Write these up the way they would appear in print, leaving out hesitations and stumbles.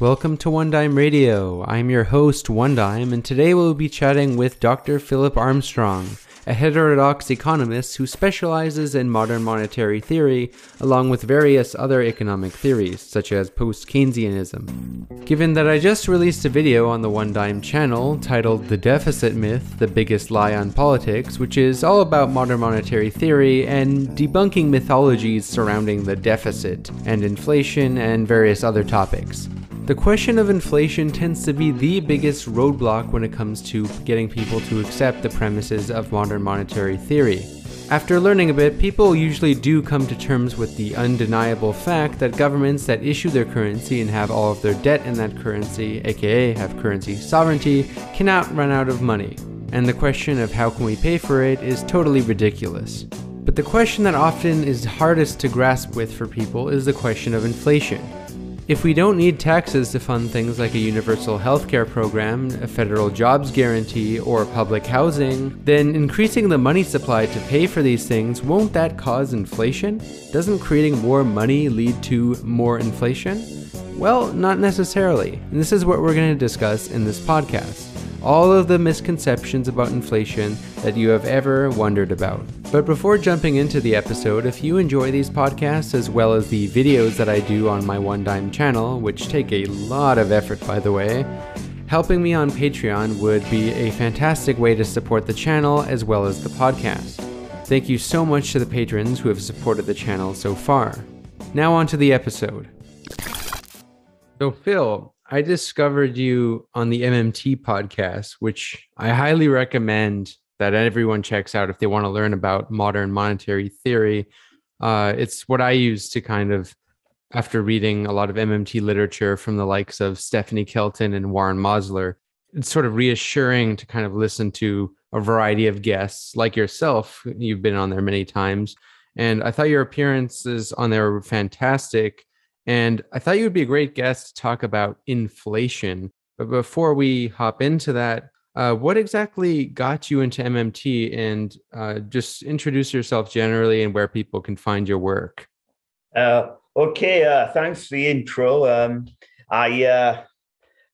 Welcome to One Dime Radio. I'm your host, One Dime, and today we'll be chatting with Dr. Philip Armstrong, a heterodox economist who specializes in modern monetary theory, along with various other economic theories, such as post-Keynesianism. Given that I just released a video on the One Dime channel titled The Deficit Myth, The Biggest Lie on Politics, which is all about modern monetary theory and debunking mythologies surrounding the deficit and inflation and various other topics. The question of inflation tends to be the biggest roadblock when it comes to getting people to accept the premises of modern monetary theory. After learning a bit, people usually do come to terms with the undeniable fact that governments that issue their currency and have all of their debt in that currency, aka have currency sovereignty, cannot run out of money. And the question of how can we pay for it is totally ridiculous. But the question that often is hardest to grasp with for people is the question of inflation. If we don't need taxes to fund things like a universal healthcare program, a federal jobs guarantee, or public housing, then increasing the money supply to pay for these things, won't that cause inflation? Doesn't creating more money lead to more inflation? Well, not necessarily, and this is what we're going to discuss in this podcast. All of the misconceptions about inflation that you have ever wondered about. But before jumping into the episode, if you enjoy these podcasts as well as the videos that I do on my One Dime channel, which take a lot of effort by the way, helping me on Patreon would be a fantastic way to support the channel as well as the podcast. Thank you so much to the patrons who have supported the channel so far. Now on to the episode. So Phil, I discovered you on the MMT podcast, which I highly recommend that everyone checks out if they want to learn about modern monetary theory. It's what I use to kind of, after reading a lot of MMT literature from the likes of Stephanie Kelton and Warren Mosler, it's sort of reassuring to kind of listen to a variety of guests like yourself. You've been on there many times, and I thought your appearances on there were fantastic. And I thought you would be a great guest to talk about inflation. But before we hop into that, what exactly got you into MMT? And just introduce yourself generally and where people can find your work. Okay, thanks for the intro. I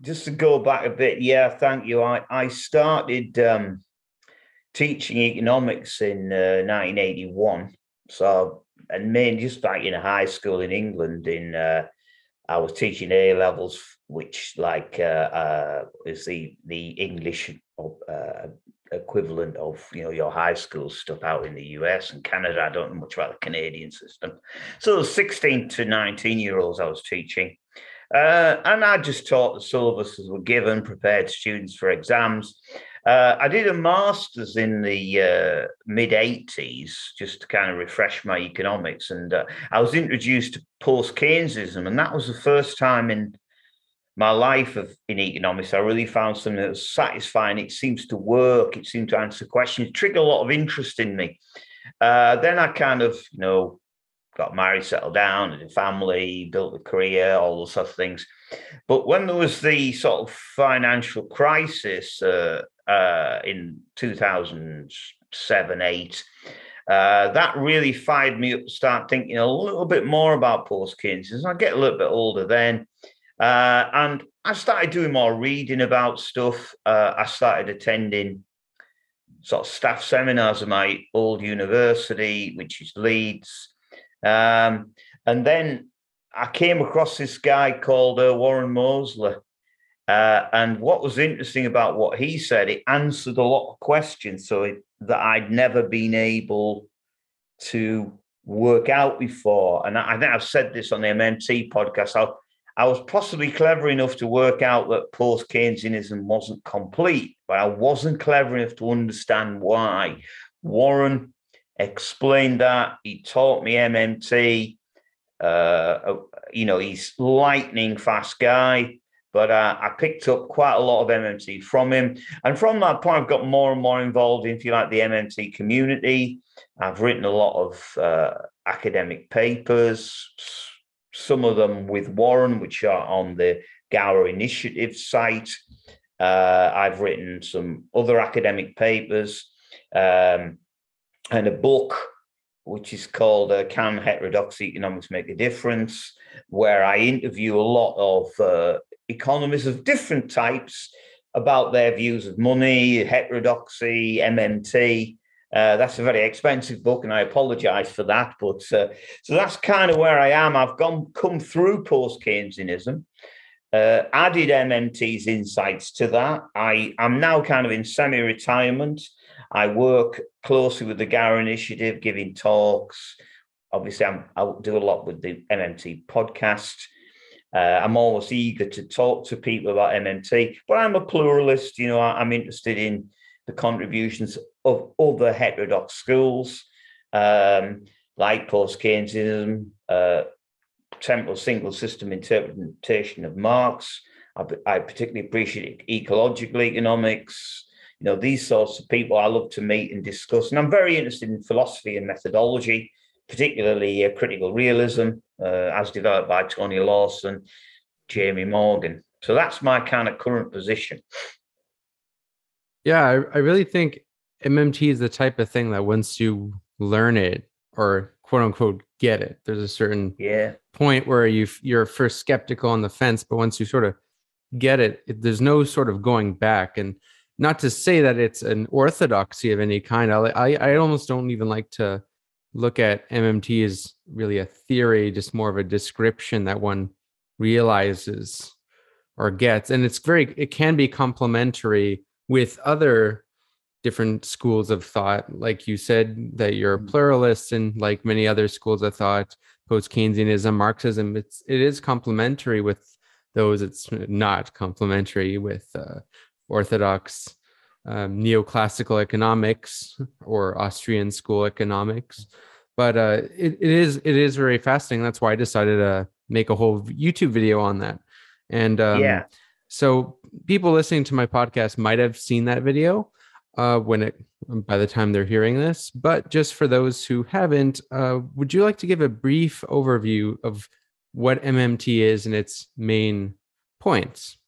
just to go back a bit, yeah, thank you. I started teaching economics in 1981. So and mainly just back in high school in England, I was teaching A levels, which is the English equivalent of your high school stuff out in the US and Canada. I don't know much about the Canadian system. So 16 to 19 year olds I was teaching, and I just taught the syllabuses were given, prepared students for exams. I did a master's in the mid 80s just to kind of refresh my economics. And I was introduced to post-Keynesianism. And that was the first time in my life in economics I really found something that was satisfying. It seems to work. It seemed to answer questions. It triggered a lot of interest in me. Then I kind of, got married, settled down, had a family, built a career, all those sort of things. But when there was the sort of financial crisis, in 2007-8, that really fired me up to start thinking a little bit more about post-Keynesianism. I get a little bit older then, and I started doing more reading about stuff. I started attending sort of staff seminars at my old university, which is Leeds, and then I came across this guy called Warren Mosler. And what was interesting about what he said, it answered a lot of questions that I'd never been able to work out before. And I think I've said this on the MMT podcast. I was possibly clever enough to work out that post-Keynesianism wasn't complete, but I wasn't clever enough to understand why. Warren explained that. He taught me MMT. He's a lightning fast guy. But I picked up quite a lot of MMT from him. And from that point, I've got more and more involved in, if you like, the MMT community. I've written a lot of academic papers, some of them with Warren, which are on the Gower initiative site. I've written some other academic papers and a book, which is called Can Heterodox Economics Make a Difference?, where I interview a lot of economists of different types about their views of money, heterodoxy, MMT. That's a very expensive book, and I apologise for that. But so that's kind of where I am. I've come through post-Keynesianism, added MMT's insights to that. I'm now kind of in semi-retirement. I work closely with the Gower initiative, giving talks. Obviously, I do a lot with the MMT podcast. I'm always eager to talk to people about MMT, but I'm a pluralist. You know, I'm interested in the contributions of other heterodox schools, like post-Keynesianism, temporal single system interpretation of Marx. I particularly appreciate ecological economics. You know, these sorts of people I love to meet and discuss. And I'm very interested in philosophy and methodology, particularly critical realism, as developed by Tony Lawson, Jamie Morgan. So that's my kind of current position. Yeah, I really think MMT is the type of thing that once you learn it or quote unquote get it, there's a certain point where you're first skeptical on the fence, but once you sort of get it, there's no sort of going back. And not to say that it's an orthodoxy of any kind. I almost don't even like to look at MMT as really a theory, just more of a description that one realizes or gets. And it can be complementary with other different schools of thought. Like you said, that you're a pluralist, and like many other schools of thought, post-Keynesianism, Marxism, it is complementary with those. It's not complementary with orthodox neoclassical economics or Austrian school economics, but it is very fascinating. That's why I decided to make a whole YouTube video on that. And so people listening to my podcast might have seen that video by the time they're hearing this. But just for those who haven't, would you like to give a brief overview of what MMT is and its main points?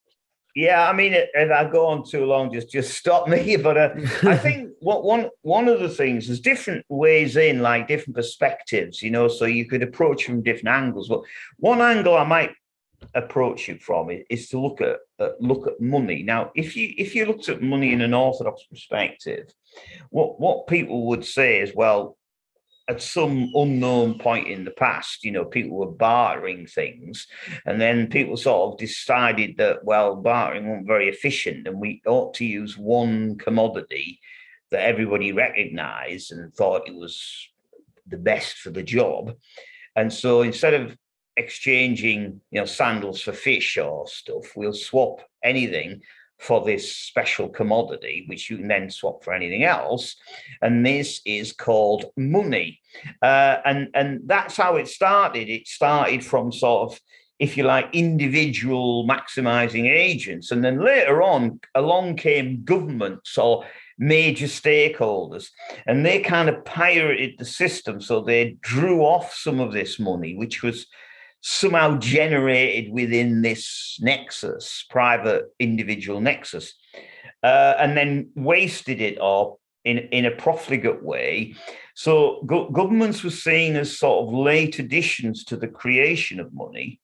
Yeah, I mean, if I go on too long, just stop me. But I think one of the things, there's different ways in, like different perspectives, you know, so you could approach from different angles. But one angle I might approach it from is to look at money. Now, if you looked at money in an orthodox perspective, what people would say is, well, at some unknown point in the past, you know, people were bartering things, and then people sort of decided that, well, bartering wasn't very efficient, and we ought to use one commodity that everybody recognized and thought it was the best for the job. And so instead of exchanging, you know, sandals for fish or stuff, we'll swap anything for this special commodity, which you can then swap for anything else. And this is called money. And that's how it started. It started from sort of, if you like, individual maximizing agents. And then later on, along came governments or major stakeholders, and they kind of pirated the system. So they drew off some of this money, which was somehow generated within this nexus, private individual nexus, and then wasted it all in a profligate way. So governments were seen as sort of late additions to the creation of money,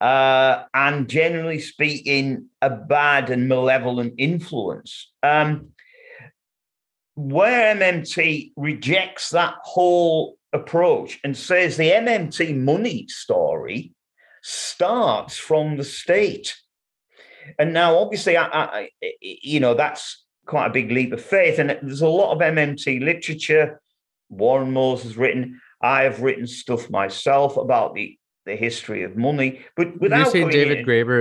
and generally speaking, a bad and malevolent influence. Where MMT rejects that whole approach and says the MMT money story starts from the state. And now, obviously, I you know, that's quite a big leap of faith. And there's a lot of MMT literature. Warren Mosler has written. I have written stuff myself about the history of money. But without David Graeber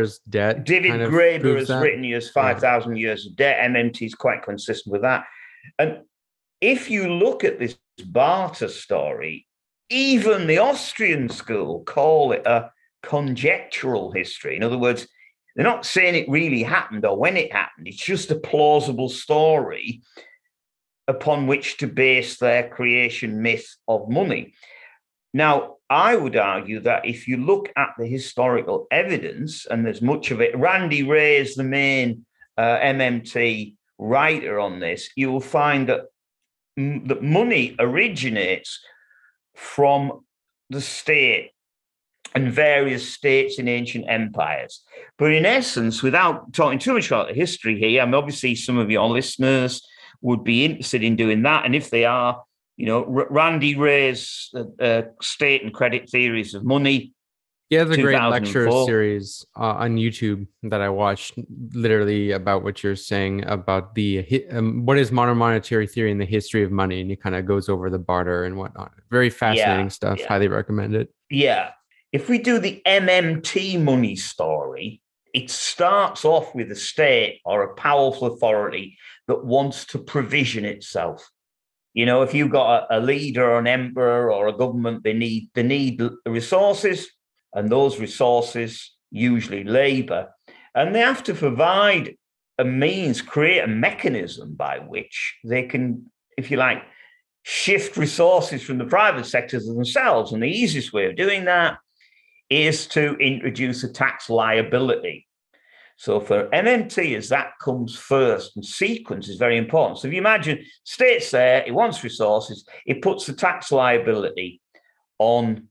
has written years 5,000 years of debt. MMT is quite consistent with that. And if you look at this barter story, even the Austrian school call it a conjectural history. In other words, they're not saying it really happened or when it happened. It's just a plausible story upon which to base their creation myth of money. Now, I would argue that if you look at the historical evidence, and there's much of it, Randy Wray is the main MMT writer on this, you will find that money originates from the state and various states in ancient empires. But in essence, without talking too much about the history here, I mean, obviously some of your listeners would be interested in doing that. And if they are, you know, Randy Wray's State and Credit Theories of Money. Yeah, the great lecture series on YouTube that I watched literally about what you're saying about the what is modern monetary theory and the history of money. And it kind of goes over the barter and whatnot. Very fascinating stuff. Yeah. Highly recommend it. Yeah. If we do the MMT money story, it starts off with a state or a powerful authority that wants to provision itself. You know, if you've got a leader or an emperor or a government, they need resources. And those resources, usually labor, and they have to provide a means, create a mechanism by which they can, if you like, shift resources from the private sector to themselves. And the easiest way of doing that is to introduce a tax liability. So for MMT, as that comes first, and sequence is very important. So if you imagine states there, it wants resources, it puts the tax liability on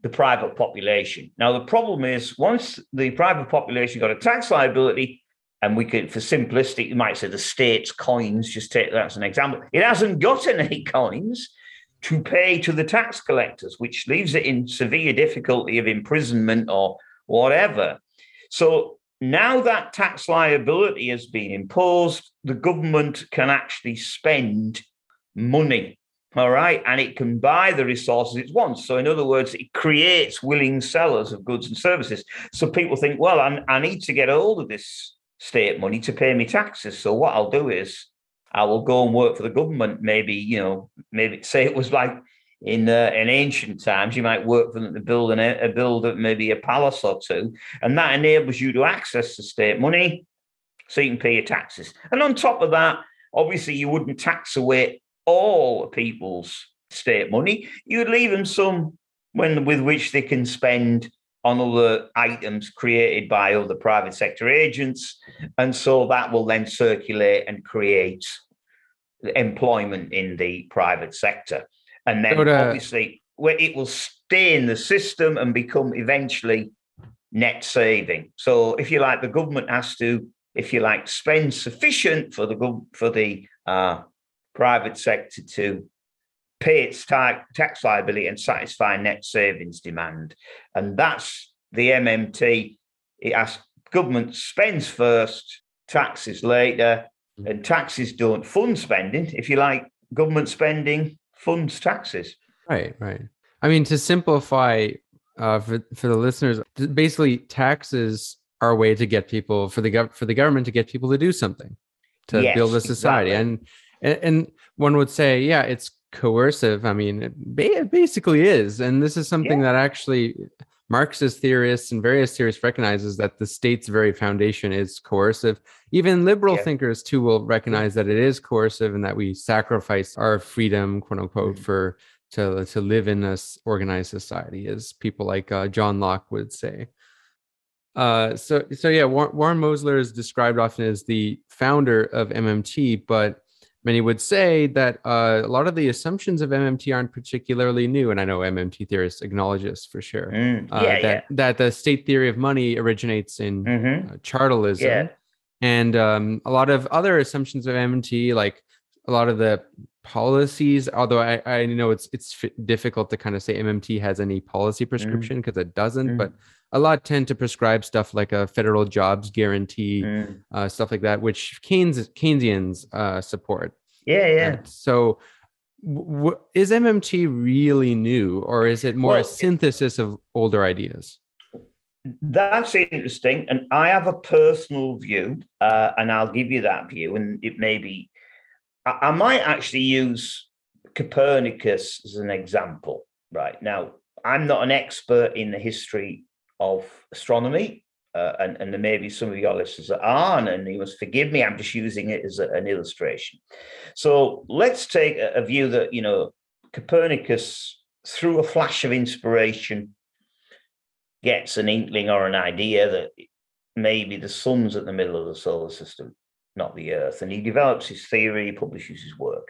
the private population. Now, the problem is once the private population got a tax liability, and we could, for simplicity, you might say the state's coins, just take that as an example, it hasn't got any coins to pay to the tax collectors, which leaves it in severe difficulty of imprisonment or whatever. So now that tax liability has been imposed, the government can actually spend money. All right. And it can buy the resources it wants. So in other words, it creates willing sellers of goods and services. So people think, well, I need to get hold of this state money to pay me taxes. So what I'll do is I will go and work for the government. Maybe, you know, maybe say it was like in ancient times, you might work for them to build maybe a palace or two. And that enables you to access the state money so you can pay your taxes. And on top of that, obviously, you wouldn't tax away all people's state money. You'd leave them some with which they can spend on other items created by other private sector agents. And so that will then circulate and create employment in the private sector. And then obviously where it will stay in the system and become eventually net saving. So if you like, the government has to, if you like, spend sufficient for the private sector to pay its tax liability and satisfy net savings demand. And that's the MMT. It asks government spends first, taxes later, and taxes don't fund spending. If you like, government spending funds taxes. Right, right. I mean, to simplify for the listeners, basically taxes are a way to get people, for the government to get people to do something, to build a society. Exactly. And one would say, yeah, it's coercive. I mean, it basically is. And this is something that actually Marxist theorists and various theorists recognizes, that the state's very foundation is coercive. Even liberal thinkers, too, will recognize that it is coercive and that we sacrifice our freedom, quote unquote, to live in this organized society, as people like John Locke would say. Warren Mosler is described often as the founder of MMT, but many would say that a lot of the assumptions of MMT aren't particularly new, and I know MMT theorists acknowledge this for sure. That the state theory of money originates in chartalism, and a lot of other assumptions of MMT, like a lot of the policies. Although I know it's difficult to kind of say MMT has any policy prescription, because it doesn't, but a lot tend to prescribe stuff like a federal jobs guarantee, stuff like that, which Keynesians support. So is MMT really new, or is it more a synthesis of older ideas? That's interesting. And I have a personal view, and I'll give you that view. And it may be, I might actually use Copernicus as an example. Right now, I'm not an expert in the history of astronomy, and there may be some of your listeners that are, and you must forgive me, I'm just using it as an illustration. So let's take a view that, you know, Copernicus, through a flash of inspiration, gets an inkling or an idea that maybe the sun's at the middle of the solar system, not the Earth. And he develops his theory, publishes his work.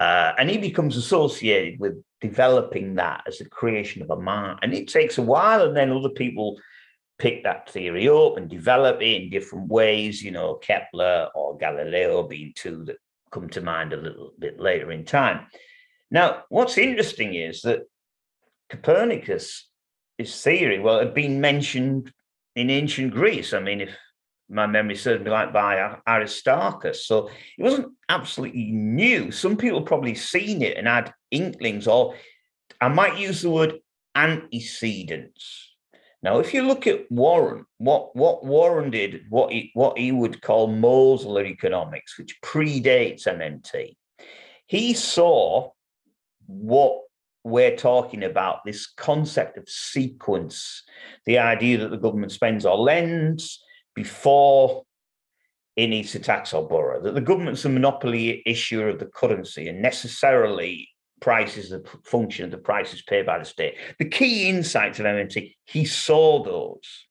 And he becomes associated with developing that as the creation of a mark. And it takes a while, and then other people pick that theory up and develop it in different ways, you know, Kepler or Galileo being two that come to mind a little bit later in time. Now, what's interesting is that Copernicus, his theory, well, had been mentioned in ancient Greece. I mean, if my memory serves me, like by Aristarchus. So it wasn't absolutely new. Some people probably seen it and had inklings, or I might use the word antecedents. Now, if you look at Warren, what Warren did, what he would call Mosler economics, which predates MMT, he saw what we're talking about, this concept of sequence, the idea that the government spends or lends before it needs to tax or borrow, that the government's the monopoly issuer of the currency, and necessarily price is the function of the prices paid by the state. The key insights of MMT, he saw those.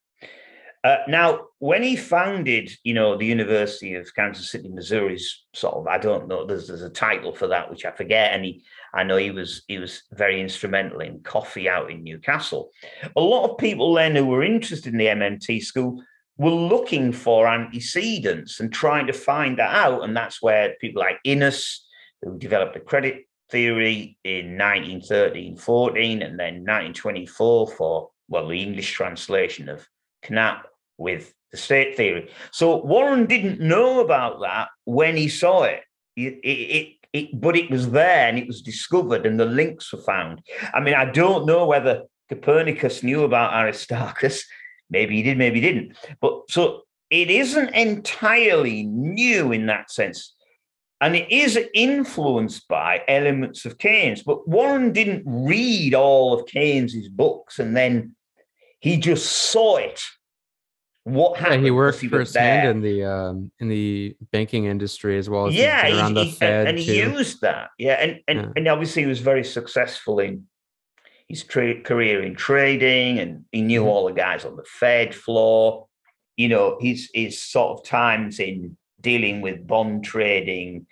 Now, when he founded, you know, the University of Kansas City, Missouri's sort of, I don't know, there's a title for that, which I forget. And I know he was very instrumental in coffee out in Newcastle. A lot of people then who were interested in the MMT school were looking for antecedents and trying to find that out. And that's where people like Innes, who developed the credit theory in 1913-14, and then 1924 for, well, the English translation of Knapp with the state theory. So Warren didn't know about that when he saw it. But it was there, and it was discovered, and the links were found. I mean, I don't know whether Copernicus knew about Aristarchus. Maybe he did, maybe he didn't. But so it isn't entirely new in that sense. And it is influenced by elements of Keynes. But Warren didn't read all of Keynes's books, and then he just saw it. What happened? Yeah, he worked firsthand in the banking industry as well. As he used that. Yeah, and obviously he was very successful in his career in trading, and he knew all the guys on the Fed floor. You know, his sort of times in dealing with bond trading.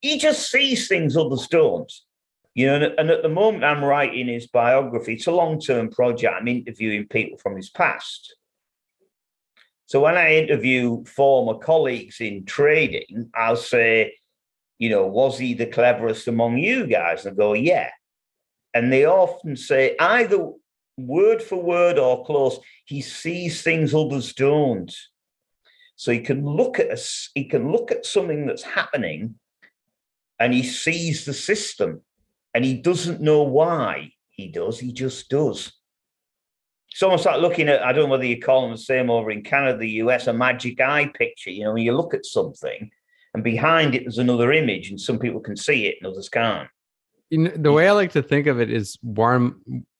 He just sees things others don't. You know, and at the moment I'm writing his biography, it's a long-term project. I'm interviewing people from his past. So when I interview former colleagues in trading, I'll say, you know, was he the cleverest among you guys? And go, yeah. And they often say either word for word or close, he sees things others don't. So he can look at something that's happening, and he sees the system. And he doesn't know why he does. He just does. It's almost like looking at, I don't know whether you call them the same over in Canada, the US, a magic eye picture. You know, you look at something and behind it there's another image, and some people can see it and others can't. You know, the way I like to think of it is Warren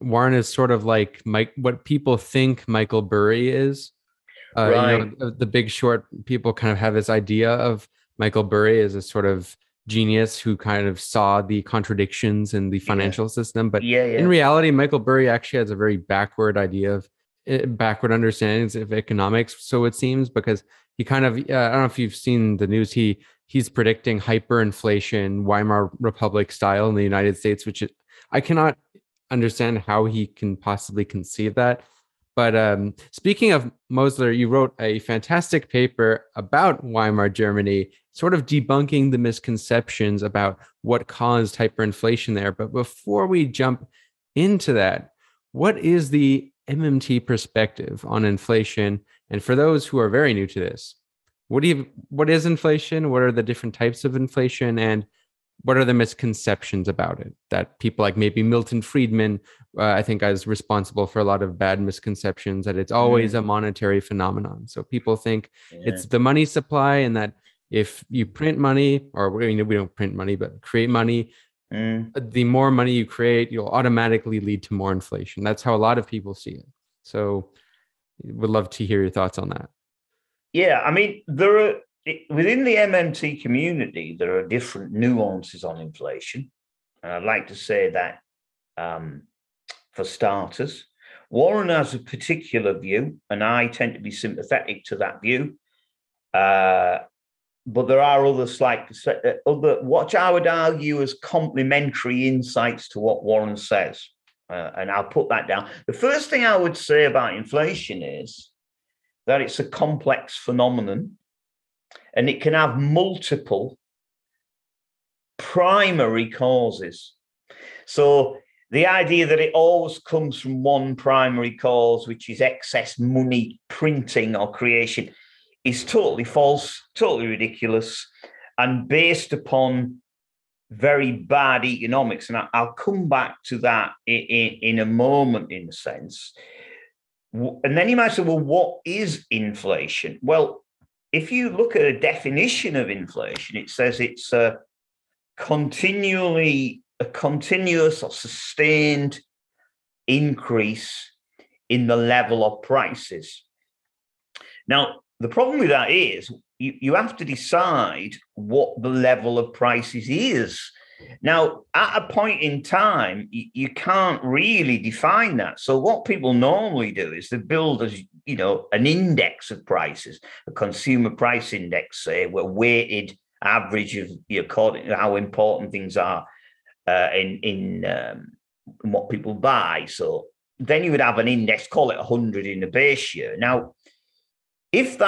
is sort of like what people think Michael Burry is. Right. You know, the Big Short, people kind of have this idea of Michael Burry as a sort of genius who kind of saw the contradictions in the financial system. But in reality, Michael Burry actually has a very backward understandings of economics. So it seems, because he kind of, I don't know if you've seen the news, he's predicting hyperinflation, Weimar Republic style in the United States, which I cannot understand how he can possibly conceive that. But speaking of Mosler, you wrote a fantastic paper about Weimar Germany, sort of debunking the misconceptions about what caused hyperinflation there. But before we jump into that, what is the MMT perspective on inflation? And for those who are very new to this, what is inflation? What are the different types of inflation? And what are the misconceptions about it that people like maybe Milton Friedman, I think, is responsible for a lot of bad misconceptions, that it's always a monetary phenomenon. So people think it's the money supply, and that if you print money, or we don't print money, but create money, the more money you create, you'll automatically lead to more inflation. That's how a lot of people see it. So would love to hear your thoughts on that. Yeah, I mean, there are, within the MMT community, there are different nuances on inflation. And I'd like to say that for starters, Warren has a particular view, and I tend to be sympathetic to that view, But there are others, like other, what I would argue as complementary insights to what Warren says. And I'll put that down. The first thing I would say about inflation is that it's a complex phenomenon, and it can have multiple primary causes. So the idea that it always comes from one primary cause, which is excess money printing or creation, is totally false, totally ridiculous, and based upon very bad economics. And I'll come back to that in a moment, in a sense. And then you might say, well, what is inflation? Well, if you look at a definition of inflation, it says it's a continuous or sustained increase in the level of prices. Now, the problem with that is you have to decide what the level of prices is. Now, at a point in time, you can't really define that. So what people normally do is they build, an index of prices, a consumer price index, say, where weighted average of according to how important things are in what people buy. So then you would have an index, call it 100 in the base year. Now, if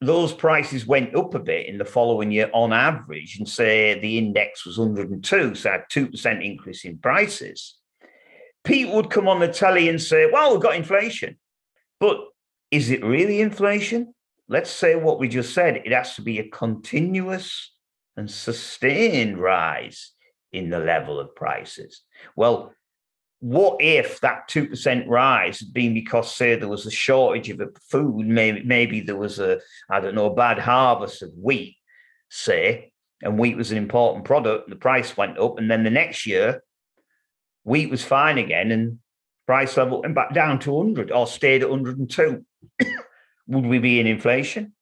those prices went up a bit in the following year on average, and say the index was 102, so had 2% increase in prices, people would come on the telly and say, well, we've got inflation. But is it really inflation? Let's say what we just said. It has to be a continuous and sustained rise in the level of prices. Well, what if that 2% rise had been because, say, there was a shortage of food, maybe there was a bad harvest of wheat, say, and wheat was an important product, and the price went up, and then the next year, wheat was fine again, and price level went back down to 100 or stayed at 102. Would we be in inflation?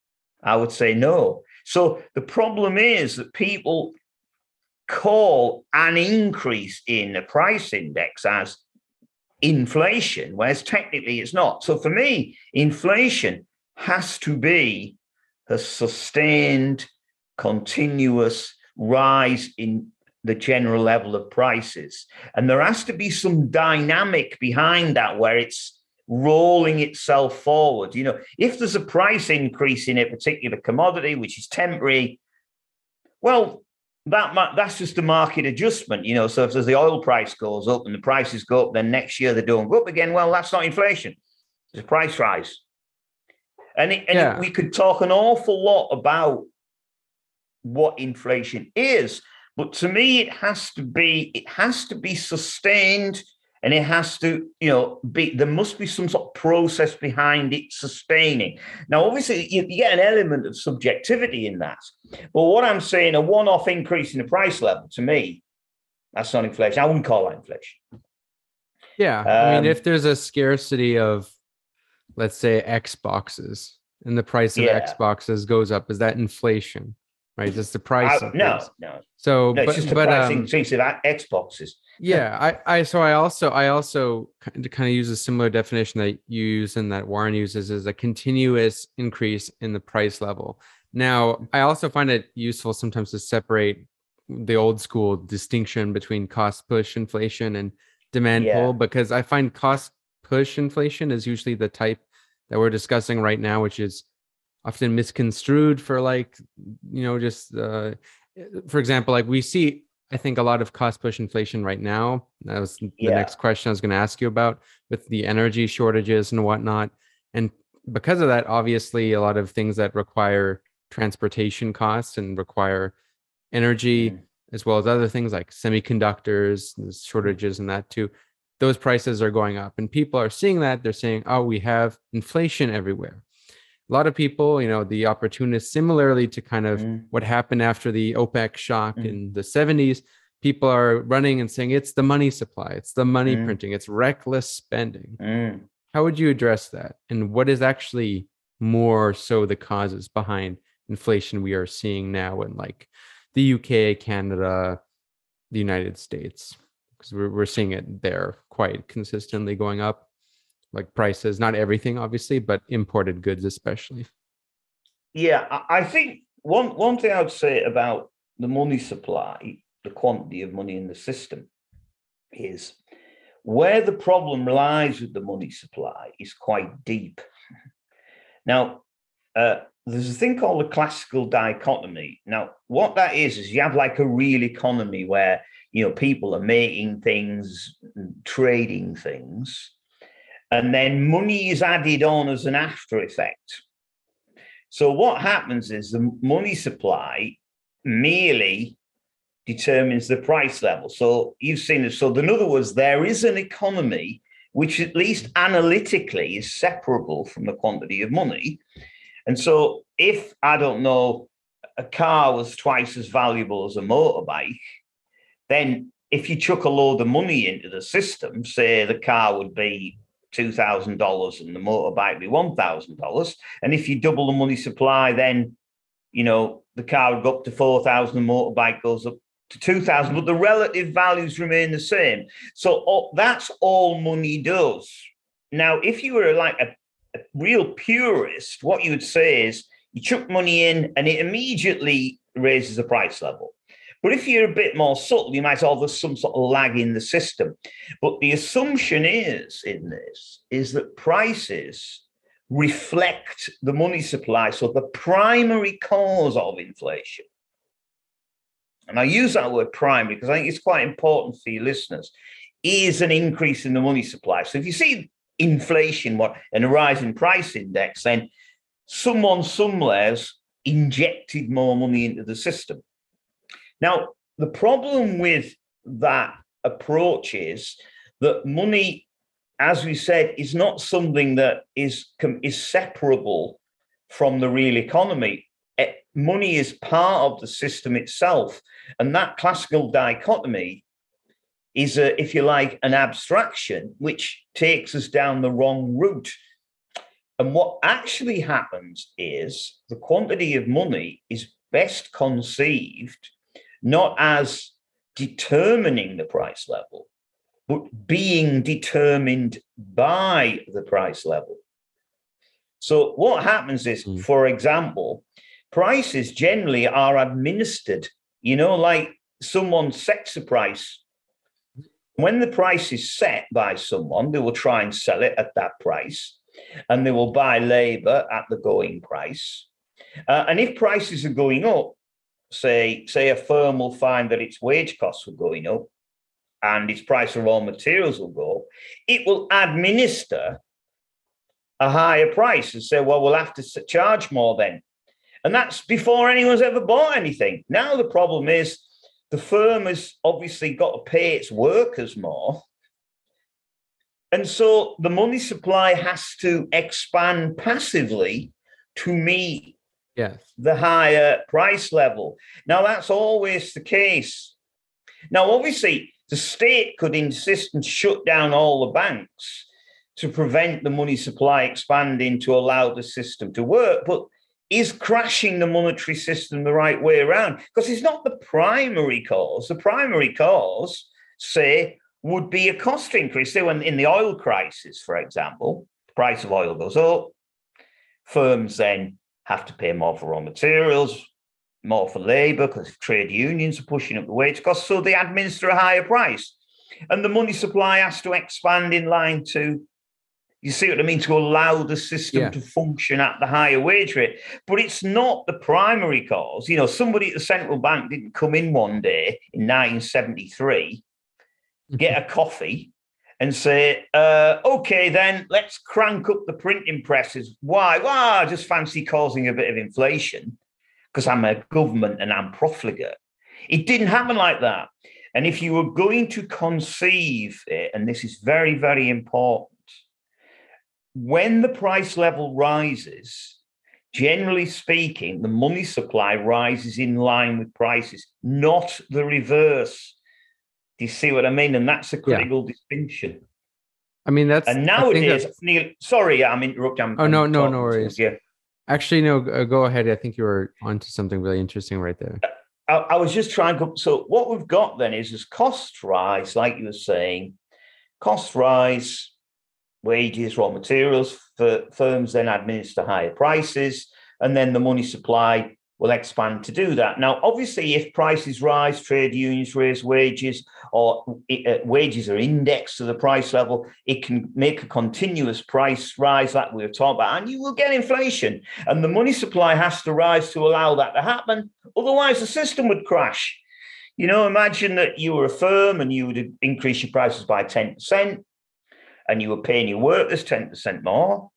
I would say no. So the problem is that people call an increase in the price index as inflation, whereas technically it's not. So for me, inflation has to be a sustained, continuous rise in the general level of prices. And there has to be some dynamic behind that where it's rolling itself forward. If there's a price increase in a particular commodity, which is temporary, well, that's just a market adjustment, So if there's the oil price goes up and the prices go up, then next year they don't go up again. Well, that's not inflation. It's a price rise. And we could talk an awful lot about what inflation is, but to me, it has to be sustained, and it has to, there must be some sort of process behind it sustaining. Now, obviously, you get an element of subjectivity in that. But what I'm saying, a one-off increase in the price level, to me, that's not inflation. I wouldn't call that inflation. Yeah. If there's a scarcity of, let's say, X boxes, and the price of X boxes goes up, is that inflation? Right, just the price. No. So, no, but price increase of X boxes. Yeah, I also kind of use a similar definition that you use and that Warren uses, is a continuous increase in the price level. Now, I also find it useful sometimes to separate the old school distinction between cost push inflation and demand pull, because I find cost push inflation is usually the type that we're discussing right now, which is often misconstrued for for example, like we see, I think, a lot of cost push inflation right now. That was the next question I was going to ask you about, with the energy shortages and whatnot. And because of that, obviously, a lot of things that require transportation costs and require energy, as well as other things like semiconductors, there's shortages and that too. Those prices are going up, and people are seeing that. They're saying, oh, we have inflation everywhere. A lot of people, the opportunists, similarly to kind of what happened after the OPEC shock in the 70s, people are running and saying it's the money supply, it's the money printing, it's reckless spending. How would you address that? And what is actually more so the causes behind inflation we are seeing now in like the UK, Canada, the United States? Because we're seeing it there quite consistently going up. Like prices, not everything, obviously, but imported goods especially. Yeah, I think one thing I would say about the money supply, the quantity of money in the system, is where the problem lies with the money supply is quite deep. Now, there's a thing called the classical dichotomy. Now, what that is you have like a real economy where, you know, people are making things, trading things, and then money is added on as an after effect. So what happens is the money supply merely determines the price level. So you've seen this. So in other words, there is an economy which at least analytically is separable from the quantity of money. And so if, I don't know, a car was twice as valuable as a motorbike, then if you chuck a load of money into the system, say the car would be $2,000 and the motorbike would be $1,000. And if you double the money supply, then, you know, the car would go up to 4,000, the motorbike goes up to 2,000, but the relative values remain the same. So that's all money does. Now, if you were like a real purist, what you would say is you chuck money in and it immediately raises the price level. But if you're a bit more subtle, you might say, oh, there's some sort of lag in the system. But the assumption is in this is that prices reflect the money supply. So the primary cause of inflation, and I use that word primary because I think it's quite important for your listeners, is an increase in the money supply. So if you see inflation and a rise in price index, then someone somewhere's injected more money into the system. Now, the problem with that approach is that money, as we said, is not something that is separable from the real economy. Money is part of the system itself. And that classical dichotomy is, if you like, an abstraction which takes us down the wrong route. And what actually happens is the quantity of money is best conceived not as determining the price level, but being determined by the price level. So what happens is, for example, prices generally are administered, you know, like someone sets a price. When the price is set by someone, they will try and sell it at that price, and they will buy labor at the going price. And if prices are going up, say a firm will find that its wage costs are going up, and its price of raw materials will go up, it will administer a higher price and say, well, we'll have to charge more then. And that's before anyone's ever bought anything. Now the problem is the firm has obviously got to pay its workers more. And so the money supply has to expand passively to meet the higher price level. Now, that's always the case. Now, obviously, the state could insist and shut down all the banks to prevent the money supply expanding to allow the system to work. But is crashing the monetary system the right way around? Because it's not the primary cause. The primary cause, say, would be a cost increase. So in the oil crisis, for example, the price of oil goes up. Firms then have to pay more for raw materials, more for labor, because trade unions are pushing up the wage costs, so they administer a higher price. And the money supply has to expand in line to, you see what I mean, to allow the system to function at the higher wage rate. But it's not the primary cause. You know, somebody at the central bank didn't come in one day in 1973, get a coffee, and say, okay, then let's crank up the printing presses. Why? Well, I just fancy causing a bit of inflation because I'm a government and I'm profligate. It didn't happen like that. And if you were going to conceive it, and this is very, very important, when the price level rises, generally speaking, the money supply rises in line with prices, not the reverse. Do you see what I mean? And that's a critical distinction. I mean, that's... And nowadays, Neil, sorry, I'm interrupting. No worries. Yeah. Actually, no, go ahead. I think you were onto something really interesting right there. I was just trying to... So what we've got then is costs rise, like you were saying, costs rise, wages, raw materials, firms then administer higher prices, and then the money supply will expand to do that. Now, obviously, if prices rise, trade unions raise wages, or wages are indexed to the price level, it can make a continuous price rise that we were talking about, and you will get inflation. And the money supply has to rise to allow that to happen. Otherwise, the system would crash. You know, imagine that you were a firm and you would increase your prices by 10%, and you were paying your workers 10% more.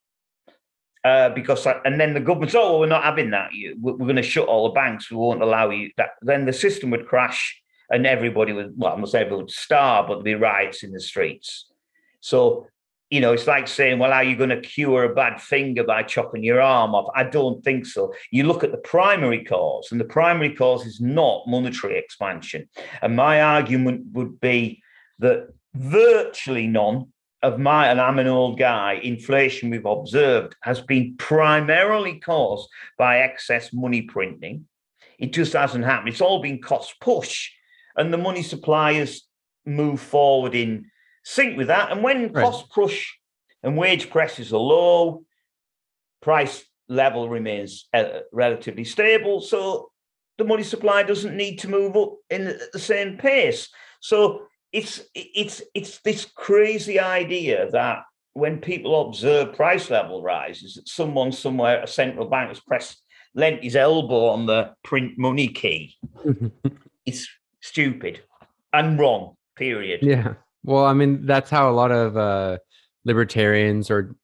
Because then the government said, oh, well, we're not having that. We're going to shut all the banks. We won't allow you that. Then the system would crash and everybody would, well, almost everyone would starve, but there'd be riots in the streets. So, you know, it's like saying, well, are you going to cure a bad finger by chopping your arm off? I don't think so. You look at the primary cause, and the primary cause is not monetary expansion. And my argument would be that virtually none of my, and I'm an old guy, inflation we've observed has been primarily caused by excess money printing. It just hasn't happened. It's all been cost push, and the money supply has moved forward in sync with that. And when cost push and wage prices are low, price level remains relatively stable. So the money supply doesn't need to move up at the same pace. So It's this crazy idea that when people observe price level rises, that someone somewhere, a central bank, has lent his elbow on the print money key. It's stupid and wrong, period. Yeah. Well, I mean, that's how a lot of libertarians or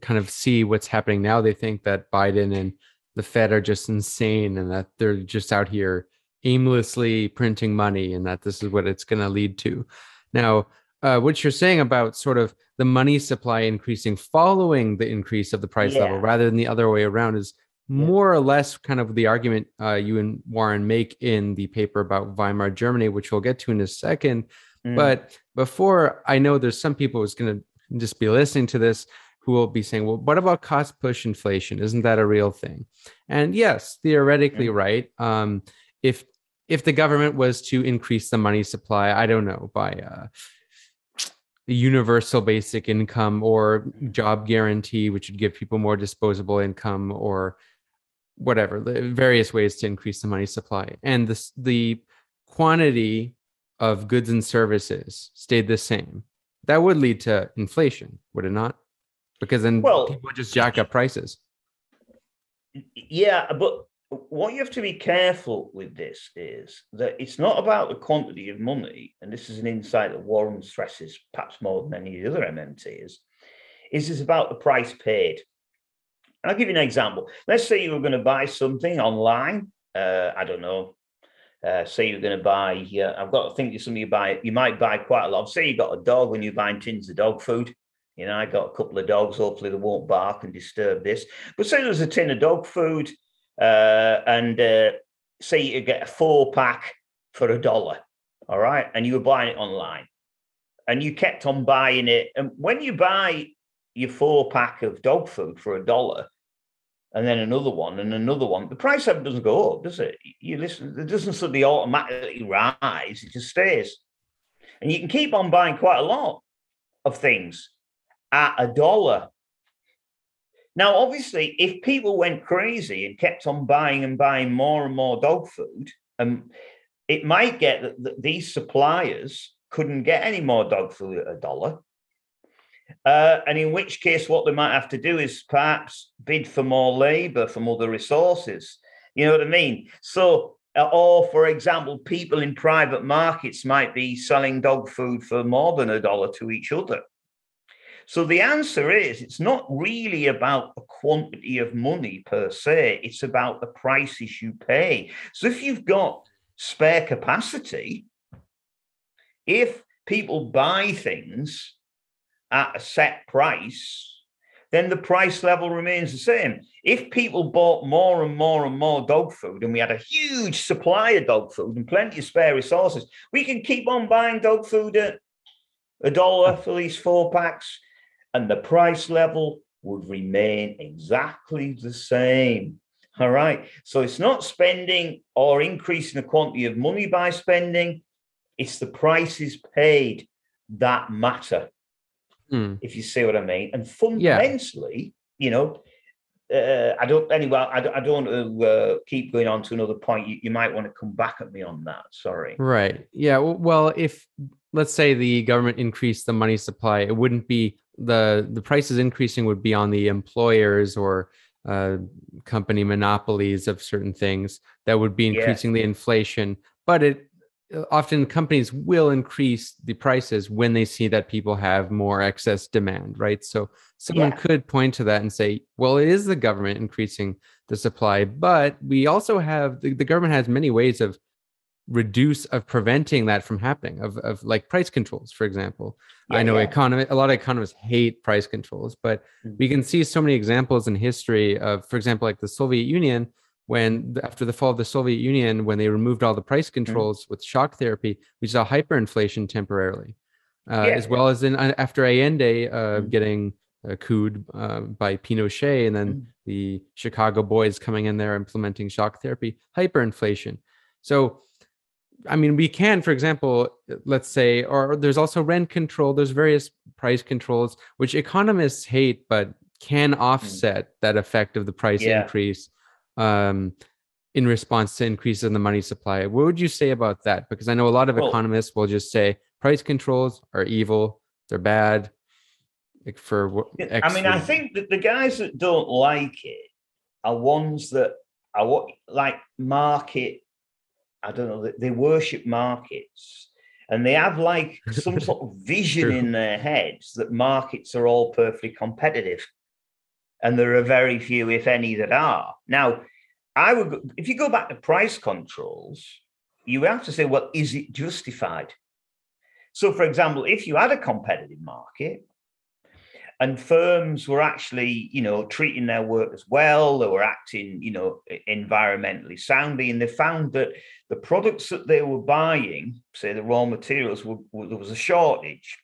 kind of see what's happening now. They think that Biden and the Fed are just insane and that they're just out here aimlessly printing money, and that this is what it's going to lead to. Now, what you're saying about sort of the money supply increasing following the increase of the price level rather than the other way around is more or less kind of the argument you and Warren make in the paper about Weimar Germany, which we'll get to in a second. But before, I know there's some people who's going to just be listening to this who will be saying, well, what about cost push inflation? Isn't that a real thing? And yes, theoretically, right. If the government was to increase the money supply, I don't know, by the universal basic income or job guarantee, which would give people more disposable income or whatever, various ways to increase the money supply. And the quantity of goods and services stayed the same. That would lead to inflation, would it not? Because then people would just jack up prices. Yeah, but what you have to be careful with this is that it's not about the quantity of money, and this is an insight that Warren stresses perhaps more than any other MMT is it's about the price paid. And I'll give you an example. Let's say you were going to buy something online. Say you're going to buy, I've got to think it's something you might buy quite a lot. Say you got a dog and you're buying tins of dog food. You know, I got a couple of dogs, hopefully they won't bark and disturb this. But say there's a tin of dog food, say you get a 4-pack for $1, all right? And you were buying it online and you kept on buying it. And when you buy your 4-pack of dog food for $1 and then another one, the price level doesn't go up, does it? It doesn't suddenly automatically rise, it just stays. And you can keep on buying quite a lot of things at $1. Now, obviously, if people went crazy and kept on buying and buying more and more dog food, it might get that these suppliers couldn't get any more dog food at $1. And in which case, what they might have to do is perhaps bid for more labor from other resources. You know what I mean? So, or for example, people in private markets might be selling dog food for more than $1 to each other. So the answer is, it's not really about the quantity of money per se, it's about the prices you pay. So if you've got spare capacity, if people buy things at a set price, then the price level remains the same. If people bought more and more and more dog food, and we had a huge supply of dog food and plenty of spare resources, we can keep on buying dog food at $1 for these 4-packs. And the price level would remain exactly the same. All right. So it's not spending or increasing the quantity of money by spending. It's the prices paid that matter, if you see what I mean. And fundamentally, you know, I don't want to keep going on to another point. You might want to come back at me on that. Sorry. Right. Yeah. Well, if let's say the government increased the money supply, it wouldn't be the prices increasing would be on the employers or company monopolies of certain things that would be increasing the inflation. But it often companies will increase the prices when they see that people have more excess demand, right? So someone could point to that and say, well, it is the government increasing the supply, but we also have the government has many ways of preventing that from happening, of like price controls, for example. I know a lot of economists hate price controls, but we can see so many examples in history of, for example, like the Soviet Union. When after the fall of the Soviet Union, when they removed all the price controls with shock therapy, we saw hyperinflation temporarily, as well as in after Allende getting cooed by Pinochet, and then the Chicago boys coming in there implementing shock therapy, hyperinflation. So, I mean, we can, for example, let's say, or there's also rent control. There's various price controls which economists hate, but can offset that effect of the price increase. In response to increases in the money supply. What would you say about that? Because I know a lot of economists will just say price controls are evil, they're bad. I think that the guys that don't like it are ones that are they worship markets. And they have like some sort of vision in their heads that markets are all perfectly competitive. And there are very few, if any, that are. Now, if you go back to price controls, you have to say, well, is it justified? So, for example, if you had a competitive market and firms were actually, treating their workers well, they were acting, environmentally soundly, and they found that the products that they were buying, say the raw materials, there was a shortage.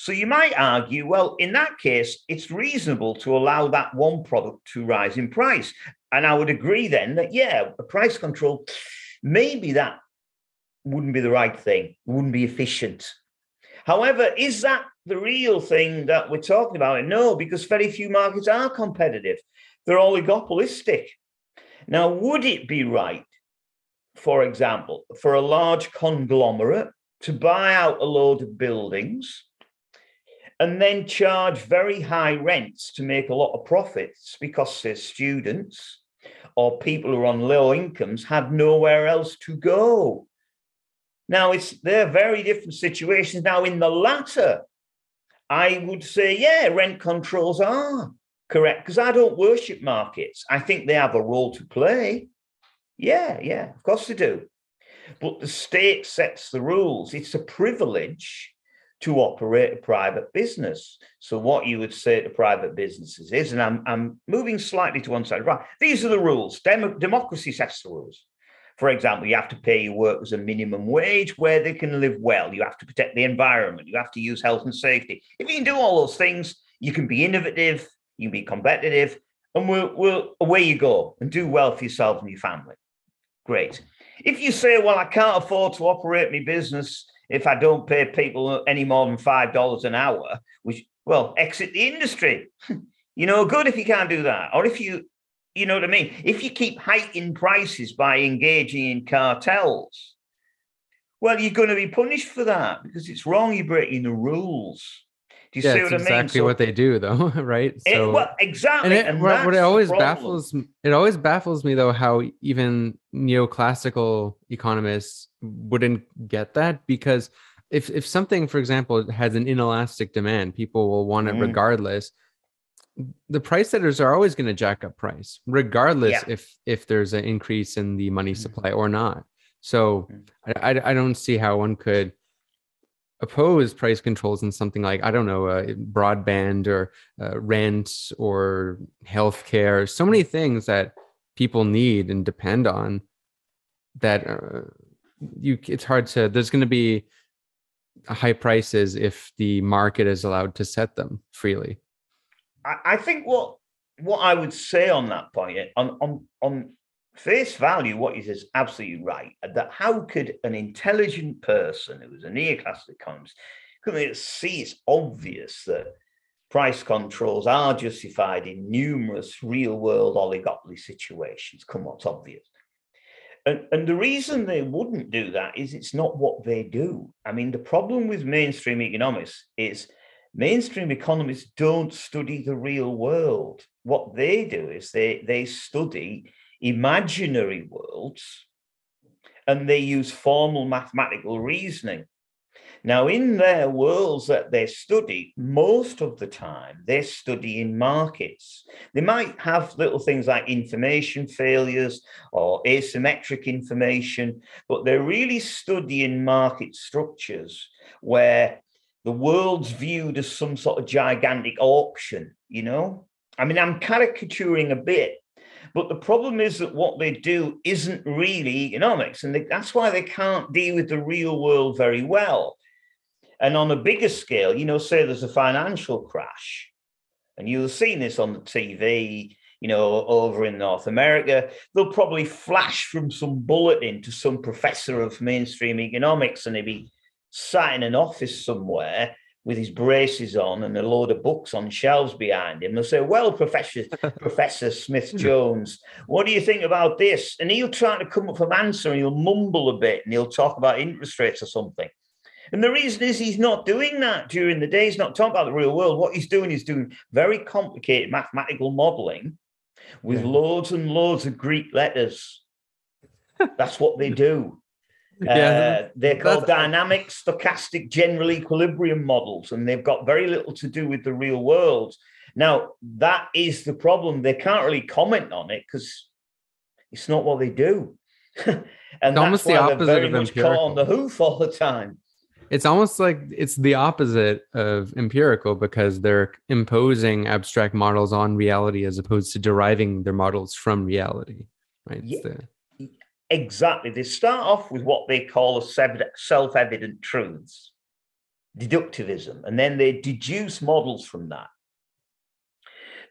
So you might argue, well, in that case, it's reasonable to allow that one product to rise in price. And I would agree then that, a price control, maybe that wouldn't be the right thing, wouldn't be efficient. However, is that the real thing that we're talking about? No, because very few markets are competitive. They're oligopolistic. Now, would it be right, for example, for a large conglomerate to buy out a load of buildings and then charge very high rents to make a lot of profits because their students or people who are on low incomes had nowhere else to go? Now, they're very different situations. Now, in the latter, I would say, rent controls are correct, because I don't worship markets. I think they have a role to play. Yeah, of course they do. But the state sets the rules. It's a privilege to operate a private business. So what you would say to private businesses is, and I'm moving slightly to one side, right? These are the rules. Democracy sets the rules. For example, you have to pay your workers a minimum wage where they can live well. You have to protect the environment. You have to use health and safety. If you can do all those things, you can be innovative, you can be competitive, and away you go and do well for yourself and your family. Great. If you say, well, I can't afford to operate my business if I don't pay people any more than $5 an hour, exit the industry. Good if you can't do that. Or if you know what I mean? If you keep hiking prices by engaging in cartels, well, you're going to be punished for that because it's wrong. You're breaking the rules. Do you see what I mean? That's exactly what they do, though, right? So, exactly. It always baffles me, though, how even neoclassical economists wouldn't get that, because if something, for example, has an inelastic demand, people will want it regardless. The price setters are always going to jack up price, regardless if there's an increase in the money supply or not. So I don't see how one could oppose price controls in something like, I don't know, broadband or rent or healthcare, so many things that people need and depend on that it's hard to, there's going to be high prices if the market is allowed to set them freely. I think what I would say on that point, on face value, what you say is absolutely right. That how could an intelligent person who was a neoclassical economist see it's obvious that price controls are justified in numerous real-world oligopoly situations, come what's obvious. And the reason they wouldn't do that is it's not what they do. I mean, the problem with mainstream economics is mainstream economists don't study the real world. What they do is they study imaginary worlds and they use formal mathematical reasoning. Now, in their worlds that they study, most of the time, they study in markets. They might have little things like information failures or asymmetric information, but they really study in market structures where the world's viewed as some sort of gigantic auction, you know? I mean, I'm caricaturing a bit, but the problem is that what they do isn't really economics, and that's why they can't deal with the real world very well. And on a bigger scale, you know, say there's a financial crash, and you'll have seen this on the TV, you know, over in North America, they'll probably flash from some bulletin to some professor of mainstream economics, and he'd be sat in an office somewhere with his braces on and a load of books on shelves behind him. They'll say, well, Professor Smith-Jones, what do you think about this? And he'll try to come up with an answer, and he'll mumble a bit, and he'll talk about interest rates or something. And the reason is he's not doing that during the day. He's not talking about the real world. What he's doing very complicated mathematical modeling with loads and loads of Greek letters. That's what they do. They're called dynamic, stochastic, general equilibrium models, and they've got very little to do with the real world. Now, that is the problem. They can't really comment on it because it's not what they do. And almost the opposite of empirical. Caught on the hoof all the time. It's almost like it's the opposite of empirical because they're imposing abstract models on reality as opposed to deriving their models from reality. Right? Yeah, exactly. They start off with what they call self-evident truths, deductivism, and then they deduce models from that.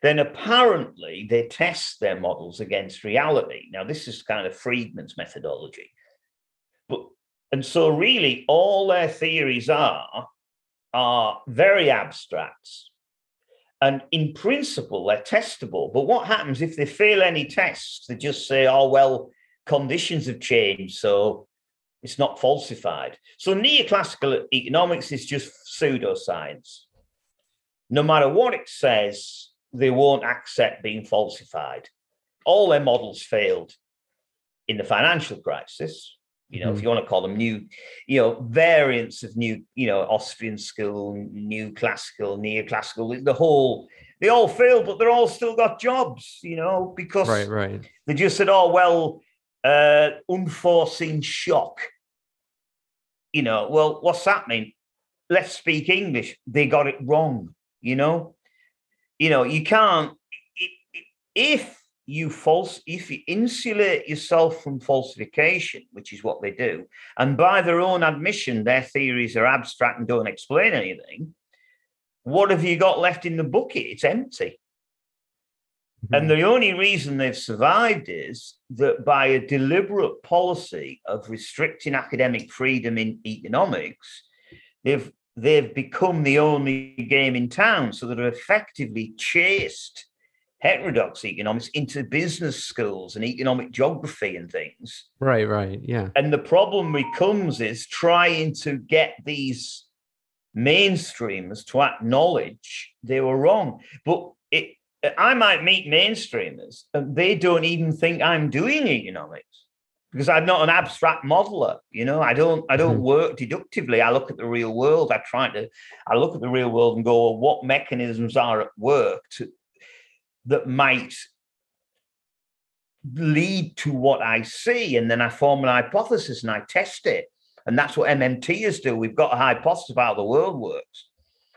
Then apparently they test their models against reality. Now, this is kind of Friedman's methodology. And so really all their theories are very abstract. And in principle, they're testable. But what happens if they fail any tests? They just say, oh, well, conditions have changed, so it's not falsified. So neoclassical economics is just pseudoscience. No matter what it says, they won't accept being falsified. All their models failed in the financial crisis. You know, if you want to call them new, you know, variants of new, you know, Austrian school, neoclassical, the whole, they all failed, but they're all still got jobs, you know, because they just said, oh, well, unforeseen shock. You know, well, what's that mean? Let's speak English. They got it wrong, you know. You know, you can't, if you insulate yourself from falsification, which is what they do, and by their own admission, their theories are abstract and don't explain anything, what have you got left in the bucket? It's empty. Mm-hmm. And the only reason they've survived is that by a deliberate policy of restricting academic freedom in economics, they've become the only game in town, so they're effectively chased heterodox economics into business schools and economic geography and things. And the problem becomes is trying to get these mainstreamers to acknowledge they were wrong. But I might meet mainstreamers and they don't even think I'm doing economics because I'm not an abstract modeler. You know, I don't work deductively. I look at the real world. I look at the real world and go, well, what mechanisms are at work that might lead to what I see. And then I form an hypothesis and I test it. And that's what MMTers do. We've got a hypothesis about how the world works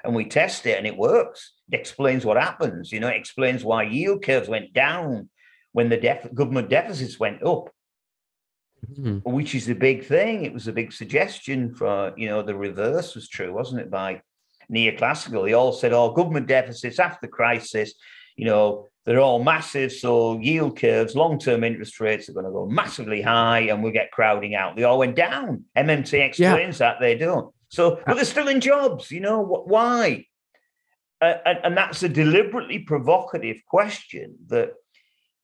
and we test it and it works. It explains what happens. You know, it explains why yield curves went down when the government deficits went up, which is the big thing. It was a big suggestion for, you know, the reverse was true, wasn't it? By neoclassical, they all said, oh, government deficits after the crisis, you know, they're all massive, so yield curves, long-term interest rates are going to go massively high and we'll get crowding out. They all went down. MMT explains that, they don't. So, but they're still in jobs, you know, why? And that's a deliberately provocative question, that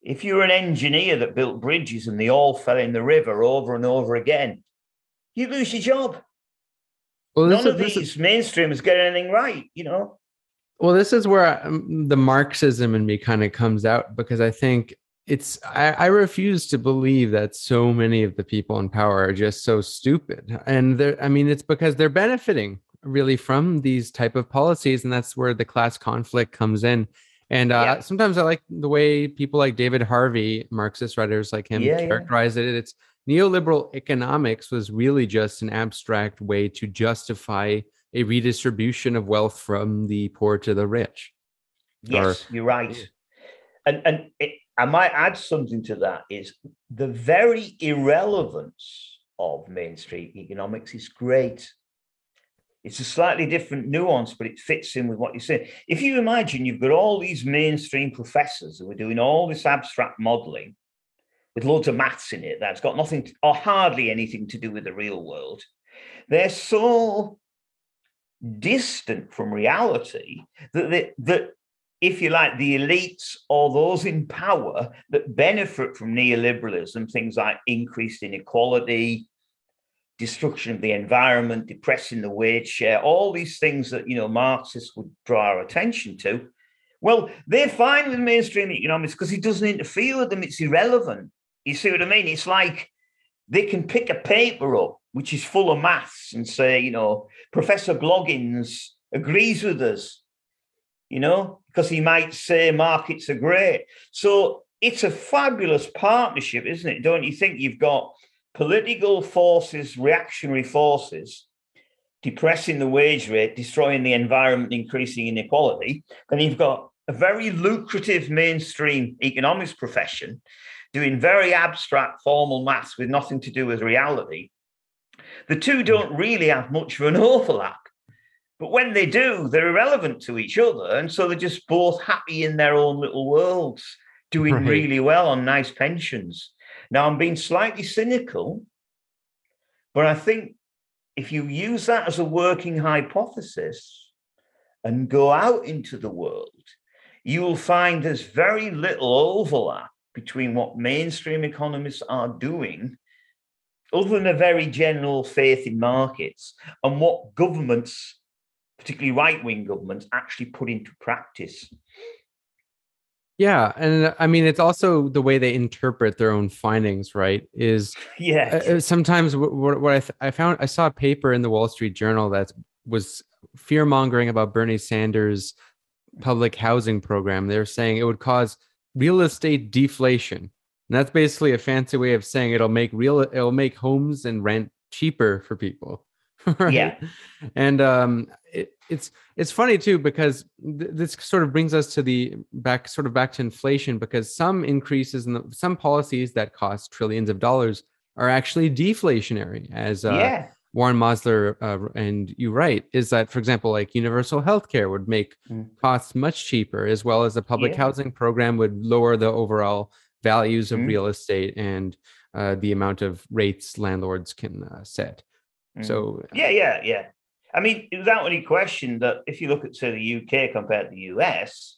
if you're an engineer that built bridges and they all fell in the river over and over again, you lose your job. Well, none of these mainstreamers get anything right, you know. Well, this is where the Marxism in me kind of comes out, because I think it's, I refuse to believe that so many of the people in power are just so stupid. And I mean, it's because they're benefiting really from these type of policies. And that's where the class conflict comes in. And sometimes I like the way people like David Harvey, Marxist writers like him, characterize it. It's neoliberal economics was really just an abstract way to justify a redistribution of wealth from the poor to the rich. Yes, you're right. And I might add something to that is the very irrelevance of mainstream economics is great. It's a slightly different nuance, but it fits in with what you're saying. If you imagine you've got all these mainstream professors who are doing all this abstract modeling with loads of maths in it that's got nothing or hardly anything to do with the real world, they're so distant from reality that that if you like, the elites or those in power that benefit from neoliberalism, things like increased inequality, destruction of the environment, depressing the wage share, all these things that, you know, Marxists would draw our attention to, well, they're fine with mainstream economics because it doesn't interfere with them. It's irrelevant. You see what I mean? It's like they can pick a paper up, which is full of maths, and say, you know, Professor Bloggins agrees with us, you know, because he might say markets are great. So it's a fabulous partnership, isn't it? Don't you think? You've got political forces, reactionary forces, depressing the wage rate, destroying the environment, increasing inequality. Then you've got a very lucrative mainstream economics profession doing very abstract formal maths with nothing to do with reality. The two don't really have much of an overlap. But when they do, they're irrelevant to each other. And so they're just both happy in their own little worlds, doing really well on nice pensions. Now, I'm being slightly cynical, but I think if you use that as a working hypothesis and go out into the world, you will find there's very little overlap between what mainstream economists are doing, other than a very general faith in markets, and what governments, particularly right-wing governments, actually put into practice. Yeah. And I mean, it's also the way they interpret their own findings, right? Is sometimes what I found, I saw a paper in the Wall Street Journal that was fear-mongering about Bernie Sanders' public housing program. They were saying it would cause real estate deflation. And that's basically a fancy way of saying it'll make homes and rent cheaper for people. Right? Yeah. And it's funny too, because this sort of brings us to back to inflation, because some increases in some policies that cost trillions of dollars are actually deflationary, as Warren Mosler and you write, is that, for example, like universal healthcare would make costs much cheaper, as well as a public housing program would lower the overall values of real estate and the amount of rates landlords can set. So yeah. I mean, without any question that if you look at, say, the UK compared to the US,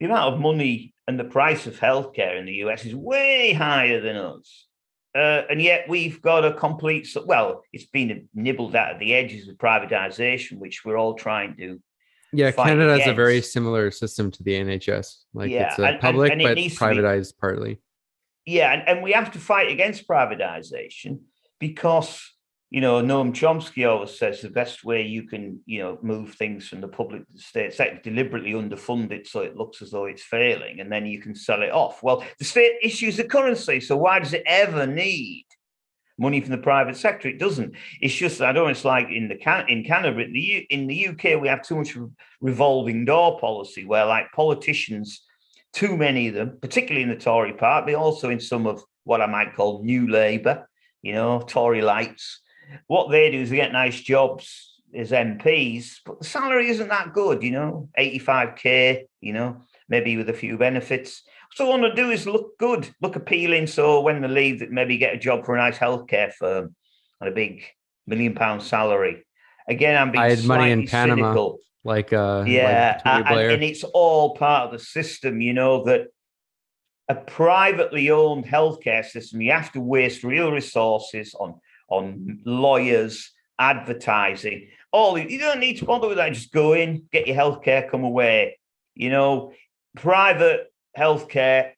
the amount of money and the price of healthcare in the US is way higher than us. And yet we've got a complete, well, it's been nibbled out at the edges with privatization, which we're all trying to fight Canada against. Has a very similar system to the NHS. Like it's a public, and but privatized partly. Yeah, and we have to fight against privatization because, you know, Noam Chomsky always says the best way you can, you know, move things from the public to the state sector, deliberately underfund it so it looks as though it's failing, and then you can sell it off. Well, the state issues the currency, so why does it ever need money from the private sector? It doesn't. It's just, I don't know, it's like in Canada, but in the UK, we have too much revolving door policy where, like, politicians, too many of them, particularly in the Tory part, but also in some of what I might call New Labour, you know, Tory lights, what they do is they get nice jobs as MPs, but the salary isn't that good, you know, 85K, you know, maybe with a few benefits. So what I want to do is look good, look appealing. So when they leave, that maybe get a job for a nice healthcare firm and a big £1 million salary. Again, I'm being slightly cynical. And it's all part of the system, you know, that a privately owned healthcare system, you have to waste real resources on lawyers, advertising, all. You don't need to bother with that. Just go in, get your healthcare, come away. You know, private healthcare,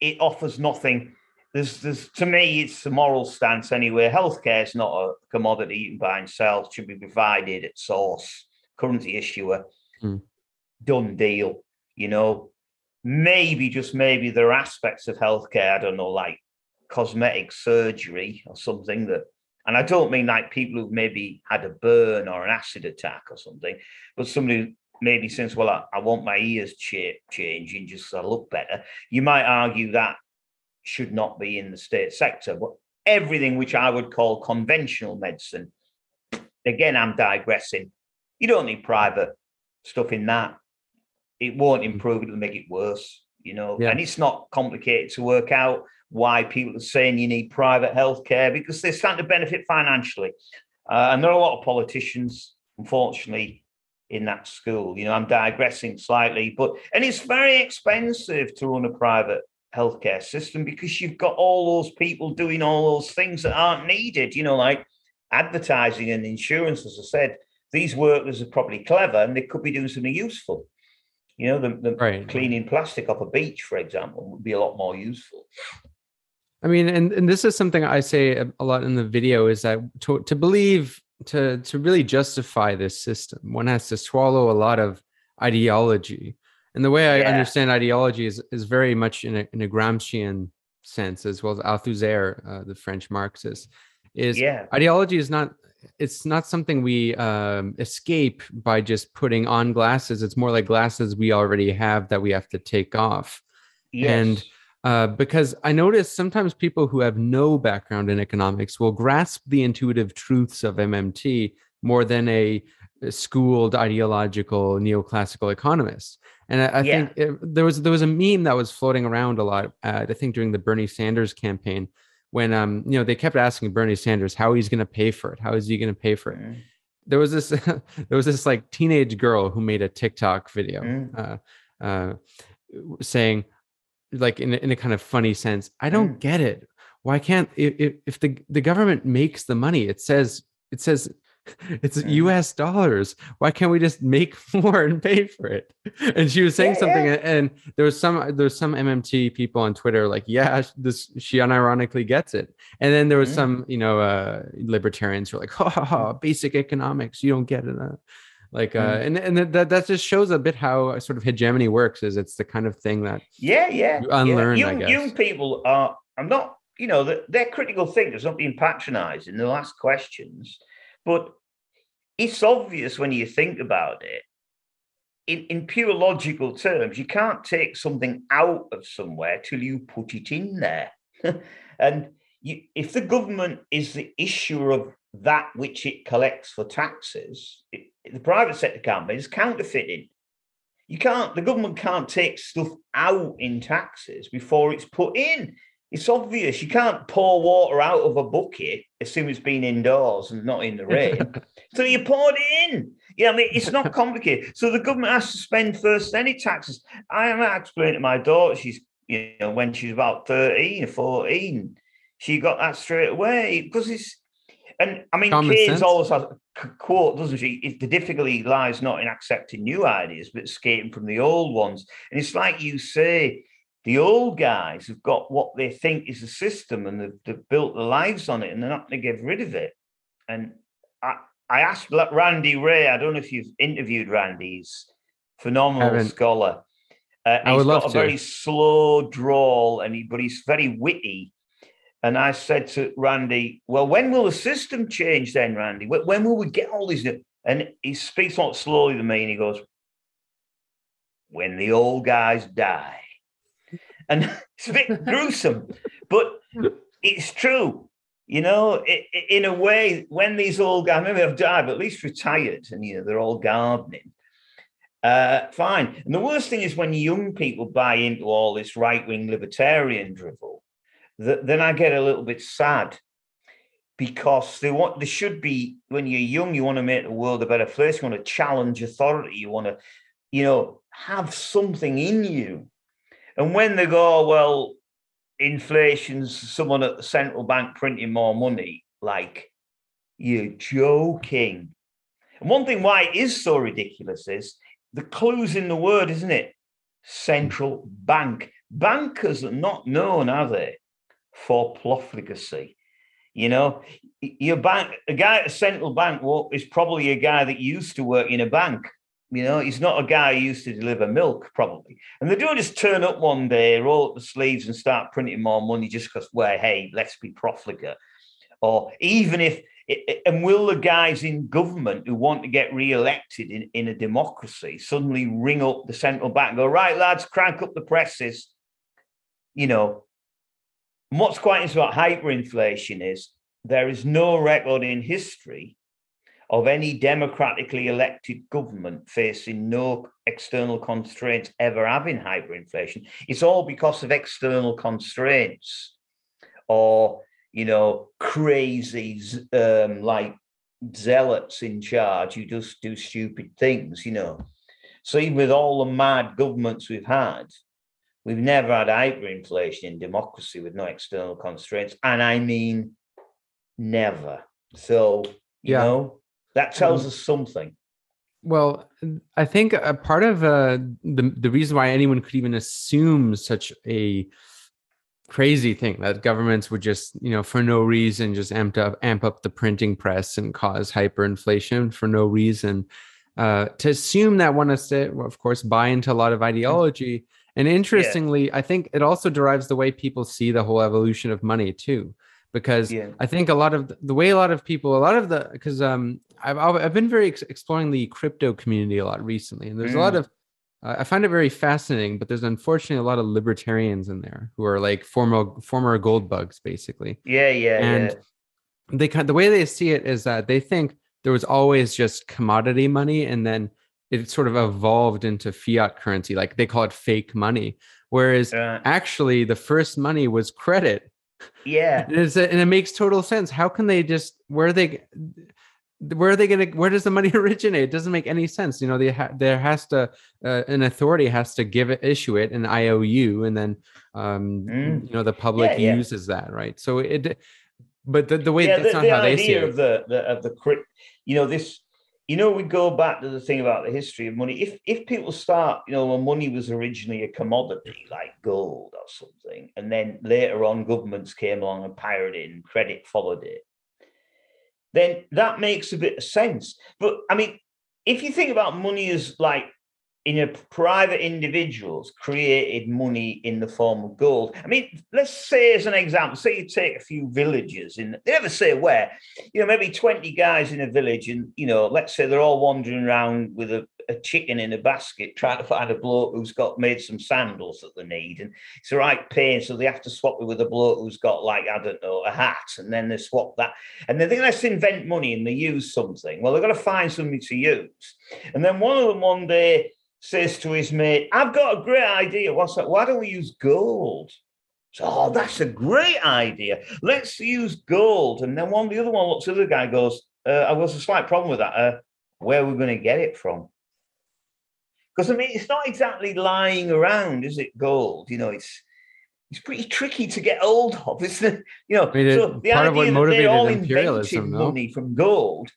it offers nothing. There's to me, it's a moral stance anyway. Healthcare is not a commodity you can buy and sell. It should be provided at source. Currency issuer, done deal. You know, maybe, just maybe, there are aspects of healthcare, I don't know, like cosmetic surgery or something that, and I don't mean like people who've maybe had a burn or an acid attack or something, but somebody who maybe says, well, I want my ears changing just so I look better. You might argue that should not be in the state sector, but everything which I would call conventional medicine, again, I'm digressing, you don't need private stuff in that. It won't improve, it'll make it worse, you know. Yeah. And it's not complicated to work out why people are saying you need private healthcare, because they're starting to benefit financially. And there are a lot of politicians, unfortunately, in that school. You know, I'm digressing slightly, but it's very expensive to run a private healthcare system because you've got all those people doing all those things that aren't needed, you know, like advertising and insurance. As I said, these workers are probably clever and they could be doing something useful. You know, the cleaning plastic off a beach, for example, would be a lot more useful. I mean, and this is something I say a lot in the video, is that to really justify this system, one has to swallow a lot of ideology. And the way I understand ideology is very much in a Gramscian sense, as well as Althusser, the French Marxist, ideology is not... It's not something we escape by just putting on glasses. It's more like glasses we already have that we have to take off. Yes. And because I notice sometimes people who have no background in economics will grasp the intuitive truths of MMT more than a schooled ideological neoclassical economist. And I think there was a meme that was floating around a lot, I think during the Bernie Sanders campaign, when you know, they kept asking Bernie Sanders how he's going to pay for it. How is he going to pay for it? Mm. There was this like teenage girl who made a TikTok video saying, like, in a kind of funny sense, I don't get it. Why can't if the government makes the money? It says it's U.S. dollars. Why can't we just make more and pay for it? And she was saying something, and there was some MMT people on Twitter like, she unironically gets it. And then there was some, you know, libertarians who were like, basic economics, you don't get it. And that just shows a bit how sort of hegemony works. Is it's the kind of thing that you unlearn. Yeah. Young people are, I'm not, you know, they're critical thinkers, not being patronizing. They'll ask questions. But it's obvious when you think about it, in pure logical terms, you can't take something out of somewhere till you put it in there. And if the government is the issuer of that which it collects for taxes, the private sector can't be. It's counterfeiting. The government can't take stuff out in taxes before it's put in. It's obvious. You can't pour water out of a bucket, assume it's been indoors and not in the rain. So you poured it in. Yeah, I mean, it's not complicated. So the government has to spend first, then it taxes. I explained to my daughter, she's, you know, when she's about 13 or 14, she got that straight away because it's, and I mean, common kids sense. Always have a quote, doesn't she? The difficulty lies not in accepting new ideas, but escaping from the old ones. And it's like you say, the old guys have got what they think is a system and they've built their lives on it and they're not going to get rid of it. And I asked Randy Wray, I don't know if you've interviewed Randy, he's a phenomenal scholar. He's got a very slow drawl, but he's very witty. And I said to Randy, well, when will the system change then, Randy? When will we get all these new? And he speaks a lot slowly to me and he goes, when the old guys die. And it's a bit gruesome, but it's true. You know, in a way, when these old guys, maybe have died, but at least retired, and, you know, they're all gardening, fine. And the worst thing is when young people buy into all this right-wing libertarian drivel, then I get a little bit sad because they should be, when you're young, you want to make the world a better place, you want to challenge authority, you want to, have something in you. And when they go, well, inflation's someone at the central bank printing more money, like, you're joking. And one thing why it is so ridiculous is the clue's in the word, isn't it? Central bank. Bankers are not known, are they, for profligacy? Your bank, a guy at a central bank is probably a guy that used to work in a bank. He's not a guy who used to deliver milk, probably. And they don't just turn up one day, roll up the sleeves and start printing more money just because, well, hey, let's be profligate. Or even if, and will the guys in government who want to get re-elected in a democracy suddenly ring up the central bank and go, right, lads, crank up the presses? And what's quite interesting about hyperinflation is there is no record in history of any democratically elected government facing no external constraints ever having hyperinflation. It's all because of external constraints or, crazies like zealots in charge who just do stupid things, So even with all the mad governments we've had, we've never had hyperinflation in democracy with no external constraints. And I mean, never. So, that tells us something. Well, I think a part of the reason why anyone could even assume such a crazy thing that governments would just, for no reason, just amp up the printing press and cause hyperinflation for no reason. To assume that one has to, of course, buy into a lot of ideology. And interestingly, I think it also derives the way people see the whole evolution of money too. Because I think a lot of the way I've been very exploring the crypto community a lot recently. And there's a lot of, I find it very fascinating, but there's unfortunately a lot of libertarians in there who are like former gold bugs, basically. And the way they see it is that they think there was always just commodity money. And then it sort of evolved into fiat currency. Like they call it fake money. Whereas actually the first money was credit. And it makes total sense. How can they just where does the money originate? It doesn't make any sense. There has to an authority has to issue it an IOU, and then the public uses that, right? So it, but the way that's not how they see it. We go back to the thing about the history of money. If people start, when money was originally a commodity like gold or something, and then later on governments came along and pirated it and credit followed it, then that makes a bit of sense. But I mean, if you think about money as like private individuals created money in the form of gold. I mean, let's say as an example, say you take a few villages in, they never say where, maybe 20 guys in a village and, let's say they're all wandering around with a chicken in a basket trying to find a bloke who's made some sandals that they need. And it's the right pain, so they have to swap it with a bloke who's got a hat, and then they swap that. And they think, let's invent money, and they use something. Well, they've got to find something to use. And then one of them one day says to his mate, I've got a great idea. What's that? Why don't we use gold? So, that's a great idea. Let's use gold. And then the other one looks at the guy and goes, I was a slight problem with that. Where are we going to get it from? Because, I mean, it's not exactly lying around, is it, gold? It's pretty tricky to get hold of, isn't it? The idea that they all invented money from gold,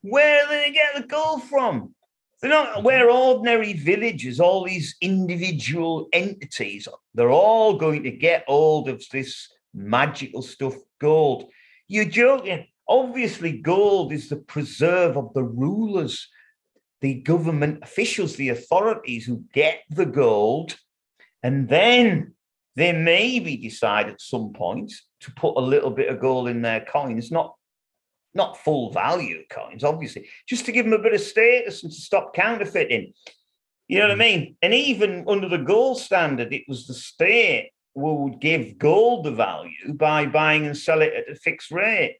where did they get the gold from? They're not, we're ordinary villagers, all these individual entities. They're all going to get hold of this magical stuff, gold. You're joking. Obviously, gold is the preserve of the rulers, the government officials, the authorities who get the gold. And then they maybe decide at some point to put a little bit of gold in their coins, not full value coins, obviously, just to give them a bit of status and to stop counterfeiting. You know what I mean? And even under the gold standard, it was the state who would give gold the value by buying and sell it at a fixed rate.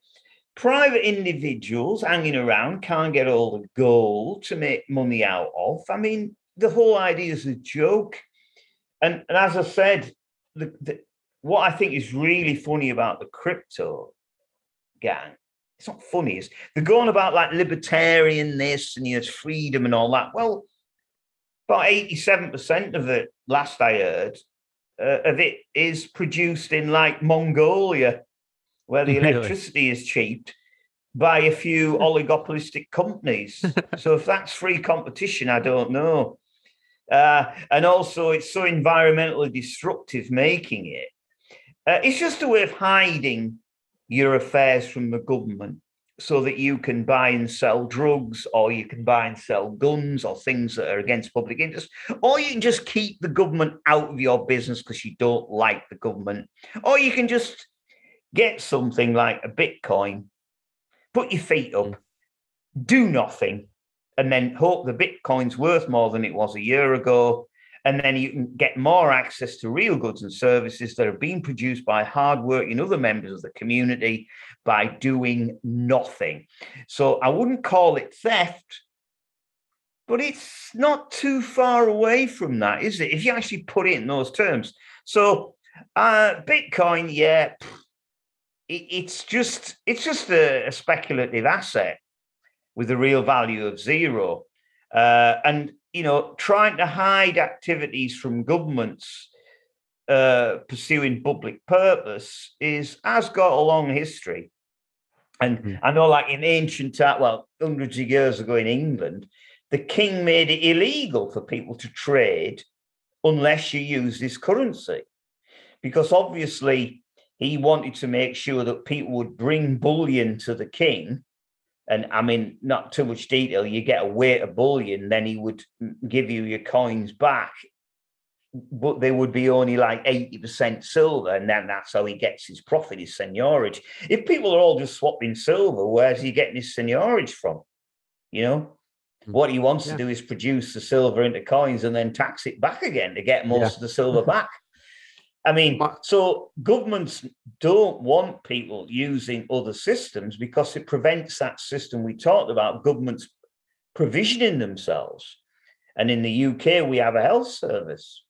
Private individuals hanging around can't get all the gold to make money out of. I mean, the whole idea is a joke. And as I said, what I think is really funny about the crypto gang it's not funny. It's, they're going about like libertarian this and there's freedom and all that. Well, about 87% of it, last I heard, of it is produced in like Mongolia, where the electricity is cheaped by a few oligopolistic companies. So if that's free competition, I don't know. And also it's so environmentally destructive making it. It's just a way of hiding your affairs from the government so that you can buy and sell drugs, or you can buy and sell guns or things that are against public interest, or you can just keep the government out of your business because you don't like the government, or you can just get something like a Bitcoin, put your feet up, do nothing, and then hope the Bitcoin's worth more than it was a year ago. And then you can get more access to real goods and services that are being produced by hardworking other members of the community by doing nothing. So I wouldn't call it theft, but it's not too far away from that, is it? If you actually put it in those terms. So Bitcoin, yeah, it's just a speculative asset with a real value of zero. And you know, trying to hide activities from governments pursuing public purpose has got a long history. And I know, like in ancient times, well, hundreds of years ago in England, the king made it illegal for people to trade unless you use his currency, because obviously he wanted to make sure that people would bring bullion to the king. And I mean, not too much detail, you get a weight of bullion, then he would give you your coins back, but they would be only like 80% silver. And then that's how he gets his profit, his seigniorage. If people are all just swapping silver, where's he getting his seigniorage from? You know, what he wants to do is produce the silver into coins and then tax it back again to get most of the silver back. I mean, so governments don't want people using other systems because it prevents that system we talked about, governments provisioning themselves. And in the UK, we have a health service.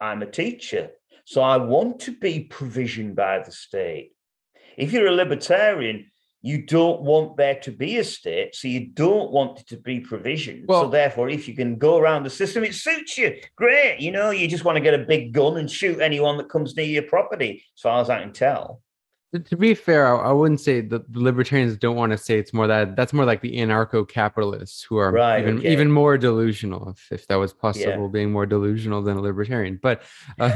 I'm a teacher, so I want to be provisioned by the state. If you're a libertarian, you don't want there to be a state, so you don't want it to be provisioned. Well, so therefore, if you can go around the system, it suits you. Great. You know, you just want to get a big gun and shoot anyone that comes near your property, as far as I can tell. To be fair, I wouldn't say that the libertarians don't want to say it's more that. That's more like the anarcho-capitalists who are even more delusional, if that was possible, being more delusional than a libertarian. But I'm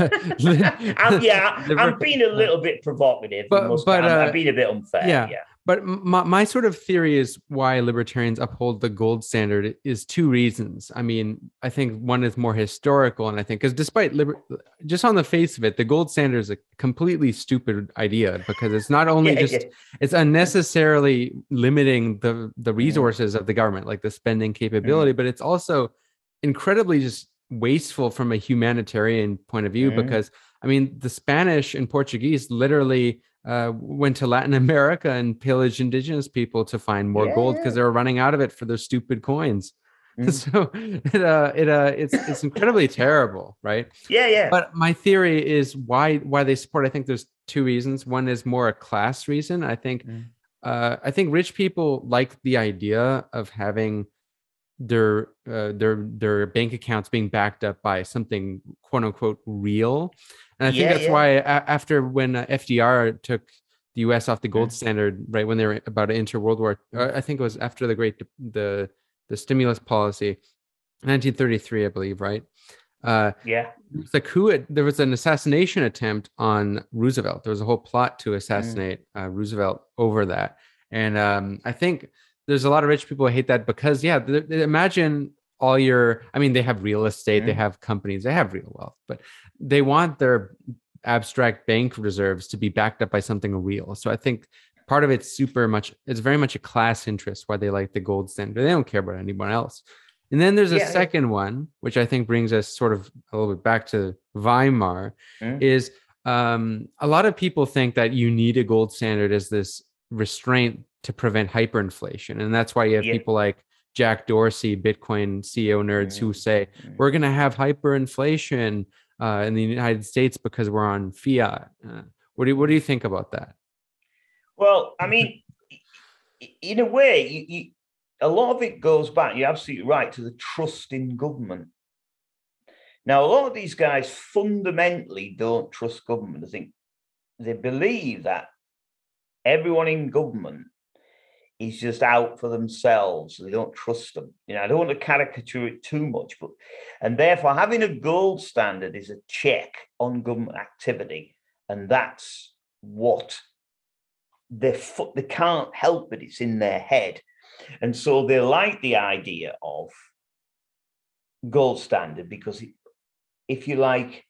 being a little bit provocative. But I'm being a bit unfair. But my sort of theory is why libertarians uphold the gold standard is two reasons. I mean, I think one is more historical, and I think because despite just on the face of it, the gold standard is a completely stupid idea because it's not only it's unnecessarily limiting the resources of the government, like the spending capability, but it's also incredibly just wasteful from a humanitarian point of view because, I mean, the Spanish and Portuguese literally went to Latin America and pillaged indigenous people to find more gold because they were running out of it for their stupid coins. So it's incredibly terrible, right? But my theory is why they support. I think there's two reasons. One is more a class reason. I think I think rich people like the idea of having their bank accounts being backed up by something quote unquote real. And I think that's why after when FDR took the U.S. off the gold standard, right, when they were about to enter World War, I think it was after the stimulus policy, 1933, I believe, right? It was a coup. There was an assassination attempt on Roosevelt. There was a whole plot to assassinate Roosevelt over that. And I think there's a lot of rich people who hate that because, imagine all your, I mean, they have real estate, they have companies, they have real wealth, but they want their abstract bank reserves to be backed up by something real. So I think part of it's it's very much a class interest why they like the gold standard. They don't care about anyone else. And then there's a second one, which I think brings us sort of a little bit back to Weimar, is a lot of people think that you need a gold standard as this restraint to prevent hyperinflation. And that's why you have people like Jack Dorsey, Bitcoin CEO nerds who say we're going to have hyperinflation in the United States because we're on fiat. What do you think about that? Well, I mean, in a way, you, a lot of it goes back, you're absolutely right, to the trust in government. Now, a lot of these guys fundamentally don't trust government. I think they believe that everyone in government is just out for themselves. They don't trust them. You know, I don't want to caricature it too much, but and therefore having a gold standard is a check on government activity, and that's what they can't help it. It's in their head, and so they like the idea of gold standard because it, if you like,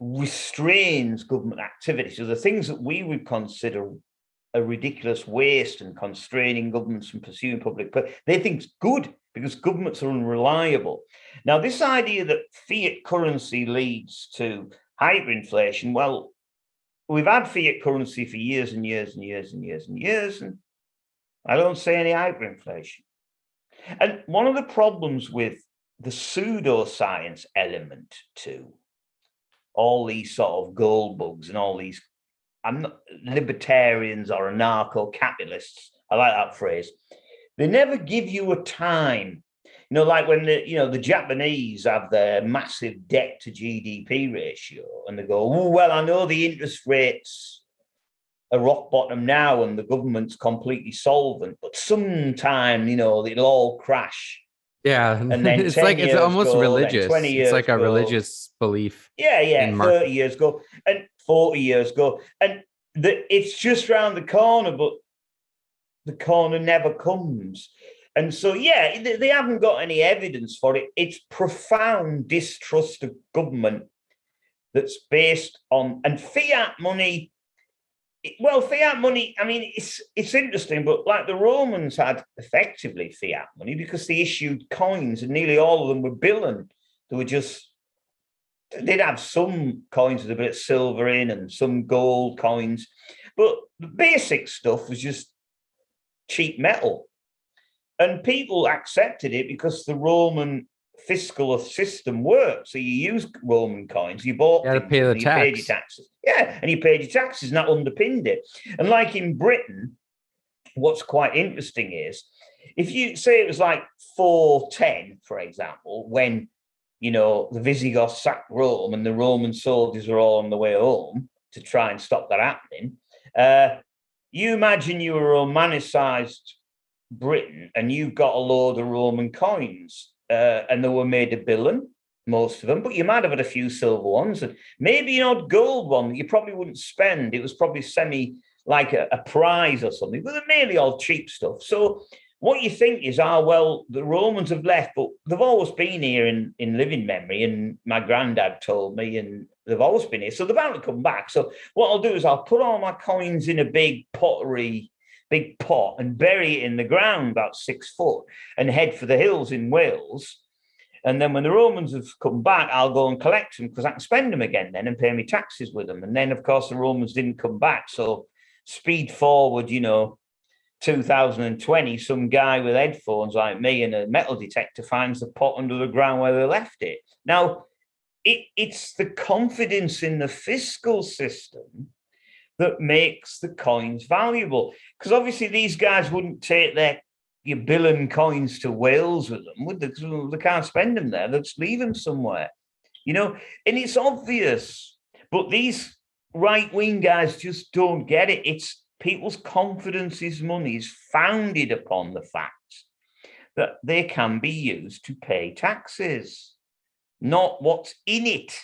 restrains government activity. So the things that we would consider a ridiculous waste and constraining governments from pursuing public, but they think it's good because governments are unreliable. Now, this idea that fiat currency leads to hyperinflation, well, we've had fiat currency for years and years and years and years and years, and I don't see any hyperinflation. And one of the problems with the pseudoscience element to all these sort of gold bugs and all these, I'm not libertarians or anarcho-capitalists, I like that phrase. They never give you a time. You know, like when the, you know, the Japanese have their massive debt to GDP ratio and they go, oh, well, I know the interest rates are rock bottom now and the government's completely solvent, but sometime, you know, it'll all crash. Yeah, and then it's like it's almost go, religious. It's like a religious belief. Yeah, yeah. 30 years ago and 40 years ago, and it's just round the corner, but the corner never comes. And so, yeah, they haven't got any evidence for it. It's profound distrust of government that's based on and fiat money. Well, fiat money, I mean, it's interesting, but like the Romans had effectively fiat money because they issued coins and nearly all of them were billion. They were just, they'd have some coins with a bit of silver in and some gold coins, but the basic stuff was just cheap metal. And people accepted it because the Roman fiscal system worked. So you used Roman coins, you bought you pay the tax. Paid your taxes. Yeah, and you paid your taxes, and that underpinned it. And like in Britain, what's quite interesting is if you say it was like 410, for example, when, you know, the Visigoths sacked Rome and the Roman soldiers were all on the way home to try and stop that happening, you imagine you were Romanicized Britain and you got a load of Roman coins. And they were made a billion, most of them, but you might have had a few silver ones and maybe an odd gold one that you probably wouldn't spend. It was probably semi like a prize or something, but they're mainly all cheap stuff. So what you think is, ah, well, the Romans have left, but they've always been here in living memory, and my granddad told me, and they've always been here, so they're bound to come back. So what I'll do is I'll put all my coins in a big pot and bury it in the ground about 6 foot and head for the hills in Wales. And then when the Romans have come back, I'll go and collect them because I can spend them again then and pay me taxes with them. And then, of course, the Romans didn't come back. So speed forward, you know, 2020, some guy with headphones like me and a metal detector finds the pot under the ground where they left it. Now, it's the confidence in the fiscal system that makes the coins valuable. Because obviously these guys wouldn't take your billion coins to Wales with them, would they? Because they can't spend them there. Let's leave them somewhere, you know? And it's obvious, but these right-wing guys just don't get it. It's people's confidence in money is founded upon the fact that they can be used to pay taxes, not what's in it.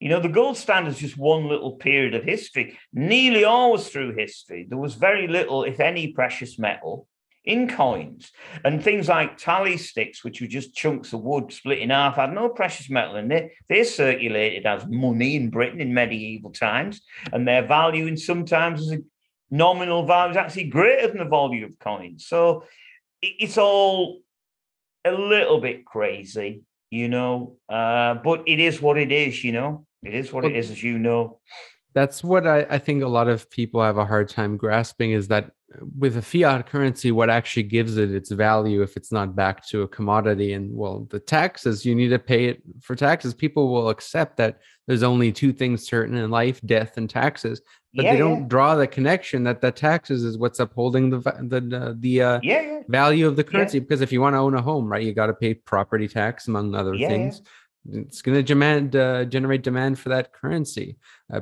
You know, the gold standard is just one little period of history. Nearly always through history, there was very little, if any, precious metal in coins. And things like tally sticks, which were just chunks of wood split in half, had no precious metal in it. They circulated as money in Britain in medieval times, and their value in sometimes as a nominal value is actually greater than the value of coins. So it's all a little bit crazy, you know, but it is what it is, you know. It is what it is, as you know. That's what I think a lot of people have a hard time grasping, is that with a fiat currency, what actually gives it its value if it's not backed to a commodity? And well, the taxes, you need to pay it for taxes. People will accept that there's only two things certain in life, death and taxes, but they don't draw the connection that the taxes is what's upholding the value of the currency. Because if you want to own a home, right, you got to pay property tax, among other things. It's going to generate demand for that currency.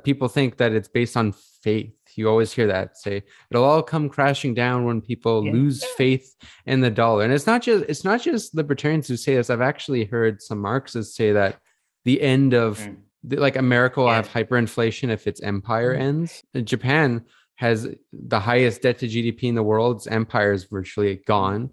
People think that it's based on faith. You always hear that say it'll all come crashing down when people lose faith in the dollar. And it's not just libertarians who say this. I've actually heard some Marxists say that the end of like America will have hyperinflation if its empire ends. Japan has the highest debt to GDP in the world. Its empire is virtually gone.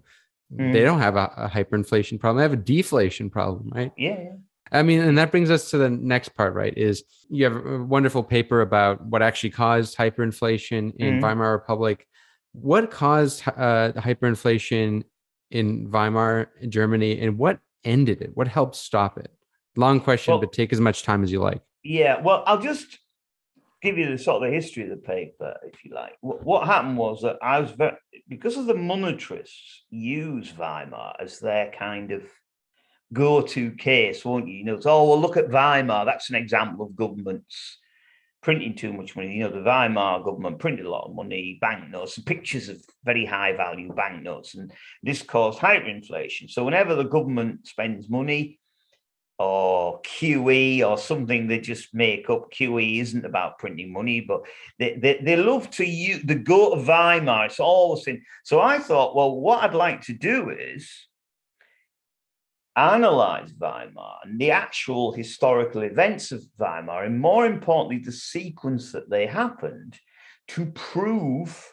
They don't have a hyperinflation problem. They have a deflation problem, right? Yeah. I mean, and that brings us to the next part, right? Is you have a wonderful paper about what actually caused hyperinflation in Weimar Republic. What caused hyperinflation in Weimar, Germany, and what ended it? What helped stop it? Long question, but take as much time as you like. Yeah, well, I'll just give you the sort of the history of the paper, if you like. What happened was that I was very, because of the monetarists use Weimar as their kind of go-to case, won't you? You know, it's, oh, well, look at Weimar. That's an example of governments printing too much money. You know, the Weimar government printed a lot of money, banknotes, and pictures of very high-value banknotes, and this caused hyperinflation. So whenever the government spends money or QE or something, they just make up. QE isn't about printing money, but they love to use the go to Weimar. It's always in. So I thought, well, what I'd like to do is analyze Weimar and the actual historical events of Weimar, and more importantly, the sequence that they happened, to prove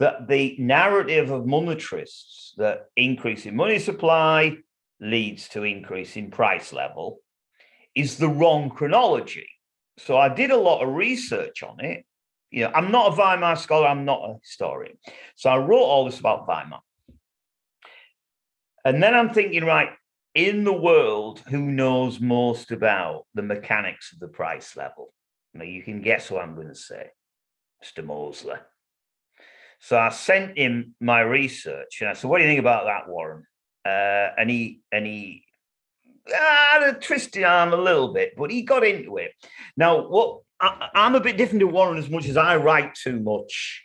that the narrative of monetarists that increasing money supply leads to increase in price level is the wrong chronology. So I did a lot of research on it. You know, I'm not a Weimar scholar, I'm not a historian. So I wrote all this about Weimar. And then I'm thinking, right, in the world, who knows most about the mechanics of the price level? Now, you can guess what I'm going to say, Mr. Mosler. So I sent him my research, and I said, what do you think about that, Warren? And he twisted arm a little bit, but he got into it. Now, I'm a bit different to Warren as much as I write too much.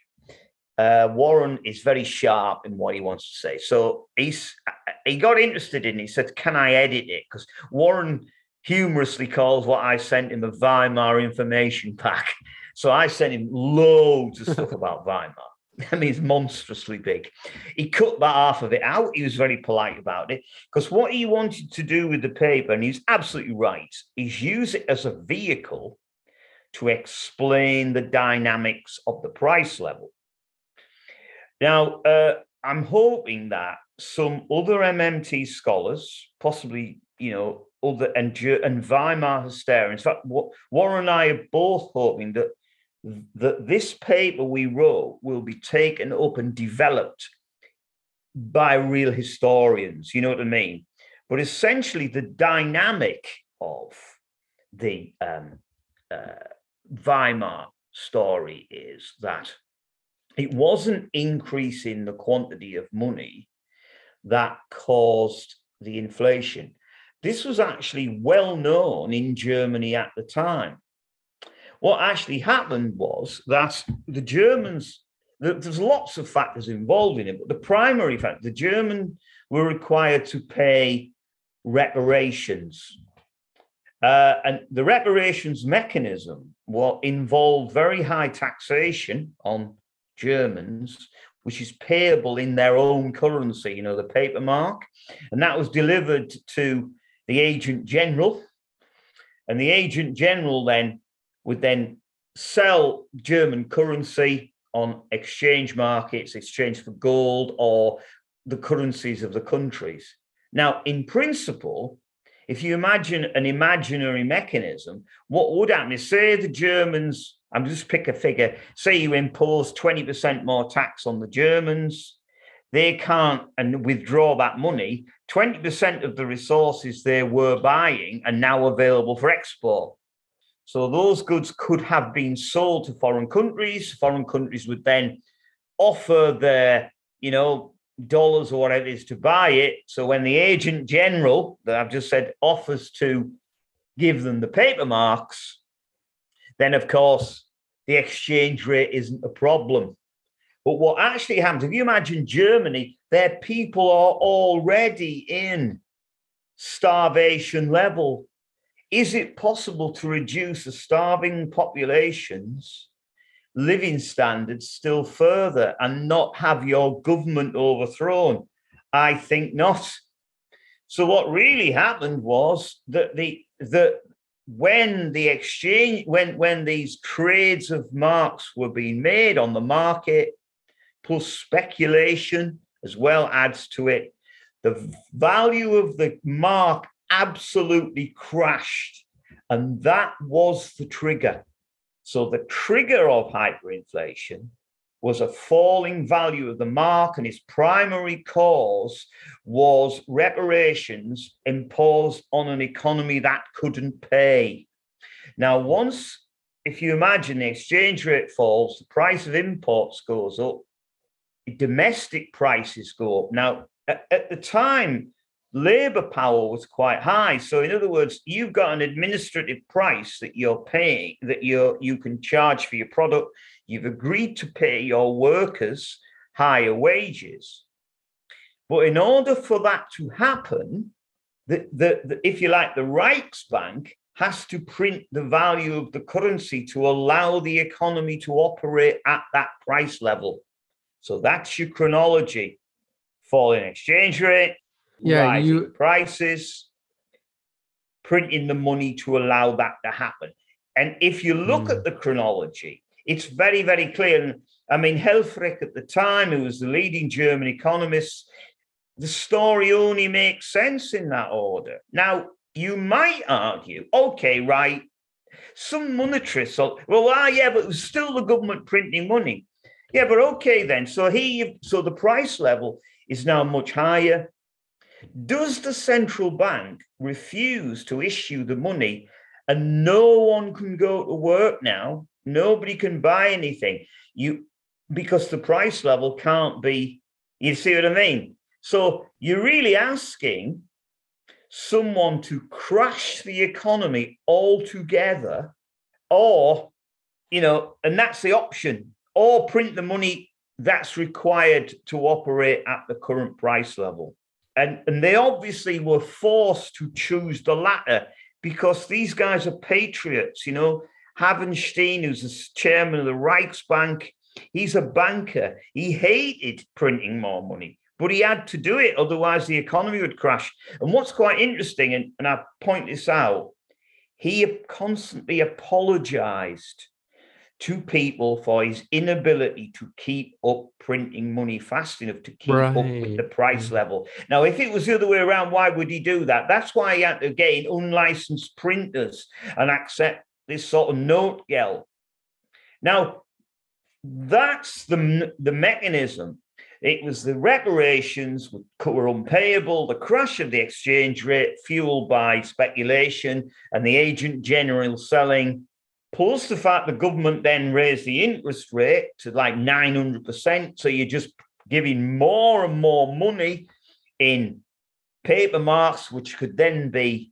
Warren is very sharp in what he wants to say. So he got interested in it. He said, can I edit it? Because Warren humorously calls what I sent him a Weimar information pack. So I sent him loads of stuff about Weimar. I mean, it's monstrously big. He cut about half of it out. He was very polite about it. Because what he wanted to do with the paper, and he's absolutely right, is use it as a vehicle to explain the dynamics of the price level. Now, I'm hoping that some other MMT scholars, possibly, you know, other and Weimar historians. In fact, Warren and I are both hoping that this paper we wrote will be taken up and developed by real historians. You know what I mean? But essentially, the dynamic of the Weimar story is that it wasn't increasing the quantity of money that caused the inflation. This was actually well known in Germany at the time. What actually happened was that the Germans, there's lots of factors involved in it, but the primary fact, the Germans were required to pay reparations. And the reparations mechanism involved very high taxation on Germans, which is payable in their own currency, you know, the paper mark. And that was delivered to the agent general. And the agent general then would then sell German currency on exchange markets, exchange for gold or the currencies of the countries. Now, in principle, if you imagine an imaginary mechanism, what would happen is, say the Germans, I'm just pick a figure, say you impose 20% more tax on the Germans, they can't and withdraw that money, 20% of the resources they were buying are now available for export. So those goods could have been sold to foreign countries. Foreign countries would then offer their, you know, dollars or whatever it is to buy it. So when the agent general that I've just said offers to give them the paper marks, then of course the exchange rate isn't a problem. But what actually happens, if you imagine Germany, their people are already in starvation level. Is it possible to reduce the starving population's living standards still further and not have your government overthrown? I think not. So what really happened was that when these trades of marks were being made on the market, plus speculation as well adds to it, the value of the mark absolutely crashed. And that was the trigger. So the trigger of hyperinflation was a falling value of the mark, and its primary cause was reparations imposed on an economy that couldn't pay. Now, once, if you imagine the exchange rate falls, the price of imports goes up, domestic prices go up. Now, at the time, labor power was quite high. So in other words, you've got an administrative price that you're paying, that you can charge for your product. You've agreed to pay your workers higher wages. But in order for that to happen, if you like, the Reichsbank has to print the value of the currency to allow the economy to operate at that price level. So that's your chronology: falling exchange rate, rising prices, printing the money to allow that to happen. And if you look at the chronology, it's very, very clear. And I mean, Helfrich at the time, who was the leading German economist, the story only makes sense in that order. Now, you might argue, okay, right, some monetarists, but it was still the government printing money. Yeah, but okay then. So the price level is now much higher. Does the central bank refuse to issue the money and no one can go to work now? Nobody can buy anything because the price level can't be, you see what I mean? So you're really asking someone to crash the economy altogether, or, you know, and that's the option, or print the money that's required to operate at the current price level. And they obviously were forced to choose the latter because these guys are patriots, you know. Havenstein, who's the chairman of the Reichsbank, he's a banker. He hated printing more money, but he had to do it. Otherwise, the economy would crash. And what's quite interesting, and I point this out, he constantly apologized to people for his inability to keep up printing money fast enough to keep up with the price level. Now, if it was the other way around, why would he do that? That's why he had to gain unlicensed printers and accept this sort of note gel. Now, that's the mechanism. It was the reparations were unpayable, the crash of the exchange rate fueled by speculation and the agent general selling, plus the fact the government then raised the interest rate to like 900%. So you're just giving more and more money in paper marks, which could then be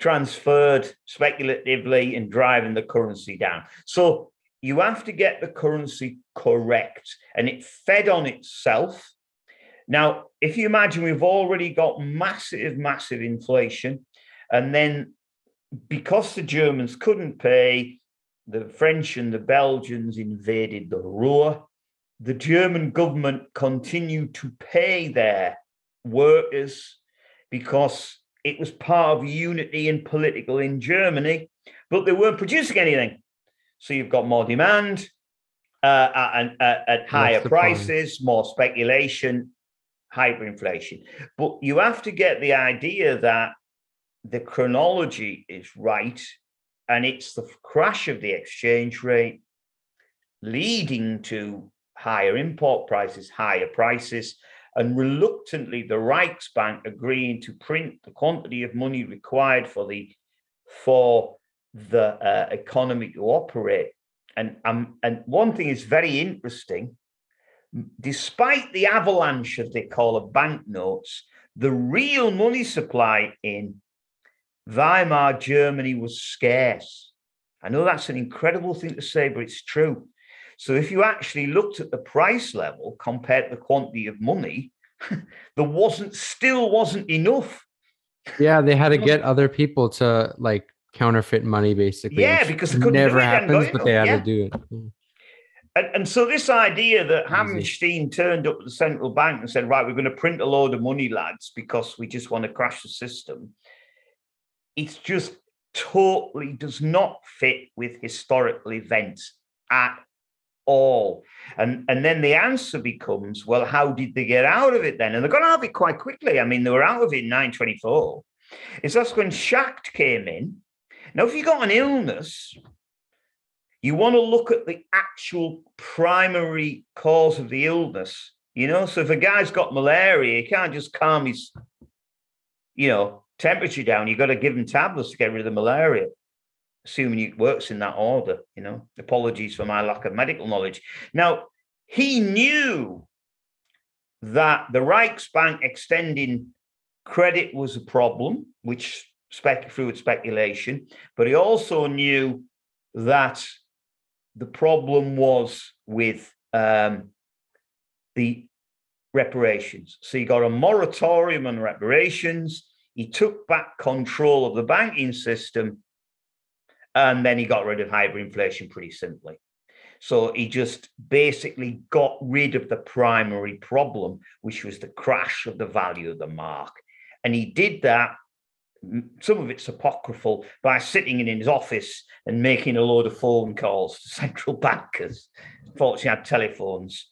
transferred speculatively and driving the currency down. So you have to get the currency correct, and it fed on itself. Now, if you imagine, we've already got massive, massive inflation. And then because the Germans couldn't pay, the French and the Belgians invaded the Ruhr. The German government continued to pay their workers because it was part of unity and political in Germany, but they weren't producing anything. So you've got more demand at higher prices, more speculation, hyperinflation. But you have to get the idea that the chronology is right, and it's the crash of the exchange rate leading to higher import prices, higher prices, and reluctantly the Reichsbank agreeing to print the quantity of money required for the economy to operate. And one thing is very interesting. despite the avalanche of, they call, of banknotes, the real money supply in Weimar Germany was scarce. I know that's an incredible thing to say, but it's true. So if you actually looked at the price level compared to the quantity of money, there still wasn't enough. Yeah, they had to get other people to like counterfeit money, basically. Yeah, because it never happens, but they had to do it. And so this idea that Hammerstein turned up at the central bank and said, right, we're going to print a load of money, lads, because we just want to crash the system. It's just totally does not fit with historical events at all. And then the answer becomes, well, how did they get out of it then? And they got out of it quite quickly. I mean, they were out of it in 1924. That's when Schacht came in. Now, if you got an illness, you want to look at the actual primary cause of the illness, you know? So if a guy's got malaria, you can't just calm his, you know, temperature down. You've got to give him tablets to get rid of the malaria, assuming it works in that order, you know? Apologies for my lack of medical knowledge. Now, he knew that the Reichsbank extending credit was a problem, which through its speculation, but he also knew that the problem was with the reparations. So he got a moratorium on reparations. He took back control of the banking system. And then he got rid of hyperinflation pretty simply. So he just basically got rid of the primary problem, which was the crash of the value of the mark. And he did that. Some of it's apocryphal, by sitting in his office and making a load of phone calls to central bankers. Fortunately, I had telephones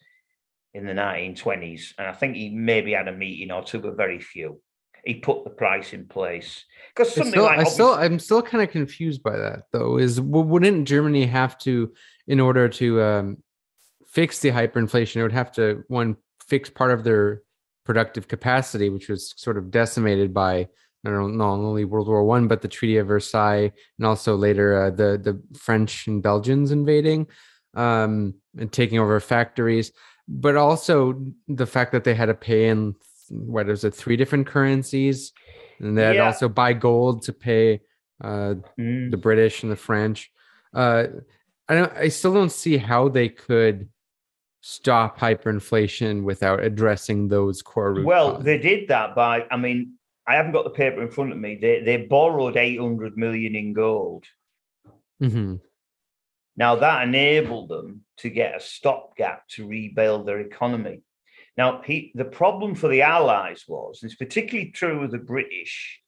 in the 1920s, and I think he maybe had a meeting or two, but very few. He put the price in place because I'm still kind of confused by that, though. Is wouldn't Germany have to, in order to fix the hyperinflation, it would have to fix part of their productive capacity, which was sort of decimated by, I don't know, not only World War I, but the Treaty of Versailles, and also later the French and Belgians invading and taking over factories, but also the fact that they had to pay in, what is it, 3 different currencies, and they had also buy gold to pay the British and the French. I still don't see how they could stop hyperinflation without addressing those core root causes. They did that by, I mean, I haven't got the paper in front of me. They borrowed 800 million in gold. Mm-hmm. Now, that enabled them to get a stopgap to rebuild their economy. Now, the problem for the Allies was, and it's particularly true of the British,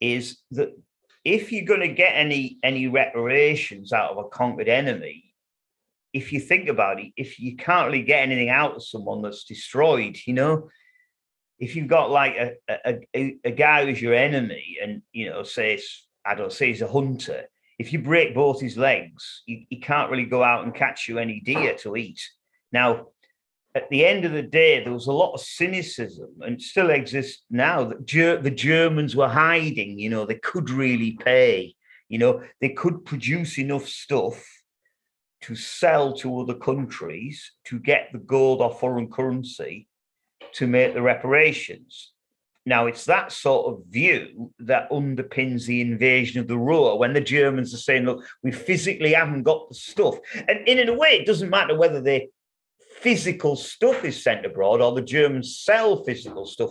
is that if you're going to get any reparations out of a conquered enemy, if you think about it, if you can't really get anything out of someone that's destroyed, you know, if you've got like a guy who's your enemy and, you know, say he's a hunter, if you break both his legs, he can't really go out and catch you any deer to eat. Now, at the end of the day, there was a lot of cynicism, and still exists now, that the Germans were hiding, you know, they could really pay, you know, they could produce enough stuff to sell to other countries to get the gold or foreign currency to make the reparations. Now, it's that sort of view that underpins the invasion of the Ruhr, when the Germans are saying, look, we physically haven't got the stuff. And in a way, it doesn't matter whether their physical stuff is sent abroad or the Germans sell physical stuff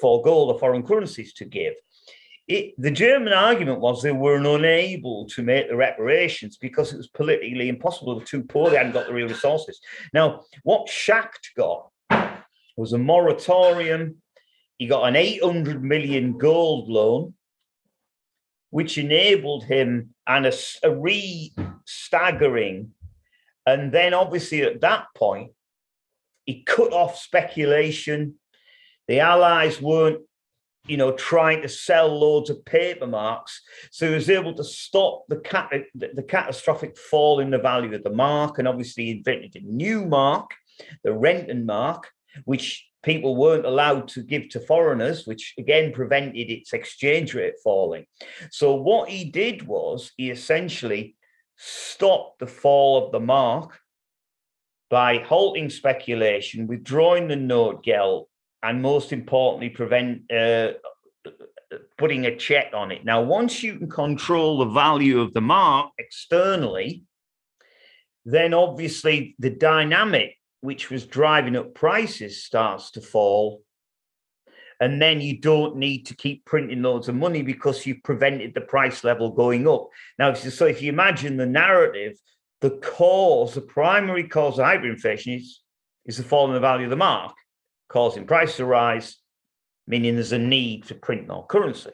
for gold or foreign currencies to give. The German argument was they were unable to make the reparations because it was politically impossible. They were too poor. They hadn't got the real resources. Now, what Schacht got was a moratorium. He got an 800 million gold loan, which enabled him and a re-staggering. And then obviously at that point, he cut off speculation. The Allies weren't, you know, trying to sell loads of paper marks. So he was able to stop the catastrophic fall in the value of the mark. And obviously he invented a new mark, the Rentenmark, which people weren't allowed to give to foreigners, which again prevented its exchange rate falling. So what he did was he essentially stopped the fall of the mark by halting speculation, withdrawing the note geld, and most importantly, prevent putting a check on it. Now, once you can control the value of the mark externally, then obviously the dynamic which was driving up prices starts to fall. And then you don't need to keep printing loads of money because you've prevented the price level going up. Now, so if you imagine the narrative, the cause, the primary cause of hyperinflation is the fall in the value of the mark, causing prices to rise, meaning there's a need to print more currency.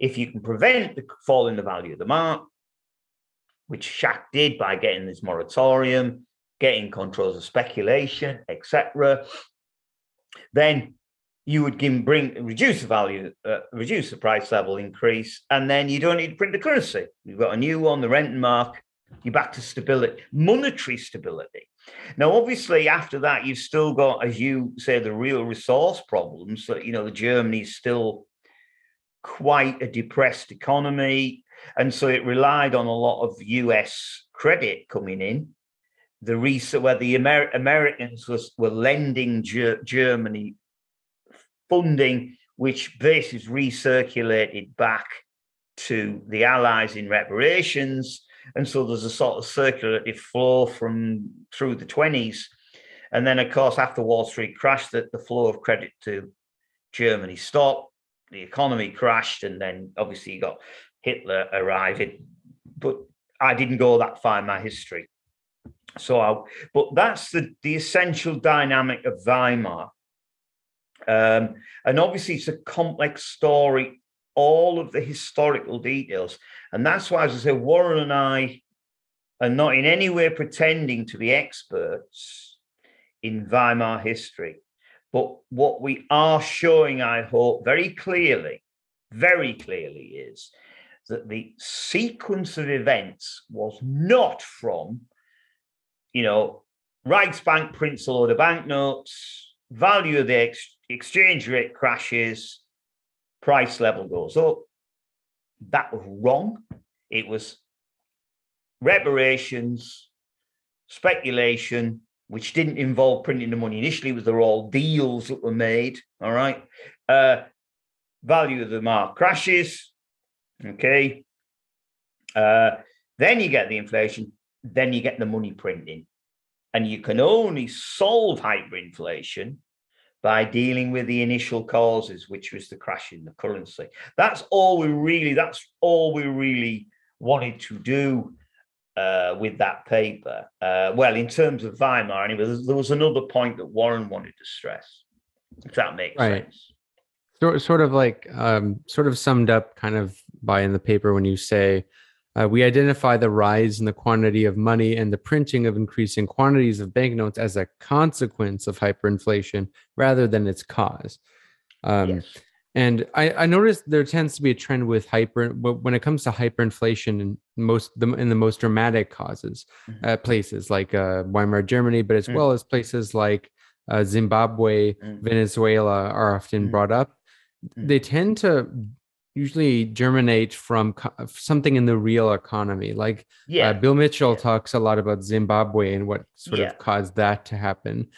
If you can prevent the fall in the value of the mark, which Schacht did by getting this moratorium, getting controls of speculation, etc., then you would reduce the value, reduce the price level increase, and then you don't need to print the currency. You've got a new one, the Rentenmark. You're back to stability, monetary stability. Now, obviously, after that, you've still got, as you say, the real resource problems. That the Germany's still quite a depressed economy, and so it relied on a lot of US credit coming in. The research where the Americans were lending Germany funding, which basis recirculated back to the Allies in reparations. And so there's a sort of circulative flow through the 20s. And then, of course, after Wall Street crashed, the flow of credit to Germany stopped, the economy crashed, and then obviously you got Hitler arriving. But I didn't go that far in my history. But that's the essential dynamic of Weimar. And obviously it's a complex story, all of the historical details. And that's why, as I say, Warren and I are not in any way pretending to be experts in Weimar history. But what we are showing, I hope, very clearly is that the sequence of events was not from, Reichsbank prints a load of banknotes, value of the exchange rate crashes, price level goes up. That was wrong. It was reparations, speculation, which didn't involve printing the money initially. It was the raw deals that were made, all right? Value of the mark crashes, okay? Then you get the inflation, then you get the money printing. And you can only solve hyperinflation by dealing with the initial causes, which was the crash in the currency. That's all we really wanted to do with that paper. Well, in terms of Weimar, anyway, there was another point that Warren wanted to stress, if that makes sense. Sort of summed up kind of by in the paper when you say, we identify the rise in the quantity of money and the printing of increasing quantities of banknotes as a consequence of hyperinflation rather than its cause. Yes. And I noticed there tends to be a trend with when it comes to hyperinflation in the most dramatic causes, places like Weimar Germany, but as well as places like Zimbabwe, Venezuela are often brought up. They tend to usually germinate from something in the real economy. Like Bill Mitchell talks a lot about Zimbabwe and what sort of caused that to happen,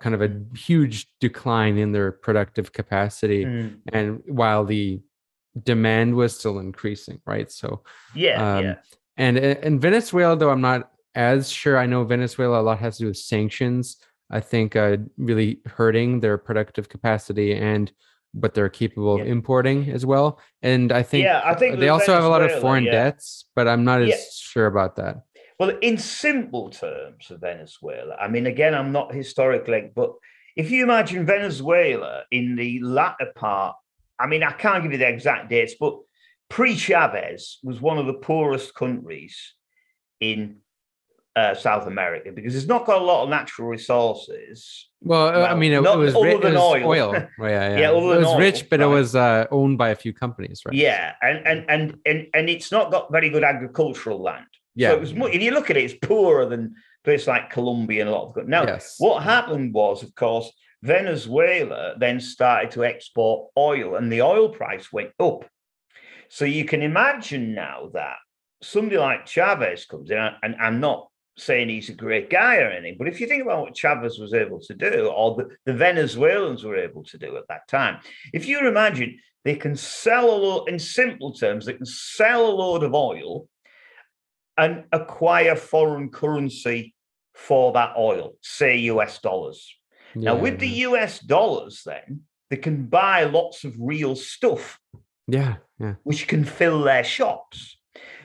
kind of a huge decline in their productive capacity. And while the demand was still increasing, right? So, And in Venezuela, though, I'm not as sure. I know Venezuela, a lot has to do with sanctions, I think, really hurting their productive capacity and but they're capable of importing as well. And I think they also have a lot of foreign debts, but I'm not as sure about that. Well, in simple terms of Venezuela, I mean, again, I'm not historically, but if you imagine Venezuela in the latter part, I mean, I can't give you the exact dates, but pre-Chavez was one of the poorest countries in South America, because it's not got a lot of natural resources. Well, I mean, it was oil. Well, it was oil, rich, but it was owned by a few companies, right? Yeah, and it's not got very good agricultural land. Yeah. So it was if you look at it, it's poorer than places like Colombia and a lot of good. Now, what happened was, of course, Venezuela then started to export oil, and the oil price went up. So you can imagine now that somebody like Chavez comes in, and I'm not saying he's a great guy or anything, but if you think about what Chavez was able to do, or the Venezuelans were able to do at that time, if you imagine they can sell a lot, in simple terms, they can sell a load of oil and acquire foreign currency for that oil, say US dollars. Yeah. Now, with the US dollars, then, they can buy lots of real stuff, which can fill their shops.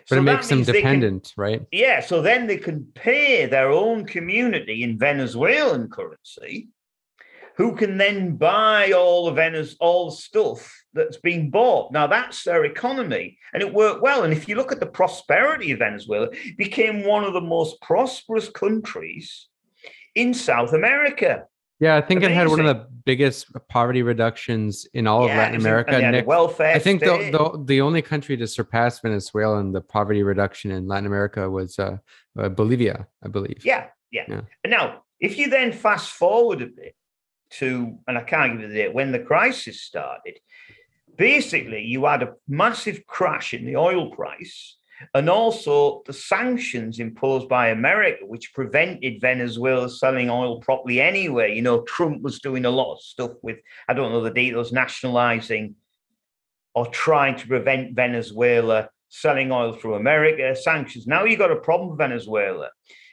But so it makes them dependent, right? Yeah, so then they can pay their own community in Venezuelan currency, who can then buy all the stuff that's being bought. Now, that's their economy, and it worked well. And if you look at the prosperity of Venezuela, it became one of the most prosperous countries in South America. Yeah, I think Amazing. It had one of the biggest poverty reductions in all of Latin America. And Nick, welfare I think the only country to surpass Venezuela in the poverty reduction in Latin America was Bolivia, I believe. Yeah. Now, if you then fast forward a bit to, and I can't give you the date, when the crisis started, basically you had a massive crash in the oil price and also the sanctions imposed by America, which prevented Venezuela selling oil properly anyway. You know, Trump was doing a lot of stuff with, I don't know the details, nationalizing or trying to prevent Venezuela selling oil through America, sanctions. Now you've got a problem with Venezuela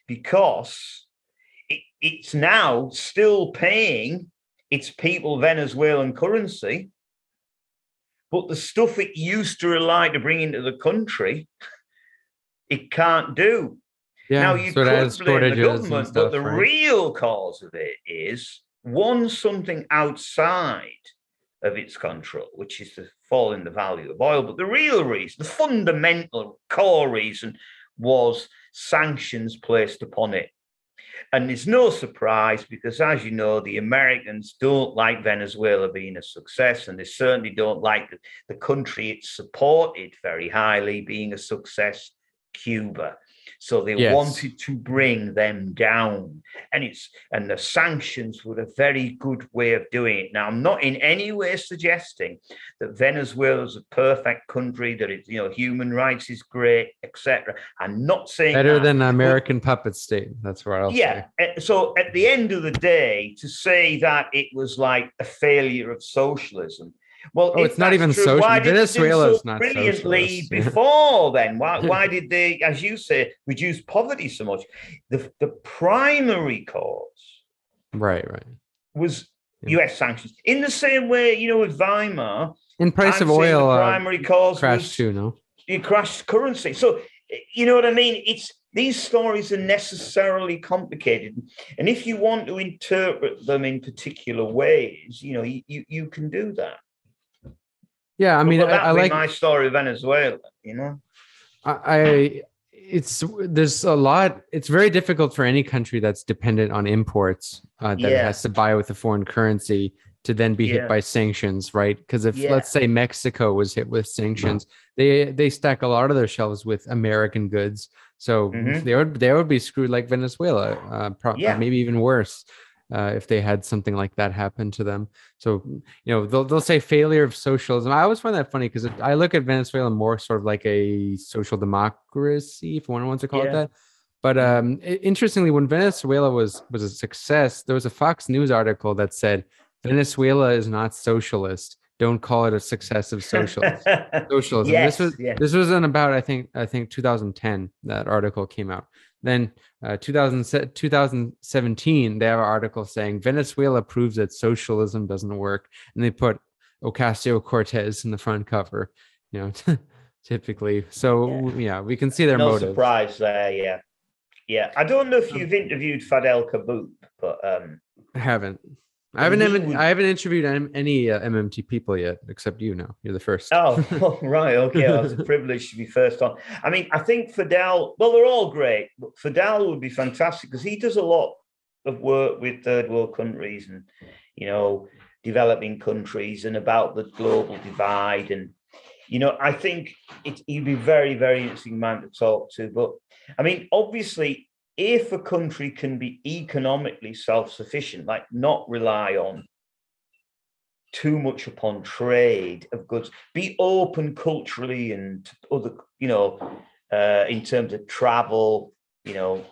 because it's now still paying its people Venezuelan currency, but the stuff it used to rely to bring into the country, it can't do. Yeah, now, you could blame the government, but the real cause of it is, one, something outside of its control, which is the fall in the value of oil. But the real reason, the fundamental core reason, was sanctions placed upon it. And it's no surprise because, as you know, the Americans don't like Venezuela being a success, and they certainly don't like the country it supported very highly being a success, Cuba. So they wanted to bring them down, and the sanctions were a very good way of doing it. Now, I'm not in any way suggesting that Venezuela is a perfect country, that it's, you know, human rights is great, etc. I'm not saying better than American puppet state. That's what I'll say. So at the end of the day, to say that it was like a failure of socialism. Well, it's not even social. Venezuela is not brilliantly before then. Why did they, as you say, reduce poverty so much? The primary cause, right, was U.S. sanctions. In the same way, you know, with Weimar, in price of oil, the primary cause crashed too. No, it crashed currency. So you know what I mean. It's these stories are necessarily complicated, and if you want to interpret them in particular ways, you know, you can do that. Yeah, I mean, I like my story of Venezuela, you know, there's a lot. It's very difficult for any country that's dependent on imports that has to buy with a foreign currency to then be hit by sanctions. Right. Because if let's say Mexico was hit with sanctions, they stack a lot of their shelves with American goods. So they would be screwed like Venezuela, maybe even worse. If they had something like that happen to them. So, you know, they'll say failure of socialism. I always find that funny because I look at Venezuela more sort of like a social democracy, if one wants to call it that. But interestingly, when Venezuela was a success, there was a Fox News article that said, Venezuela is not socialist. Don't call it a success of socialism. Yes, this was in about, I think 2010, that article came out. Then 2017, they have an article saying Venezuela proves that socialism doesn't work. And they put Ocasio-Cortez in the front cover, you know, typically. So, we can see their motives. No surprise there, Yeah, I don't know if you've interviewed Fadhel Kaboub, but... I haven't. I haven't interviewed any MMT people yet, except you now. You're the first. Oh, right. Okay. Well, it's a privilege to be first on. I mean, I think Fadhel, well, they're all great, but Fadhel would be fantastic because he does a lot of work with third world countries and, you know, developing countries and about the global divide. And, you know, I think he'd be very, very interesting man to talk to. But, I mean, obviously, if a country can be economically self-sufficient, like not rely on too much upon trade of goods, be open culturally and other, you know, in terms of travel, you know,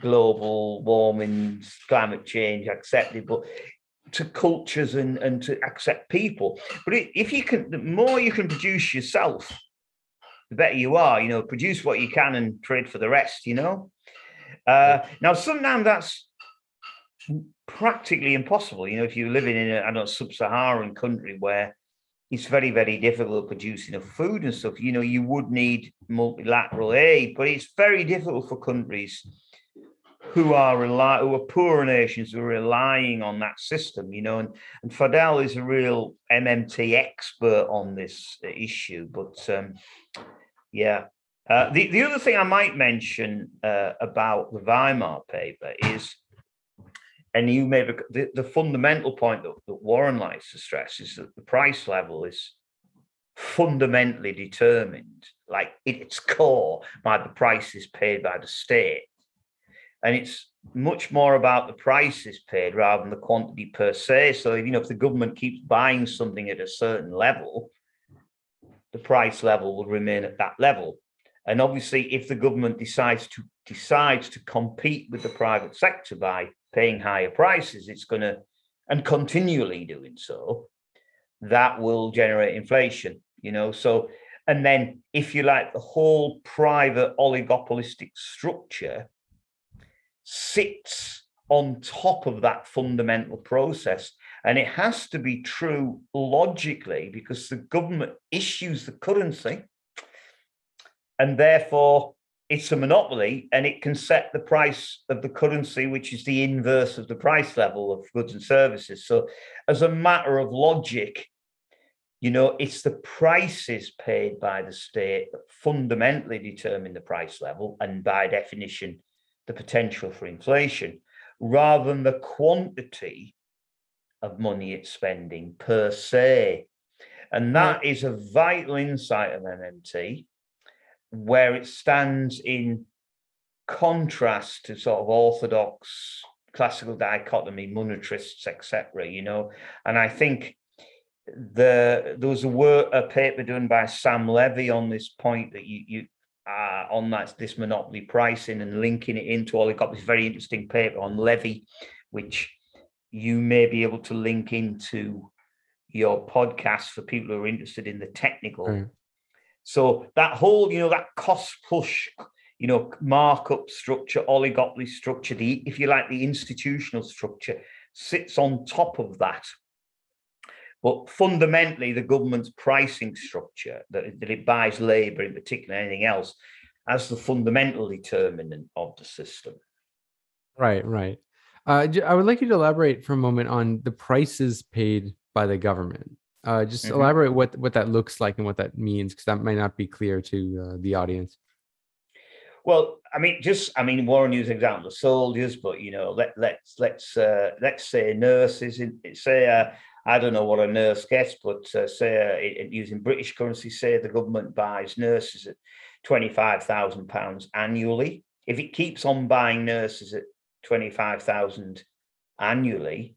global warming, climate change accepted, but to cultures and to accept people. But if you can, the more you can produce yourself, the better you are, you know, produce what you can and trade for the rest, you know. Now, sometimes that's practically impossible, you know, if you're living in a sub-Saharan country where it's very, very difficult producing enough food and stuff, you know, you would need multilateral aid, but it's very difficult for countries who are poorer nations who are relying on that system, you know, and Fadhel is a real MMT expert on this issue. But the other thing I might mention about the Weimar paper is, and you made the fundamental point that Warren likes to stress, is that the price level is fundamentally determined, like at its core, by the prices paid by the state. And it's much more about the prices paid rather than the quantity per se. So, you know, if the government keeps buying something at a certain level, the price level will remain at that level. And obviously, if the government decides to compete with the private sector by paying higher prices, it's going to, and continually doing so, that will generate inflation, you know. So, and then, if you like, the whole private oligopolistic structure sits on top of that fundamental process, and it has to be true logically, because the government issues the currency and therefore it's a monopoly, and it can set the price of the currency, which is the inverse of the price level of goods and services. So as a matter of logic, you know, it's the prices paid by the state that fundamentally determine the price level, and by definition the potential for inflation, rather than the quantity of money it's spending per se. And that is a vital insight of MMT, where it stands in contrast to sort of orthodox classical dichotomy, monetarists, etc., you know. And I think there was a paper done by Sam Levy on this point that you on this monopoly pricing and linking it into oligopoly. Very interesting paper on Levy, which you may be able to link into your podcast for people who are interested in the technical. So that whole, you know, that cost push, you know, markup structure, oligopoly structure, the, if you like, the institutional structure sits on top of that. But fundamentally, the government's pricing structure, that it buys labour in particular, anything else, as the fundamental determinant of the system. Right. I would like you to elaborate for a moment on the prices paid by the government. Just elaborate what that looks like and what that means, because that might not be clear to the audience. Well, I mean, Warren used an example of soldiers, but, you know, let's say nurses. I don't know what a nurse gets, but using British currency, say the government buys nurses at £25,000 annually. If it keeps on buying nurses at £25,000 annually,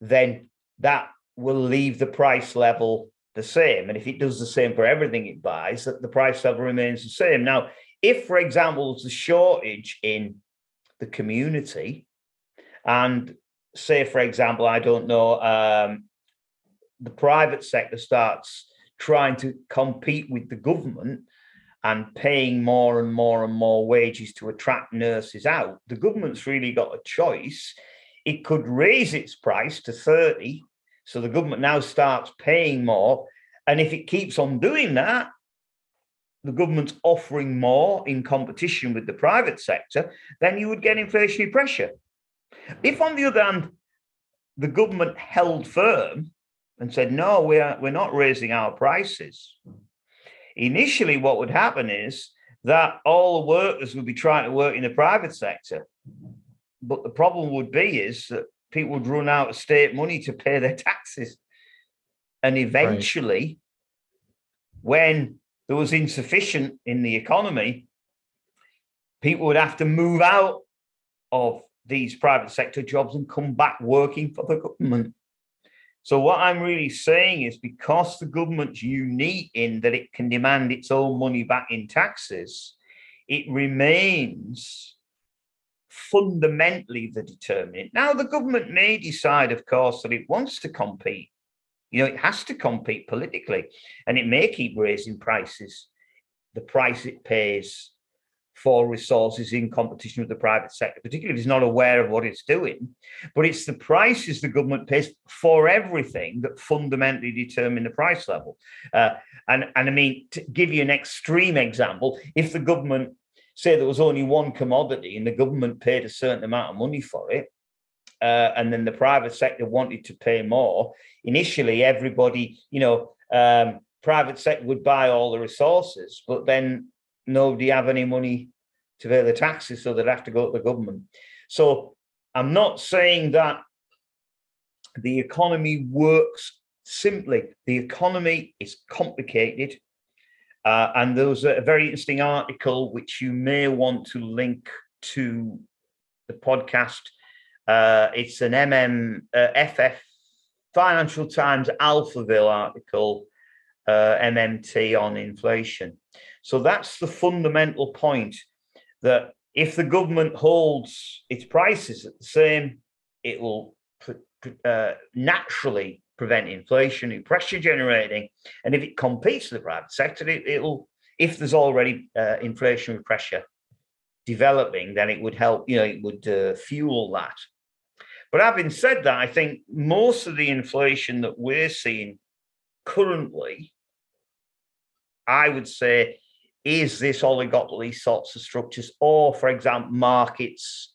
then that will leave the price level the same. And if it does the same for everything it buys, that the price level remains the same. Now, if, for example, there's a shortage in the community, and say, for example, I don't know, the private sector starts trying to compete with the government and paying more and more and more wages to attract nurses out, the government's really got a choice. It could raise its price to 30. So the government now starts paying more. And if it keeps on doing that, the government's offering more in competition with the private sector, then you would get inflationary pressure. If, on the other hand, the government held firm and said, no, we're not raising our prices, initially what would happen is that all the workers would be trying to work in the private sector. But the problem would be is that people would run out of state money to pay their taxes. And eventually, when there was insufficient in the economy, people would have to move out of these private sector jobs and come back working for the government. So what I'm really saying is, because the government's unique in that it can demand its own money back in taxes, it remains fundamentally the determinant. Now, the government may decide, of course, that it wants to compete. You know, it has to compete politically, and it may keep raising prices, the price it pays for resources in competition with the private sector, particularly if it's not aware of what it's doing. But it's the prices the government pays for everything that fundamentally determine the price level. And I mean, to give you an extreme example, if the government, say there was only one commodity and the government paid a certain amount of money for it, and then the private sector wanted to pay more, initially everybody, you know, private sector would buy all the resources, but then nobody have any money to pay the taxes, so they'd have to go to the government. So I'm not saying that the economy works simply. The economy is complicated. And there was a very interesting article, which you may want to link to the podcast. It's an FF Financial Times Alphaville article, MMT on inflation. So that's the fundamental point, that if the government holds its prices at the same, it will naturally prevent inflation and pressure generating. And if it competes with the private sector, it'll, if there's already inflationary pressure developing, then it would help, you know, it would fuel that. But having said that, I think most of the inflation that we're seeing currently, I would say, is this oligopoly sorts of structures, or, for example, markets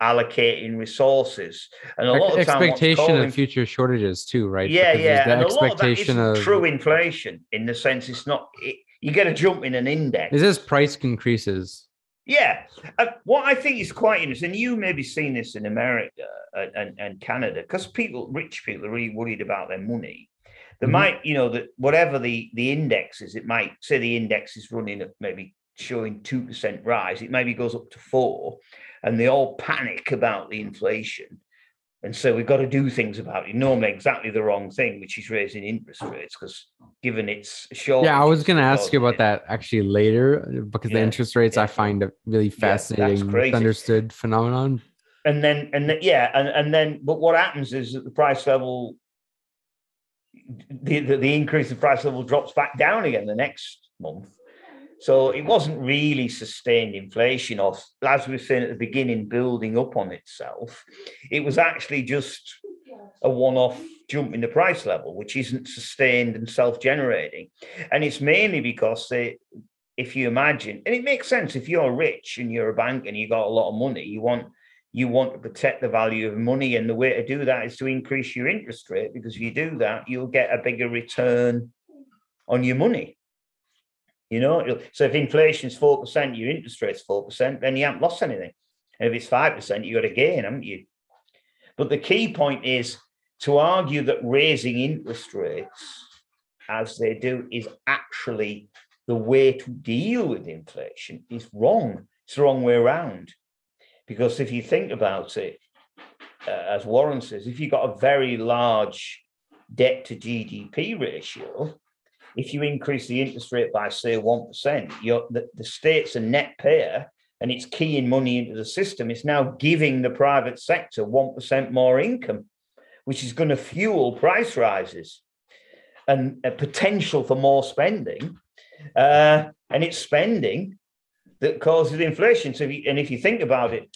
allocating resources. And a lot of expectation of future shortages too, right? Yeah. And a lot of that is true inflation, in the sense it's not, you get a jump in an index. It's just price increases. Yeah. What I think is quite interesting, you may be seeing this in America and Canada, because rich people are really worried about their money. They might, you know, that whatever the index is, it might say the index is running at maybe showing 2% rise. It maybe goes up to 4%, and they all panic about the inflation. And so we've got to do things about it. Normally, exactly the wrong thing, which is raising interest rates, because given it's short. Yeah, I was going to ask you about that actually later, because the interest rates, I find a really fascinating, misunderstood phenomenon. And then, but what happens is that the price level, the increase in price level drops back down again the next month. So it wasn't really sustained inflation, or, as we were saying at the beginning, building up on itself. It was actually just a one-off jump in the price level, which isn't sustained and self-generating. And it's mainly because if you imagine, and it makes sense, if you're rich and you're a bank and you got a lot of money, you want to protect the value of money, and the way to do that is to increase your interest rate, because if you do that, you'll get a bigger return on your money. You know, so if inflation's 4%, your interest rate's 4%, then you haven't lost anything. And if it's 5%, you got a gain, haven't you? But the key point is to argue that raising interest rates, as they do, is actually the way to deal with inflation is wrong. It's the wrong way around. Because if you think about it, as Warren says, if you've got a very large debt to GDP ratio, if you increase the interest rate by, say, 1%, the state's a net payer, and it's keying money into the system. It's now giving the private sector 1% more income, which is going to fuel price rises and a potential for more spending. And it's spending that causes inflation. So, if you think about it,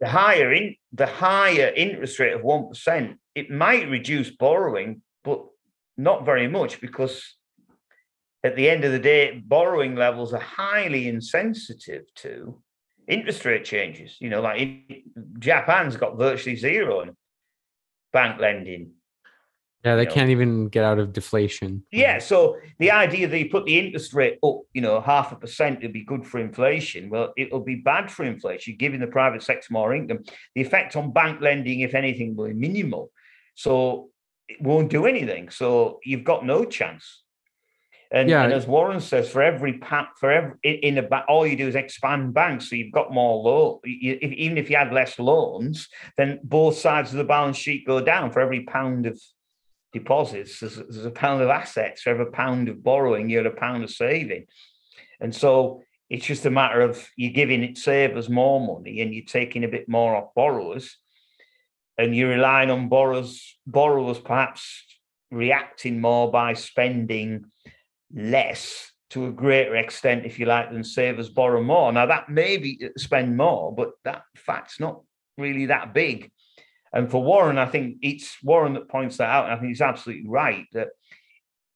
the higher interest rate of 1%, it might reduce borrowing, but not very much, because at the end of the day, borrowing levels are highly insensitive to interest rate changes. You know, like Japan's got virtually zero in bank lending. Yeah, they can't even get out of deflation. Yeah, so the idea that you put the interest rate up, 0.5%, it'll be good for inflation. Well, it'll be bad for inflation. You're giving the private sector more income. The effect on bank lending, if anything, will be minimal. So it won't do anything. So you've got no chance. And as Warren says, all you do is expand banks, so you've got more loans. Even if you had less loans, then both sides of the balance sheet go down. For every pound of deposits, there's a pound of assets. For every pound of borrowing, you had a pound of saving. And so It's just a matter of you're giving savers more money and you're taking a bit more off borrowers, and you're relying on borrowers perhaps reacting more by spending less to a greater extent, if you like, than savers borrow more. Now, that may be spend more, but that fact's not really that big. And for Warren, I think it's Warren that points that out, and I think he's absolutely right that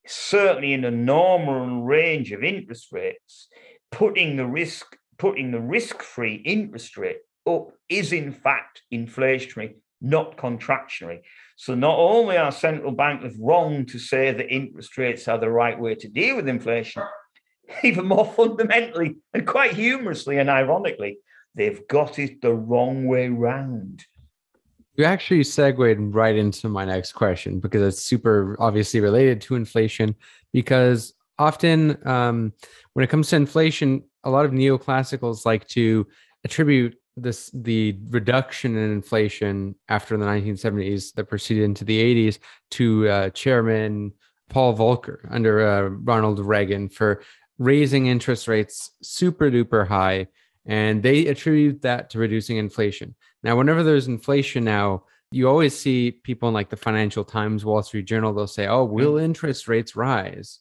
certainly in the normal range of interest rates, putting the risk-free interest rate up is in fact inflationary, not contractionary. So not only are central bankers wrong to say that interest rates are the right way to deal with inflation, even more fundamentally and quite humorously and ironically, they've got it the wrong way round. You actually segued right into my next question, because it's super obviously related to inflation, because often when it comes to inflation, a lot of neoclassicals like to attribute the reduction in inflation after the 1970s that proceeded into the 80s to Chairman Paul Volcker under Ronald Reagan for raising interest rates super duper high. And they attribute that to reducing inflation. Now, whenever there's inflation now, you always see people in like the Financial Times, Wall Street Journal, they'll say, oh, will interest rates rise?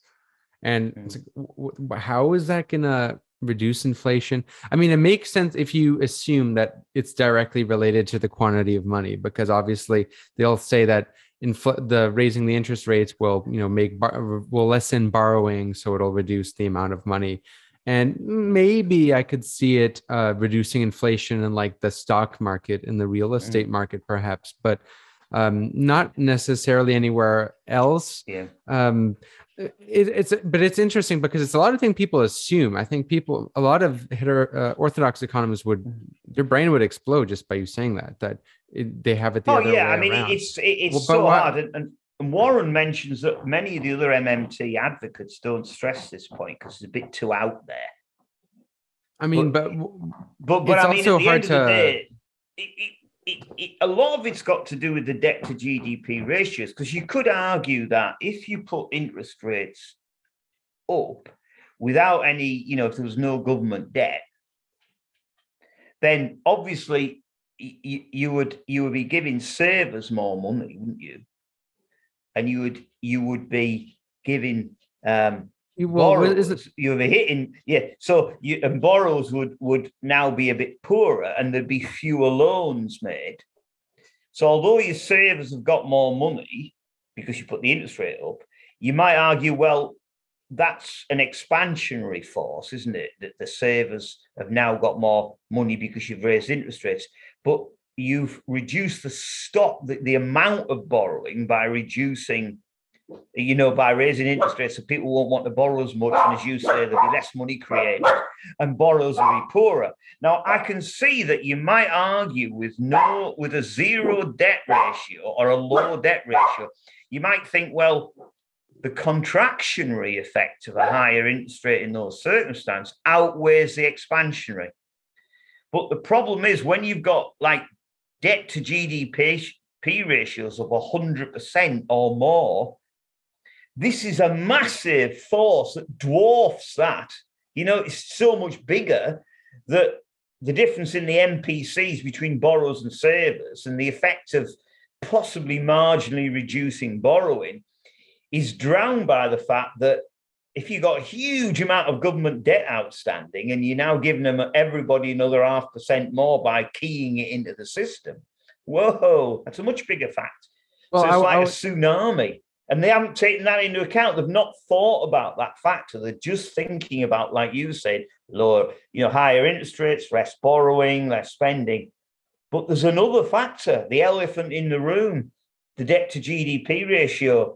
And it's like, how is that going to reduce inflation? I mean, it makes sense if you assume that it's directly related to the quantity of money, because obviously they'll say that the raising the interest rates will, you know, will lessen borrowing, so it'll reduce the amount of money. And maybe I could see it reducing inflation in like the stock market and the real estate market, perhaps, but not necessarily anywhere else. Yeah. But it's interesting because it's a lot of things people assume. I think a lot of orthodox economists their brain would explode just by you saying that they have it the other way around. Oh, yeah. I mean, it's so hard. And Warren mentions that many of the other MMT advocates don't stress this point because it's a bit too out there. I mean, but it's also hard to... a lot of it's got to do with the debt to GDP ratios, because you could argue that if you put interest rates up without any, you know, if there was no government debt, then obviously you would be giving savers more money, wouldn't you? And you would be giving and borrowers would now be a bit poorer, and there'd be fewer loans made. So although your savers have got more money because you put the interest rate up, you might argue, well, that's an expansionary force, isn't it? That the savers have now got more money because you've raised interest rates, but you've reduced the amount of borrowing by reducing, you know, by raising interest rates, so people won't want to borrow as much, and as you say, there'll be less money created, and borrowers will be poorer. Now, I can see that you might argue with a zero debt ratio or a low debt ratio, you might think, well, the contractionary effect of a higher interest rate in those circumstances outweighs the expansionary. But the problem is when you've got like debt to GDP ratios of 100% or more, this is a massive force that dwarfs that. You know, it's so much bigger that the difference in the MPCs between borrowers and savers and the effect of possibly marginally reducing borrowing is drowned by the fact that if you've got a huge amount of government debt outstanding and you're now giving everybody another 0.5% more by keying it into the system, whoa, that's a much bigger fact. Well, so it's like a tsunami. And they haven't taken that into account. They've not thought about that factor. They're just thinking about, like you said, lower, you know, higher interest rates, less borrowing, less spending. But there's another factor, the elephant in the room, the debt to GDP ratio.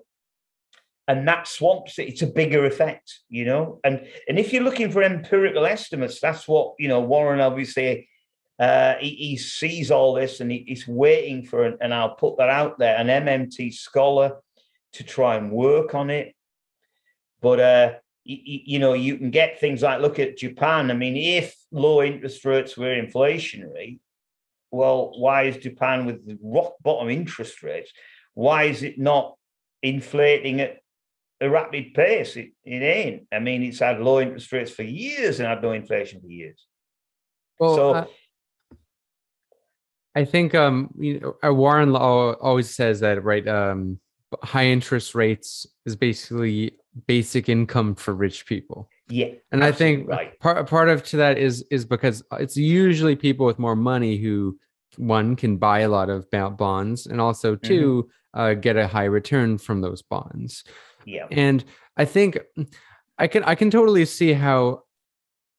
And that swamps it. It's a bigger effect, you know. And if you're looking for empirical estimates, that's what, you know, Warren obviously he sees all this, and he's waiting for it. And I'll put that out there, an MMT scholar, to try and work on it. But, you know, you can get things like, look at Japan. I mean, if low interest rates were inflationary, well, why is Japan with the rock bottom interest rates? Why is it not inflating at a rapid pace. It ain't. I mean, it's had low interest rates for years and had no inflation for years. Well, so I think Warren always says that, right? High interest rates is basically basic income for rich people. Yeah, and I think right. part of to that is because it's usually people with more money who, one, can buy a lot of bonds, and also two, get a high return from those bonds. Yeah, and I think I can totally see how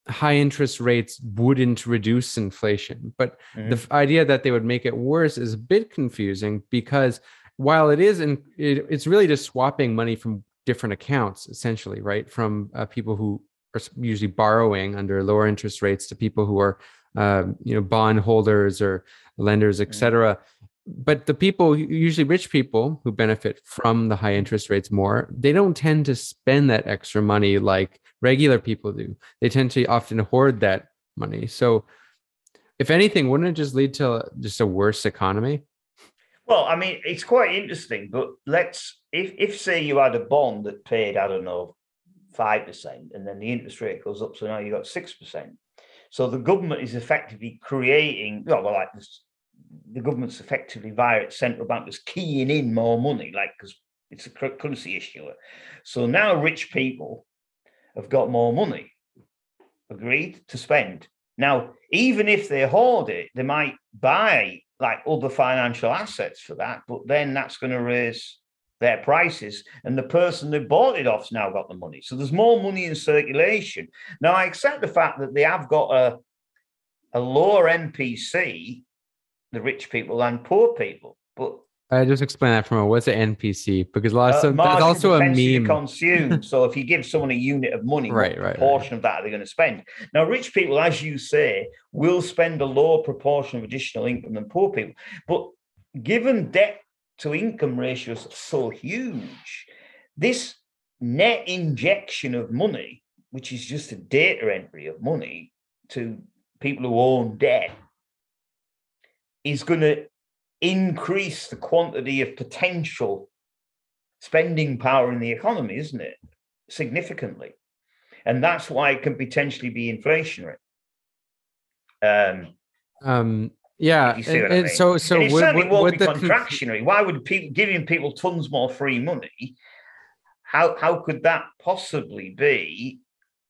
high interest rates wouldn't reduce inflation, but the idea that they would make it worse is a bit confusing, because while it is, and it's really just swapping money from different accounts, essentially, right? From people who are usually borrowing under lower interest rates to people who are, bond holders or lenders, et cetera. But the people, usually rich people who benefit from the high interest rates more, they don't tend to spend that extra money like regular people do. They tend to often hoard that money. So if anything, wouldn't it just lead to just a worse economy? Well, I mean, it's quite interesting, but if say you had a bond that paid, I don't know, 5%, and then the interest rate goes up, so now you've got 6%. So the government is effectively creating, the government's effectively via its central bank is keying in more money, because it's a currency issuer. So now rich people have got more money, agreed, to spend. Now, even if they hoard it, they might buy other financial assets for that, but then that's going to raise their prices, and the person they bought it off's now got the money. So there's more money in circulation. Now, I accept the fact that they have got a lower NPC, the rich people and poor people, but I just explained that what's an NPC? Because that's also a meme. Consume. So if you give someone a unit of money, what proportion of that are they going to spend? Now, rich people, as you say, will spend a lower proportion of additional income than poor people. But given debt to income ratios so huge, this net injection of money, which is just a data entry of money to people who own debt, is going to increase the quantity of potential spending power in the economy, isn't it? Significantly. And that's why it can potentially be inflationary. Yeah. And so it certainly won't be contractionary. Why would people giving people tons more free money? How could that possibly be,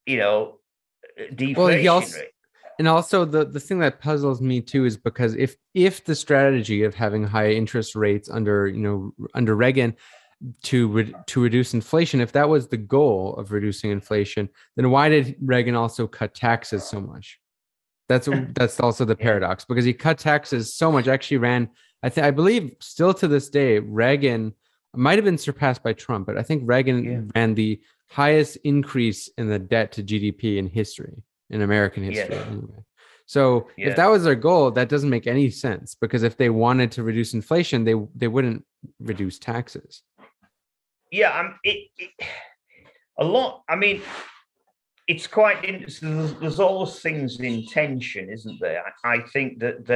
deflationary? And also the thing that puzzles me too is because if the strategy of having high interest rates under Reagan to reduce inflation, if that was the goal of reducing inflation, then why did Reagan also cut taxes so much? That's also the paradox, because he cut taxes so much. Actually ran, I believe still to this day, Reagan might have been surpassed by Trump, but I think Reagan ran the highest increase in the debt to GDP in history. In American history, anyway. So if that was their goal, that doesn't make any sense, because if they wanted to reduce inflation, they wouldn't reduce taxes. Yeah, it's quite interesting. There's always things in tension, isn't there? I think that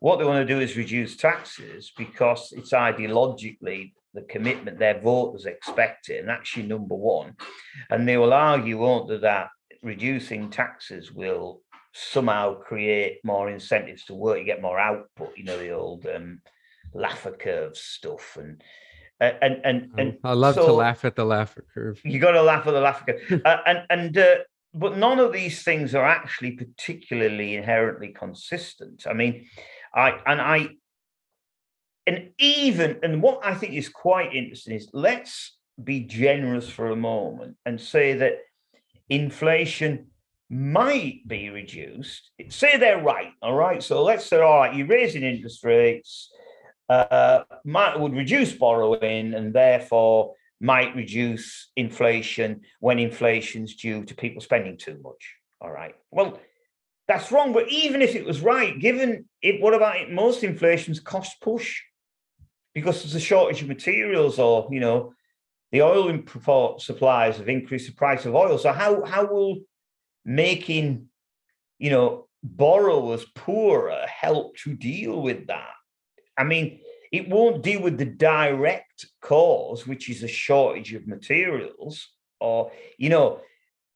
what they want to do is reduce taxes because it's ideologically the commitment their voters expect it, and that's your number one. And they will argue, won't they, that reducing taxes will somehow create more incentives to work. You get more output, the old Laffer curve stuff. And I love to laugh at the Laffer curve. You got to laugh at the Laffer curve. But none of these things are actually particularly inherently consistent. I mean, what I think is quite interesting is, let's be generous for a moment and say that inflation might be reduced. Say they're right, all right? So let's say, all right, you're raising interest rates, would reduce borrowing and therefore might reduce inflation when inflation's due to people spending too much, all right? Well, that's wrong, but even if it was right, given it, what about it? Most inflation's cost push because there's a shortage of materials or, the oil import supplies have increased the price of oil. So how will making, borrowers poorer help to deal with that? I mean, It won't deal with the direct cause, which is a shortage of materials. Or, you know,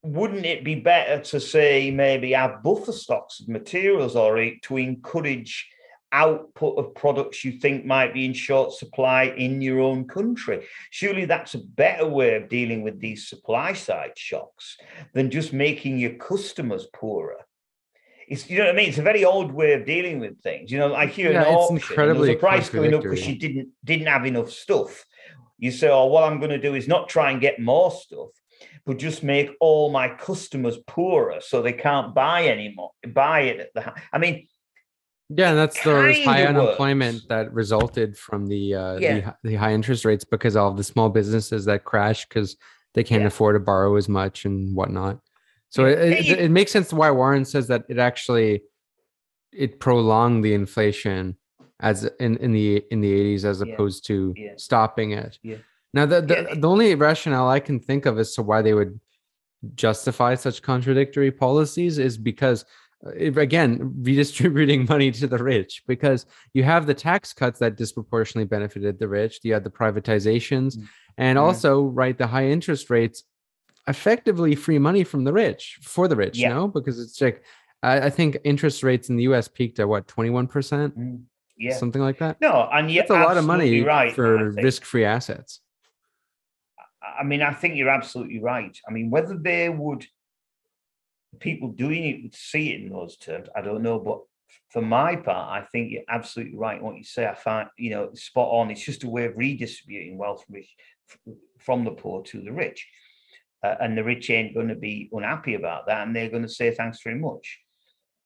wouldn't it be better to say maybe have buffer stocks of materials or to encourage output of products you think might be in short supply in your own country? Surely that's a better way of dealing with these supply side shocks than just making your customers poorer. It's, you know what I mean? It's a very old way of dealing with things. You know, I hear an auction, the price going up because you didn't have enough stuff. You say, oh, what I'm going to do is not try and get more stuff, but just make all my customers poorer so they can't buy it at the. I mean, yeah, and that's the high unemployment that resulted from the high interest rates, because all the small businesses that crashed because they can't afford to borrow as much and whatnot. So it makes sense why Warren says that it actually prolonged the inflation as in the 80s as opposed to stopping it. Yeah. Now the only rationale I can think of as to why they would justify such contradictory policies is because, again, redistributing money to the rich, because you have the tax cuts that disproportionately benefited the rich, you had the privatizations, and also the high interest rates, effectively free money from the rich for the rich, because it's like I think interest rates in the US peaked at what, 21%, something like that. No, and yet that's a lot of money for risk-free assets. I mean, I think you're absolutely right. I mean, whether they would, people doing it would see it in those terms, I don't know, but for my part, I think you're absolutely right in what you say. I find, you know, spot on. It's just a way of redistributing wealth from the poor to the rich. And the rich ain't going to be unhappy about that, and they're going to say thanks very much,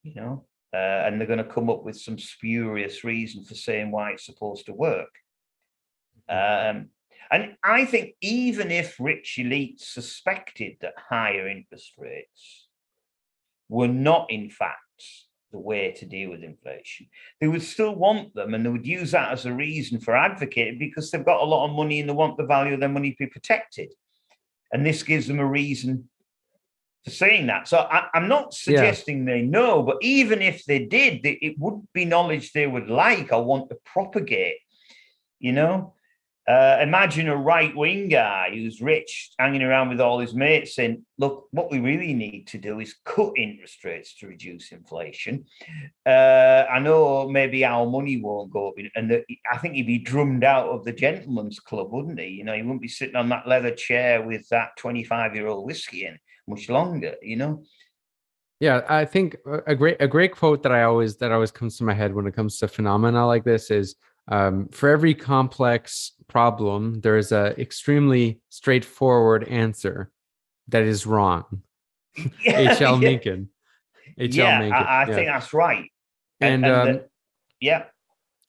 you know, and they're going to come up with some spurious reason for saying why it's supposed to work. And I think even if rich elites suspected that higher interest rates were not, in fact, the way to deal with inflation, they would still want them, and they would use that as a reason for advocating, because they've got a lot of money and they want the value of their money to be protected. And this gives them a reason for saying that. So I'm not suggesting they know, but even if they did, it would be knowledge they would like or want to propagate. You know, imagine a right-wing guy who's rich hanging around with all his mates saying, look, what we really need to do is cut interest rates to reduce inflation. I know maybe our money won't go up. I think he'd be drummed out of the gentleman's club, wouldn't he? You know, he wouldn't be sitting on that leather chair with that 25-year-old whiskey in much longer, you know? Yeah, I think a great quote that always comes to my head when it comes to phenomena like this is, for every complex problem, there is an extremely straightforward answer that is wrong. H.L. Mencken. I think that's right.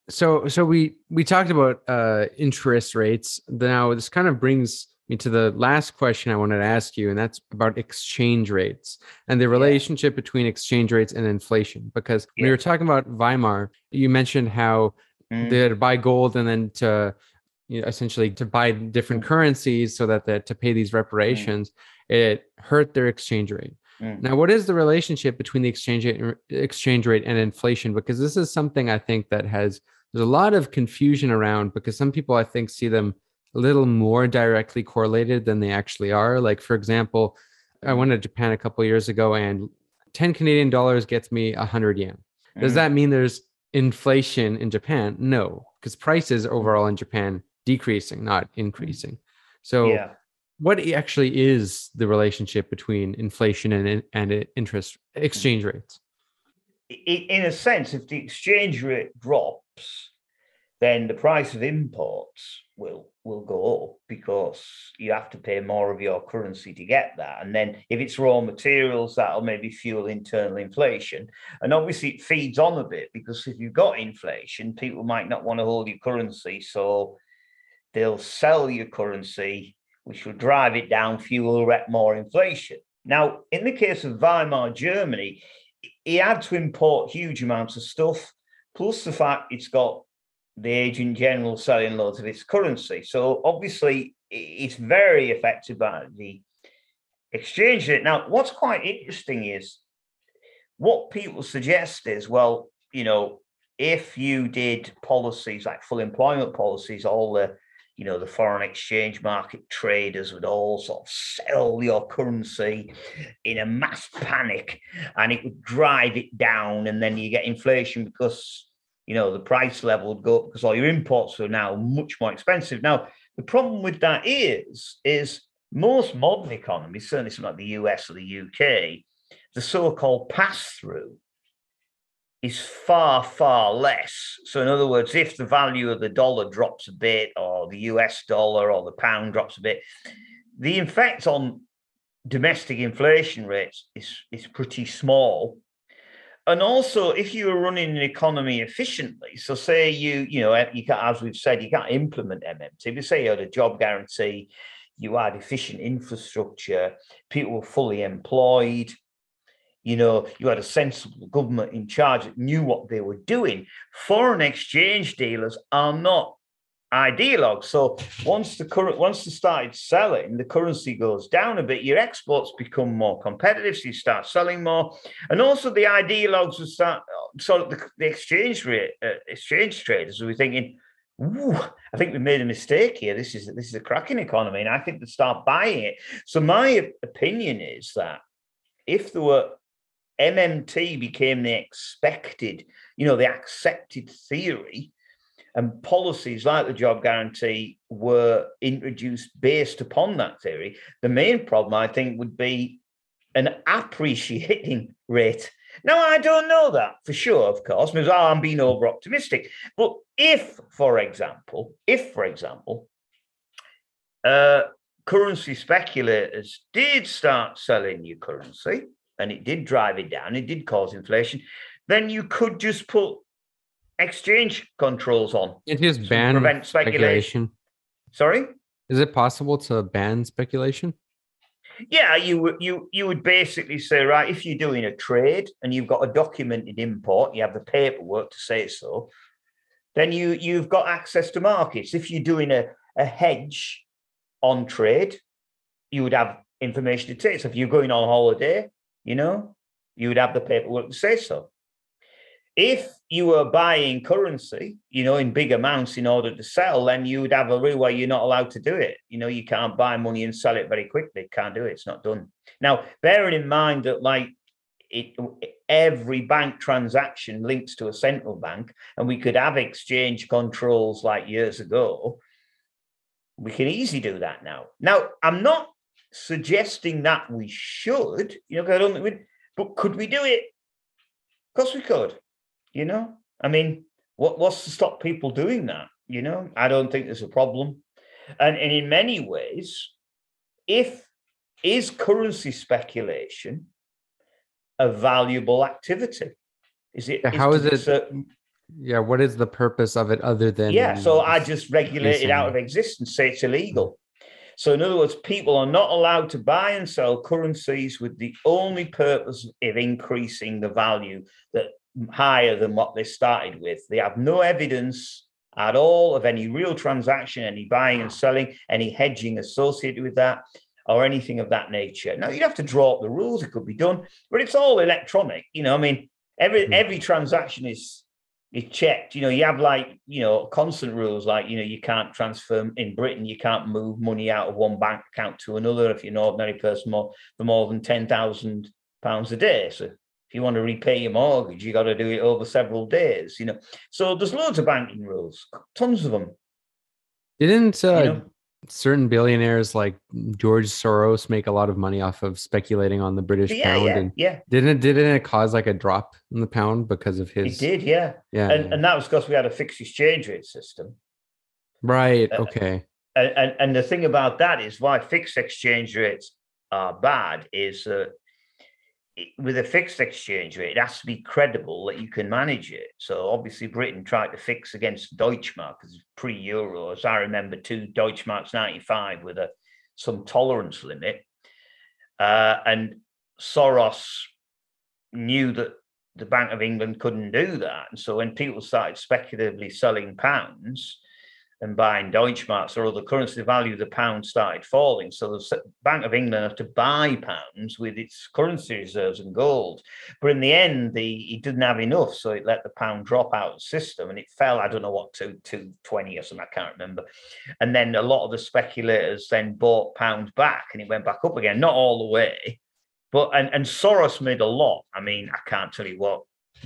So we talked about interest rates. Now this kind of brings me to the last question I wanted to ask you, and that's about exchange rates and the relationship between exchange rates and inflation. Because when we were talking about Weimar, you mentioned how they had to buy gold and then to, you know, essentially to buy different currencies so that to pay these reparations, it hurt their exchange rate. Now, what is the relationship between the exchange rate and inflation? Because this is something I think that there's a lot of confusion around, because some people I think see them a little more directly correlated than they actually are. Like, for example, I went to Japan a couple of years ago and 10 Canadian dollars gets me 100 yen. Does that mean there's inflation in Japan? No, because prices overall in Japan decreasing, not increasing. So what actually is the relationship between inflation and interest exchange rates? In a sense, if the exchange rate drops, then the price of imports will go up, because you have to pay more of your currency to get that. And then if it's raw materials, that'll maybe fuel internal inflation. And obviously it feeds on a bit, because if you've got inflation, people might not want to hold your currency. So they'll sell your currency, which will drive it down, fuel more inflation. Now, in the case of Weimar Germany, he had to import huge amounts of stuff, plus the fact it's got the agent general selling loads of its currency. So obviously it's very affected by the exchange rate. Now, what's quite interesting is what people suggest is, well, you know, if you did policies like full employment policies, all the, you know, the foreign exchange market traders would all sort of sell your currency in a mass panic, and it would drive it down, and then you get inflation because, you know, the price level would go up because all your imports are now much more expensive. Now, the problem with that is most modern economies, certainly something like the US or the UK, the so-called pass-through is far, far less. So in other words, if the value of the dollar drops a bit, or the US dollar or the pound drops a bit, the effect on domestic inflation rates is pretty small. And also, if you are running an economy efficiently, so say you can't, as we've said, you can't implement MMT, but say you had a job guarantee, you had efficient infrastructure, people were fully employed, you know, you had a sensible government in charge that knew what they were doing. Foreign exchange dealers are not ideologues. So once they started selling, the currency goes down a bit, your exports become more competitive, so you start selling more. And also the ideologues would start, so the exchange traders would be thinking, ooh, I think we made a mistake here. This is a cracking economy, and I think they start buying it. So my opinion is that if there were MMT became the expected, you know, the accepted theory, and policies like the job guarantee were introduced based upon that theory, the main problem, I think, would be an appreciating rate. Now, I don't know that for sure, of course, because I'm being over-optimistic. But if, for example, currency speculators did start selling your currency, and it did drive it down, it did cause inflation, then you could just put exchange controls on. It is banned. Prevent speculation. Sorry? Is it possible to ban speculation? Yeah, you would basically say, right, if you're doing a trade and you've got a documented import, you have the paperwork to say so, then you've got access to markets. If you're doing a hedge on trade, you would have information to take. So if you're going on holiday, you know, you would have the paperwork to say so. If you were buying currency, you know, in big amounts in order to sell, then you would have a rule where you're not allowed to do it. You know, you can't buy money and sell it very quickly. Can't do it. It's not done. Now, bearing in mind that, like, every bank transaction links to a central bank, and we could have exchange controls like years ago, we can easily do that now. Now, I'm not suggesting that we should, you know, I don't think we'd, but could we do it? Of course we could. You know, I mean, what's to stop people doing that? You know, I don't think there's a problem. And in many ways, is currency speculation a valuable activity? Is it? What is the purpose of it other than? Yeah, so I just regulate it out of existence, say it's illegal. So in other words, people are not allowed to buy and sell currencies with the only purpose of increasing the value that higher than what they started with. They have no evidence at all of any real transaction, any buying and selling, any hedging associated with that, or anything of that nature. Now, you'd have to draw up the rules. It could be done, but it's all electronic. You know, I mean, every transaction is checked. You know, you have, like, you know, constant rules, like, you know, you can't transfer in Britain, you can't move money out of one bank account to another if you're an ordinary person for more than £10,000 a day. So if you want to repay your mortgage, you got to do it over several days, you know. So there's loads of banking rules, tons of them. Didn't certain billionaires like George Soros make a lot of money off of speculating on the British pound? Yeah, and yeah. Didn't it cause like a drop in the pound because of his? It did, yeah. Yeah, and that was because we had a fixed exchange rate system. Right, okay. And the thing about that is why fixed exchange rates are bad is that with a fixed exchange rate, it has to be credible that you can manage it. So obviously Britain tried to fix against Deutschmark, because pre-Euro, as I remember, two Deutschmarks 95 with some tolerance limit. And Soros knew that the Bank of England couldn't do that. And so when people started speculatively selling pounds, and buying Deutschmarks or other currency, the value of the pound started falling. So the Bank of England had to buy pounds with its currency reserves and gold. But in the end, it didn't have enough, so it let the pound drop out of the system, and it fell, I don't know what, to 220 or something, I can't remember. And then a lot of the speculators then bought pounds back, and it went back up again, not all the way. But and Soros made a lot. I mean, I can't tell you what,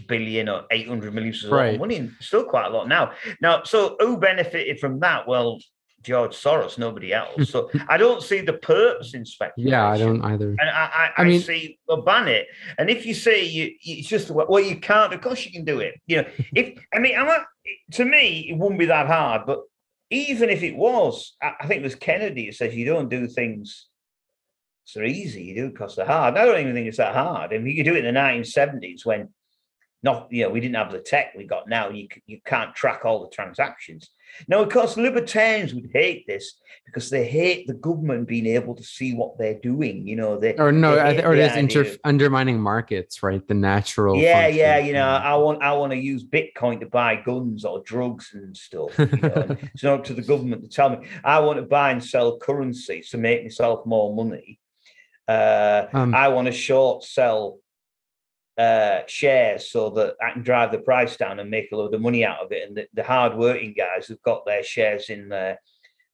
billion or 800 million is a lot of money, still quite a lot now. Now, so who benefited from that? Well, George Soros, nobody else. So I don't see the purpose in speculation. Yeah, I don't either. And I mean, see, well, ban it. And if you say it's just, well, you can't, of course you can do it. You know, if I mean, to me, it wouldn't be that hard. But even if it was, I think it was Kennedy who says you don't do things so easy, you do it because they're hard. I don't even think it's that hard. I mean, you could do it in the 1970s when we didn't have the tech we got now. You can't track all the transactions. Now, of course, libertarians would hate this because they hate the government being able to see what they're doing. You know, undermining markets, right? The natural. Yeah. You know, I want to use Bitcoin to buy guns or drugs and stuff. You know? And it's not up to the government to tell me I want to buy and sell currency to make myself more money. I want to short sell shares so that I can drive the price down and make a load of money out of it. And the hard-working guys who've got their shares in their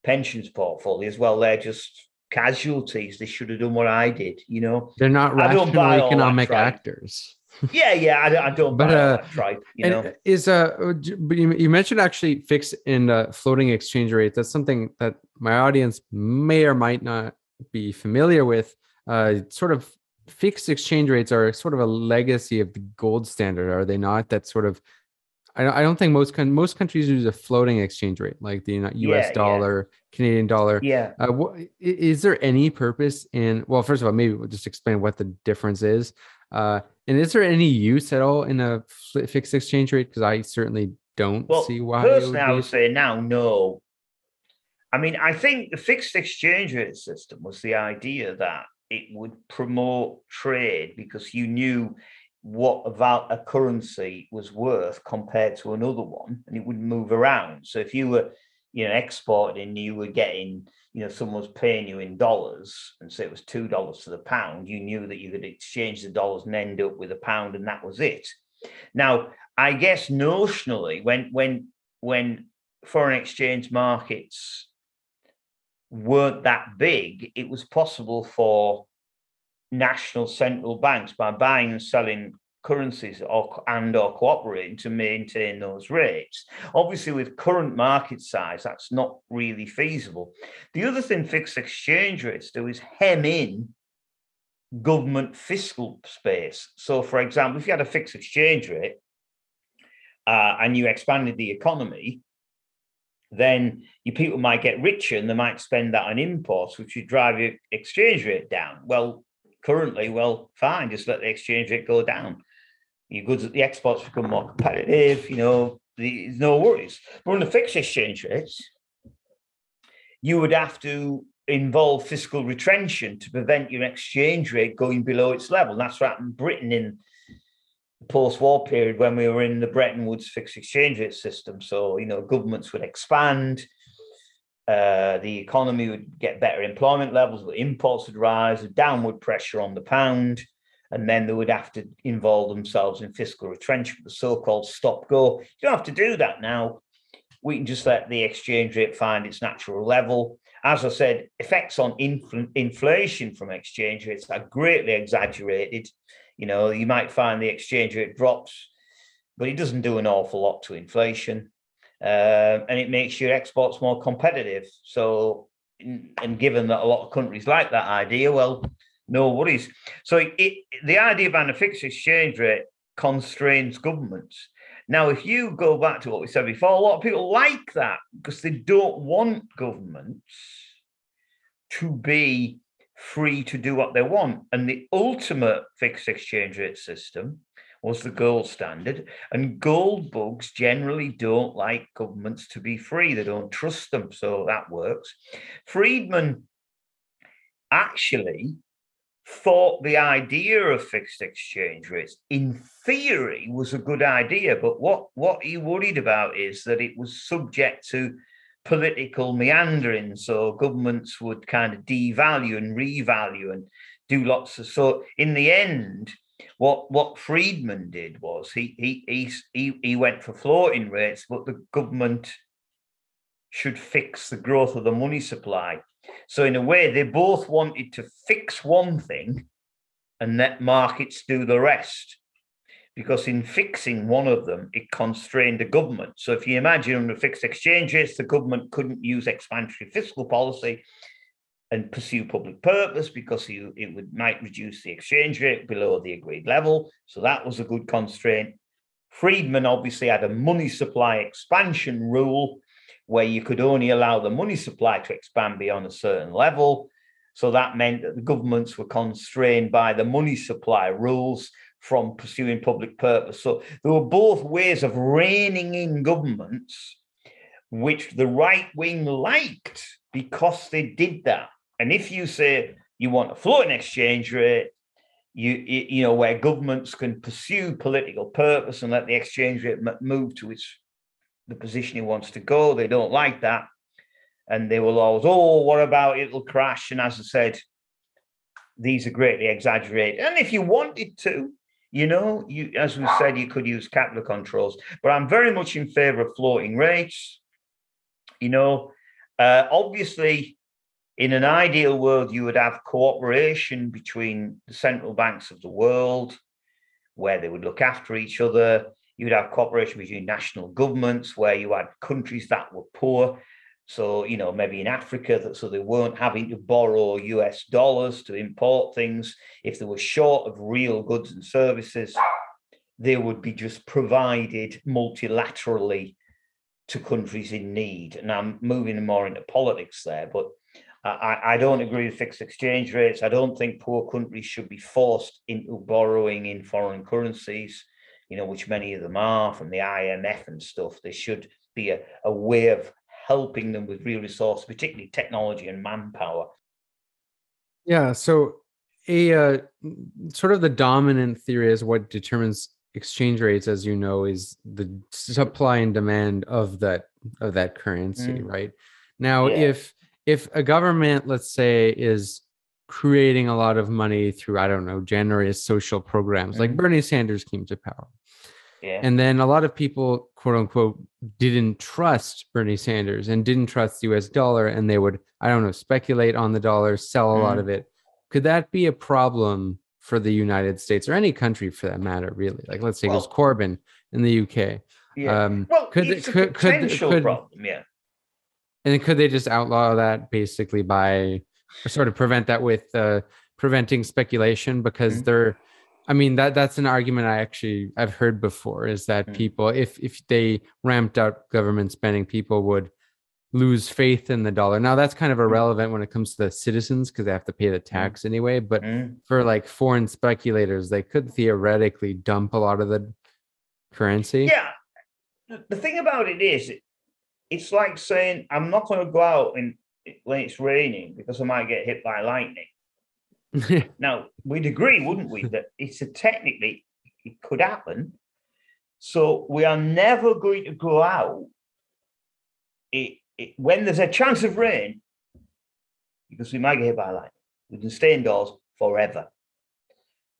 pensions portfolios, well, they're just casualties. They should have done what I did, you know. They're not rational economic actors. I don't buy that tribe, you know. You mentioned actually fixed and floating exchange rates. That's something that my audience may or might not be familiar with. Sort of fixed exchange rates are sort of a legacy of the gold standard, are they not? That sort of, I don't think most countries use a floating exchange rate like the US dollar, Canadian dollar. Yeah. Is there any purpose in? Well, first of all, maybe we'll just explain what the difference is, and is there any use at all in a fixed exchange rate? Because I certainly don't see why. Personally, I would say now, no. I mean, I think the fixed exchange rate system was the idea that it would promote trade because you knew what a currency was worth compared to another one, and it would move around. So if you were, you know, exporting, you were getting, you know, someone's paying you in dollars, and so it was $2 to the pound, you knew that you could exchange the dollars and end up with a pound, and that was it. Now, I guess notionally, when foreign exchange markets weren't that big, it was possible for national central banks, by buying and selling currencies or cooperating, to maintain those rates. Obviously, with current market size, that's not really feasible. The other thing fixed exchange rates do is hem in government fiscal space. So, for example, if you had a fixed exchange rate and you expanded the economy, then your people might get richer and they might spend that on imports, which would drive your exchange rate down. Well, currently, fine, just let the exchange rate go down. Your goods at the exports become more competitive, you know, there's no worries. But on the fixed exchange rates, you would have to involve fiscal retrenchment to prevent your exchange rate going below its level. And that's what happened in Britain in post-war period when we were in the Bretton Woods fixed exchange rate system. So, you know, governments would expand, the economy would get better employment levels, but imports would rise, a downward pressure on the pound, and then they would have to involve themselves in fiscal retrenchment, the so-called stop-go. You don't have to do that now. We can just let the exchange rate find its natural level. As I said, effects on inflation from exchange rates are greatly exaggerated. You know, you might find the exchange rate drops, but it doesn't do an awful lot to inflation. And it makes your exports more competitive. So, and given that a lot of countries like that idea, well, no worries. So the idea behind a fixed exchange rate constrains governments. Now, if you go back to what we said before, a lot of people like that because they don't want governments to be free to do what they want. And the ultimate fixed exchange rate system was the gold standard. And gold bugs generally don't like governments to be free. They don't trust them. So that works. Friedman actually thought the idea of fixed exchange rates in theory was a good idea. But what he worried about is that it was subject to political meandering. So governments would kind of devalue and revalue and do lots of. So in the end, what Friedman did was he went for floating rates, but the government should fix the growth of the money supply. So in a way, they both wanted to fix one thing and let markets do the rest, because in fixing one of them, it constrained the government. So if you imagine under fixed exchange rates, the government couldn't use expansionary fiscal policy and pursue public purpose because it might reduce the exchange rate below the agreed level. So that was a good constraint. Friedman obviously had a money supply expansion rule where you could only allow the money supply to expand beyond a certain level. So that meant that the governments were constrained by the money supply rules from pursuing public purpose. So there were both ways of reining in governments, which the right wing liked because they did that. And if you say you want a floating exchange rate, you know, where governments can pursue political purpose and let the exchange rate move to the position it wants to go, they don't like that. And they will always, what about it? It'll crash. And as I said, these are greatly exaggerated. And if you wanted to, as we said, you could use capital controls, but I'm very much in favor of floating rates. Obviously, in an ideal world, you would have cooperation between the central banks of the world, where they would look after each other. You would have cooperation between national governments, where you had countries that were poor. So, maybe in Africa, so they weren't having to borrow US dollars to import things. If they were short of real goods and services, they would be just provided multilaterally to countries in need. And I'm moving more into politics there, but I don't agree with fixed exchange rates. I don't think poor countries should be forced into borrowing in foreign currencies, which many of them are from the IMF and stuff. There should be a way of helping them with real resources, particularly technology and manpower. Yeah, so sort of the dominant theory is what determines exchange rates, as you know, is the supply and demand of that currency, right? Now, if a government, let's say, is creating a lot of money through, I don't know, generous social programs, like Bernie Sanders came to power. Yeah. And then a lot of people, quote unquote, didn't trust Bernie Sanders and didn't trust the US dollar. And they would, speculate on the dollar, sell a lot of it. Could that be a problem for the United States or any country for that matter, really? Like, let's say it was Corbyn in the UK. Yeah. Could it be a potential problem, yeah. And could they just outlaw that basically by sort of prevent that with preventing speculation? Because they're, that's an argument I've heard before, is that people, if they ramped up government spending, people would lose faith in the dollar. Now that's kind of irrelevant when it comes to the citizens because they have to pay the tax anyway. But for like foreign speculators, they could theoretically dump a lot of the currency. Yeah. The thing about it is, it's like saying, I'm not going to go out when it's raining because I might get hit by lightning. Now, we'd agree, wouldn't we, that technically it could happen. So we are never going to go out when there's a chance of rain, because we might get hit by lightning. We can stay indoors forever.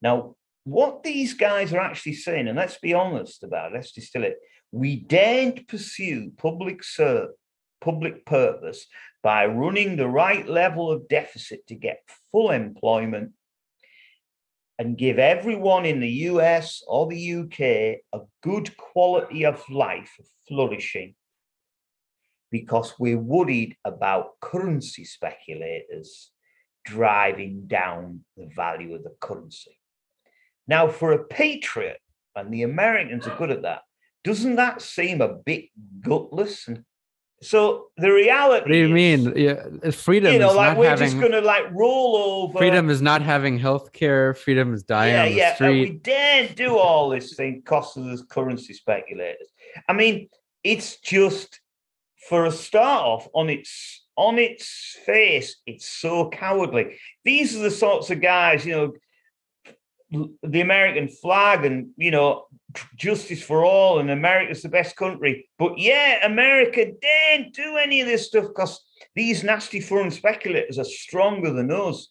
Now, what these guys are actually saying, and let's be honest about it, let's distill it, we daren't pursue public purpose by running the right level of deficit to get full employment and give everyone in the US or the UK a good quality of life, flourishing, because we're worried about currency speculators driving down the value of the currency. Now, for a patriot, and the Americans are good at that, doesn't that seem a bit gutless? And so the reality, what do you mean? Yeah, freedom. Just going to roll over. Freedom is not having healthcare. Freedom is dying on the street. And we dare do all this thing, costless currency speculators. It's just, for a start off, on its face, it's so cowardly. These are the sorts of guys, the American flag and, you know, justice for all and America's the best country. But yeah, America didn't do any of this stuff because these nasty foreign speculators are stronger than us.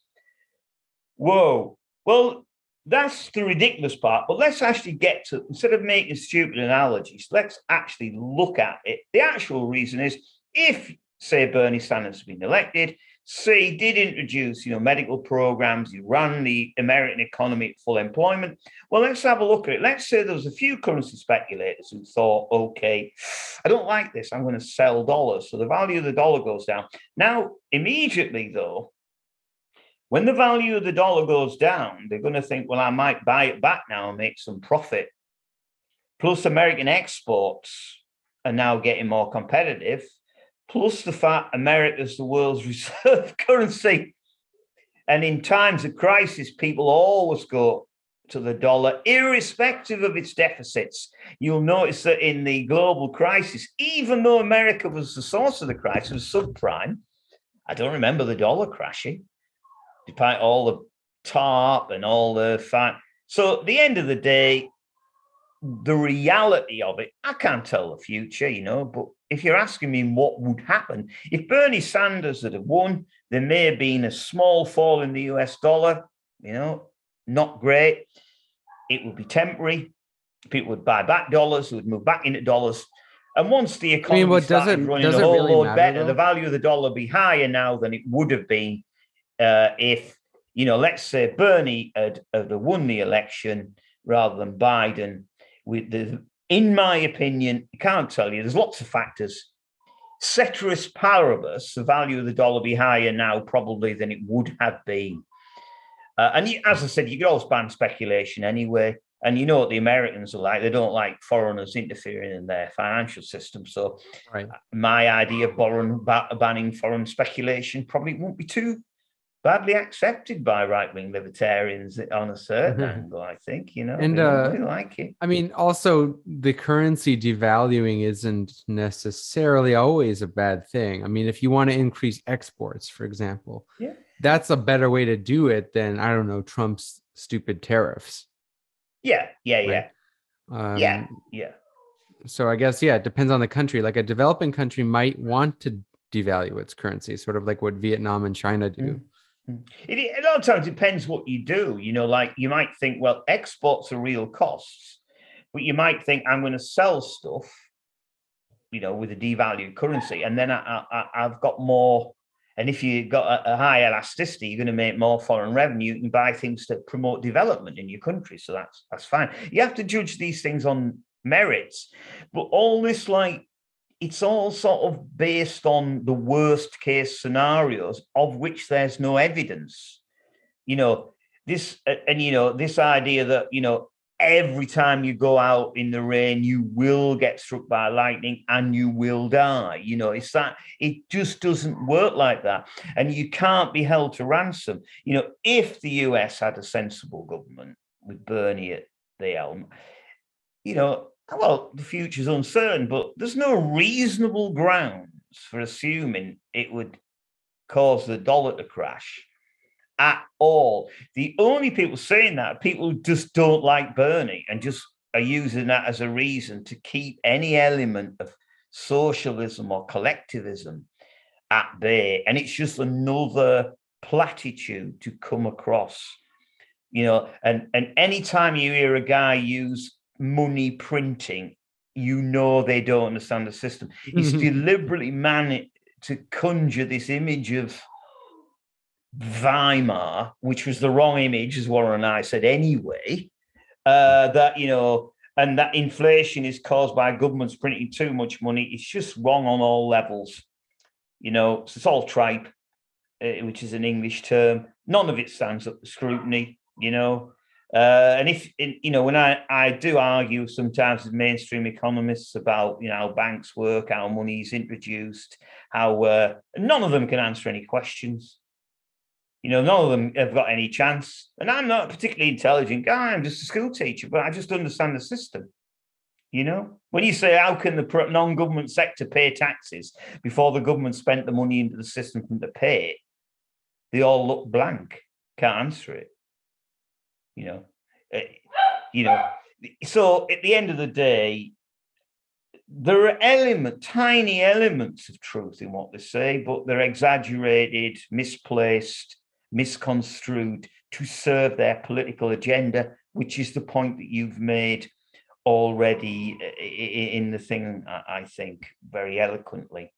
Whoa. Well, that's the ridiculous part. But let's actually get to, instead of making stupid analogies, let's actually look at it. The actual reason is if, say, Bernie Sanders has been elected, say he did introduce, you know, medical programs, he ran the American economy at full employment. Well, let's have a look at it. Let's say there was a few currency speculators who thought, okay, I don't like this, I'm going to sell dollars. So the value of the dollar goes down. Now, immediately, though, when the value of the dollar goes down, they're going to think, well, I might buy it back now and make some profit. Plus, American exports are now getting more competitive. Plus the fact America's the world's reserve currency. And in times of crisis, people always go to the dollar, irrespective of its deficits. You'll notice that in the global crisis, even though America was the source of the crisis, it was subprime. I don't remember the dollar crashing, despite all the TARP and all the fact. So at the end of the day, the reality of it, I can't tell the future, you know, but if you're asking me what would happen, if Bernie Sanders had won, there may have been a small fall in the US dollar, you know, not great. It would be temporary. People would buy back dollars, would move back into dollars. And once the economy started running a whole lot better, the value of the dollar would be higher now than it would have been if, you know, let's say Bernie had won the election rather than Biden. With the, in my opinion, I can't tell you, there's lots of factors. Ceteris paribus, the value of the dollar be higher now probably than it would have been. And as I said, you can always ban speculation anyway. And you know what the Americans are like. They don't like foreigners interfering in their financial system. So right. My idea of banning foreign speculation probably won't be too badly accepted by right-wing libertarians on a certain angle, I think, you know, and they like it. I mean, also the currency devaluing isn't necessarily always a bad thing. I mean, if you want to increase exports, for example, that's a better way to do it than, I don't know, Trump's stupid tariffs. So I guess, it depends on the country. Like a developing country might want to devalue its currency, sort of like what Vietnam and China do. It a lot of times depends what you do, you know, like you might think, well, exports are real costs, but you might think I'm going to sell stuff, you know, with a devalued currency. And then I've got more. And if you've got a high elasticity, you're going to make more foreign revenue. You can buy things that promote development in your country. So that's fine. You have to judge these things on merits. But all this, like, it's all sort of based on the worst case scenarios of which there's no evidence, you know, this, and, you know, this idea that, you know, every time you go out in the rain, you will get struck by lightning and you will die. You know, it's that it just doesn't work like that. And you can't be held to ransom. You know, if the US had a sensible government with Bernie at the helm, you know, well, the future's uncertain, but there's no reasonable grounds for assuming it would cause the dollar to crash at all. The only people saying that are people who just don't like Bernie and just are using that as a reason to keep any element of socialism or collectivism at bay. And it's just another platitude to come across, you know, and any time you hear a guy use money printing, you know they don't understand the system. He's deliberately managed to conjure this image of Weimar, which was the wrong image, as Warren and I said anyway, that, you know, and that inflation is caused by governments printing too much money. It's just wrong on all levels. You know, so it's all tripe, which is an English term. None of it stands up to scrutiny, you know. And if, you know, when I do argue sometimes with mainstream economists about, you know, how banks work, how money is introduced, how none of them can answer any questions. You know, none of them have got any chance. And I'm not a particularly intelligent guy. I'm just a school teacher, but I just understand the system. You know, when you say, how can the non-government sector pay taxes before the government spent the money into the system from the pay it, they all look blank, can't answer it. You know, So at the end of the day, there are tiny elements of truth in what they say, but they're exaggerated, misplaced, misconstrued to serve their political agenda, which is the point that you've made already in the thing, I think, very eloquently.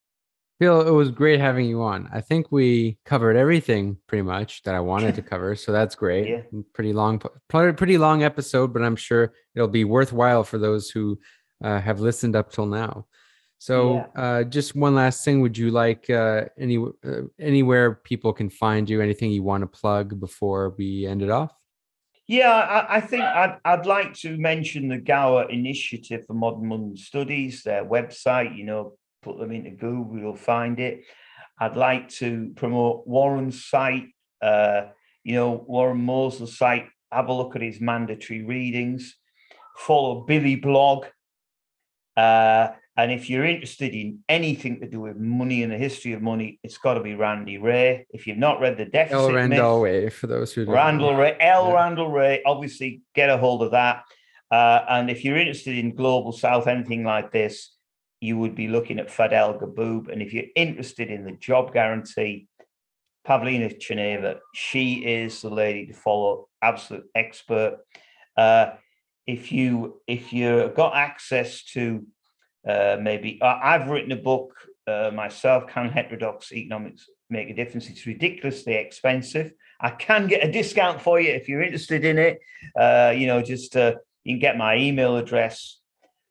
Phil, it was great having you on. I think we covered everything pretty much that I wanted to cover, so that's great. Yeah. Pretty long episode, but I'm sure it'll be worthwhile for those who have listened up till now. So yeah. Just one last thing. Would you like anywhere people can find you, anything you want to plug before we end it off? Yeah, I think I'd like to mention the Gower Initiative for Modern Modern Studies, their website. Put them into Google, you'll find it. I'd like to promote Warren's site, Warren Mosler's site. Have a look at his mandatory readings. Follow Billy Blog. And if you're interested in anything to do with money and the history of money, it's got to be Randy Wray. If you've not read The Deficit Myth, Randall Wray, for those who don't know. Randall Wray, obviously get a hold of that. And if you're interested in Global South, anything like this, you would be looking at Fadhel Kaboub. And if you're interested in the job guarantee, Pavlina Cheneva, she is the lady to follow, absolute expert. If you've got access to I've written a book myself, Can Heterodox Economics Make a Difference? It's ridiculously expensive. I can get a discount for you if you're interested in it. You can get my email address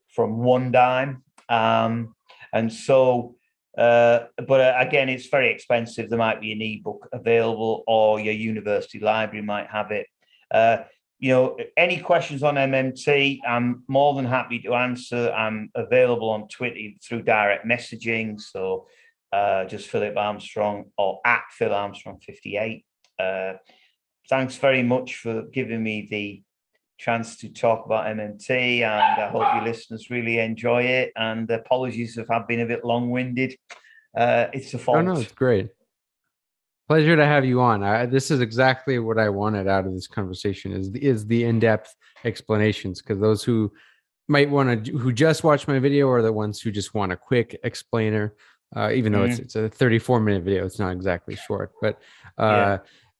from One Dime. But again, it's very expensive. There might be an ebook available, or your university library might have it. Any questions on MMT, I'm more than happy to answer. I'm available on Twitter through direct messaging. So just Philip Armstrong or at Phil Armstrong 58. Thanks very much for giving me the chance to talk about MMT, and I hope your listeners really enjoy it. And apologies if I've been a bit long-winded. It's a fault. No, it's great. Pleasure to have you on. This is exactly what I wanted out of this conversation is the in-depth explanations, because those who might want to, who just watch my video, or the ones who just want a quick explainer, even though it's a 34-minute video, it's not exactly short, but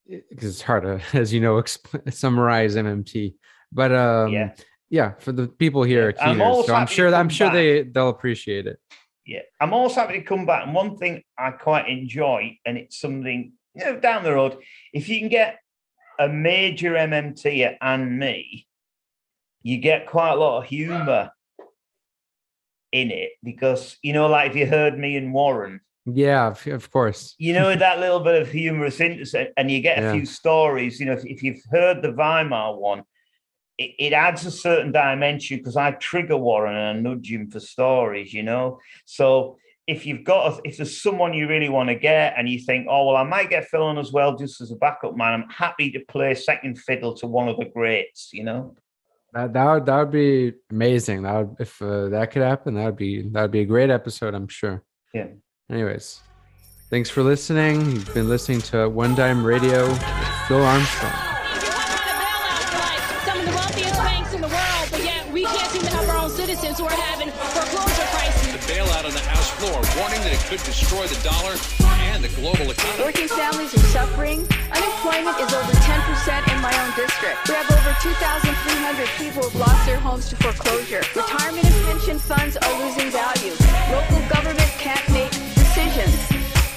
because it's hard to, as you know, summarize MMT. But for the people here, I'm sure they'll appreciate it. Yeah, I'm also happy to come back. And one thing I quite enjoy, and it's something, down the road, if you can get a major MMTer and me, you get quite a lot of humor in it, because, like if you heard me and Warren. Yeah, of course. That little bit of humorous interest, and you get a few stories. If you've heard the Weimar one, it adds a certain dimension, because I trigger Warren and I nudge him for stories, So if there's someone you really want to get, and you think, I might get Phil on as well, just as a backup man, I'm happy to play second fiddle to one of the greats, That would be amazing. If that could happen, that would be a great episode, I'm sure. Yeah. Anyways, thanks for listening. You've been listening to One Dime Radio, Phil Armstrong. Who are having foreclosure prices. The bailout on the House floor, warning that it could destroy the dollar and the global economy. Working families are suffering. Unemployment is over 10% in my own district. We have over 2,300 people who have lost their homes to foreclosure. Retirement and pension funds are losing value. Local government can't make decisions.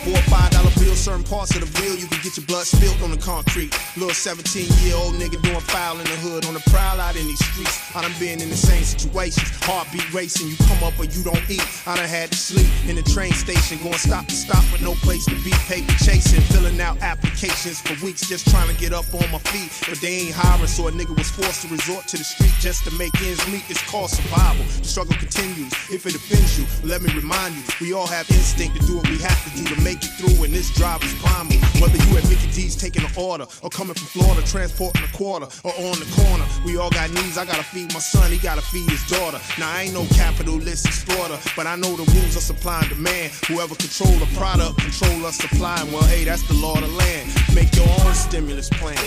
$4 or $5 bills, certain parts of the bill, you can get your blood spilled on the concrete. Little 17-year-old nigga doing foul in the hood, on the prowl out in these streets. I done been in the same situations, heartbeat racing, you come up or you don't eat. I done had to sleep in the train station, going stop to stop with no place to be, paper chasing, filling out applications for weeks, just trying to get up on my feet. But they ain't hiring, so a nigga was forced to resort to the street just to make ends meet. It's called survival. The struggle continues. If it offends you, let me remind you, we all have instinct to do what we have to do to make it through, and this drive is climbing. Whether you at Mickey D's taking an order, or coming from Florida transporting a quarter, or on the corner, we all got needs. I gotta feed my son, he gotta feed his daughter. Now I ain't no capitalist exploiter, but I know the rules are supply and demand. Whoever control the product, control us supply. And well, hey, that's the law of the land. Make your own stimulus plan.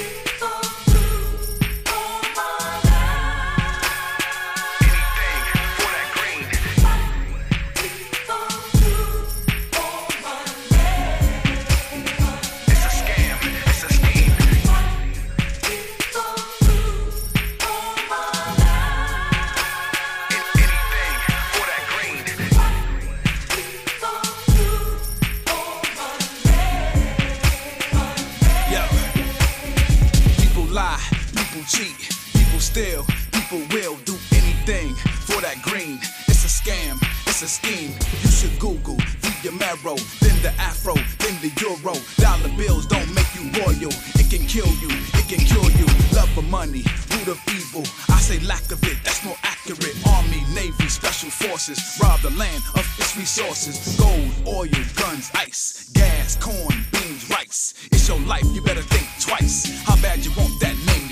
thing. It's a scam, it's a scheme. You should Google the Amero, then the Afro, then the Euro. Dollar bills don't make you royal. It can kill you, it can cure you. Love for money, root of evil. I say lack of it, that's more accurate. Army, Navy, Special Forces rob the land of its resources. Gold, oil, guns, ice, gas, corn, beans, rice. It's your life, you better think twice. How bad you want that name?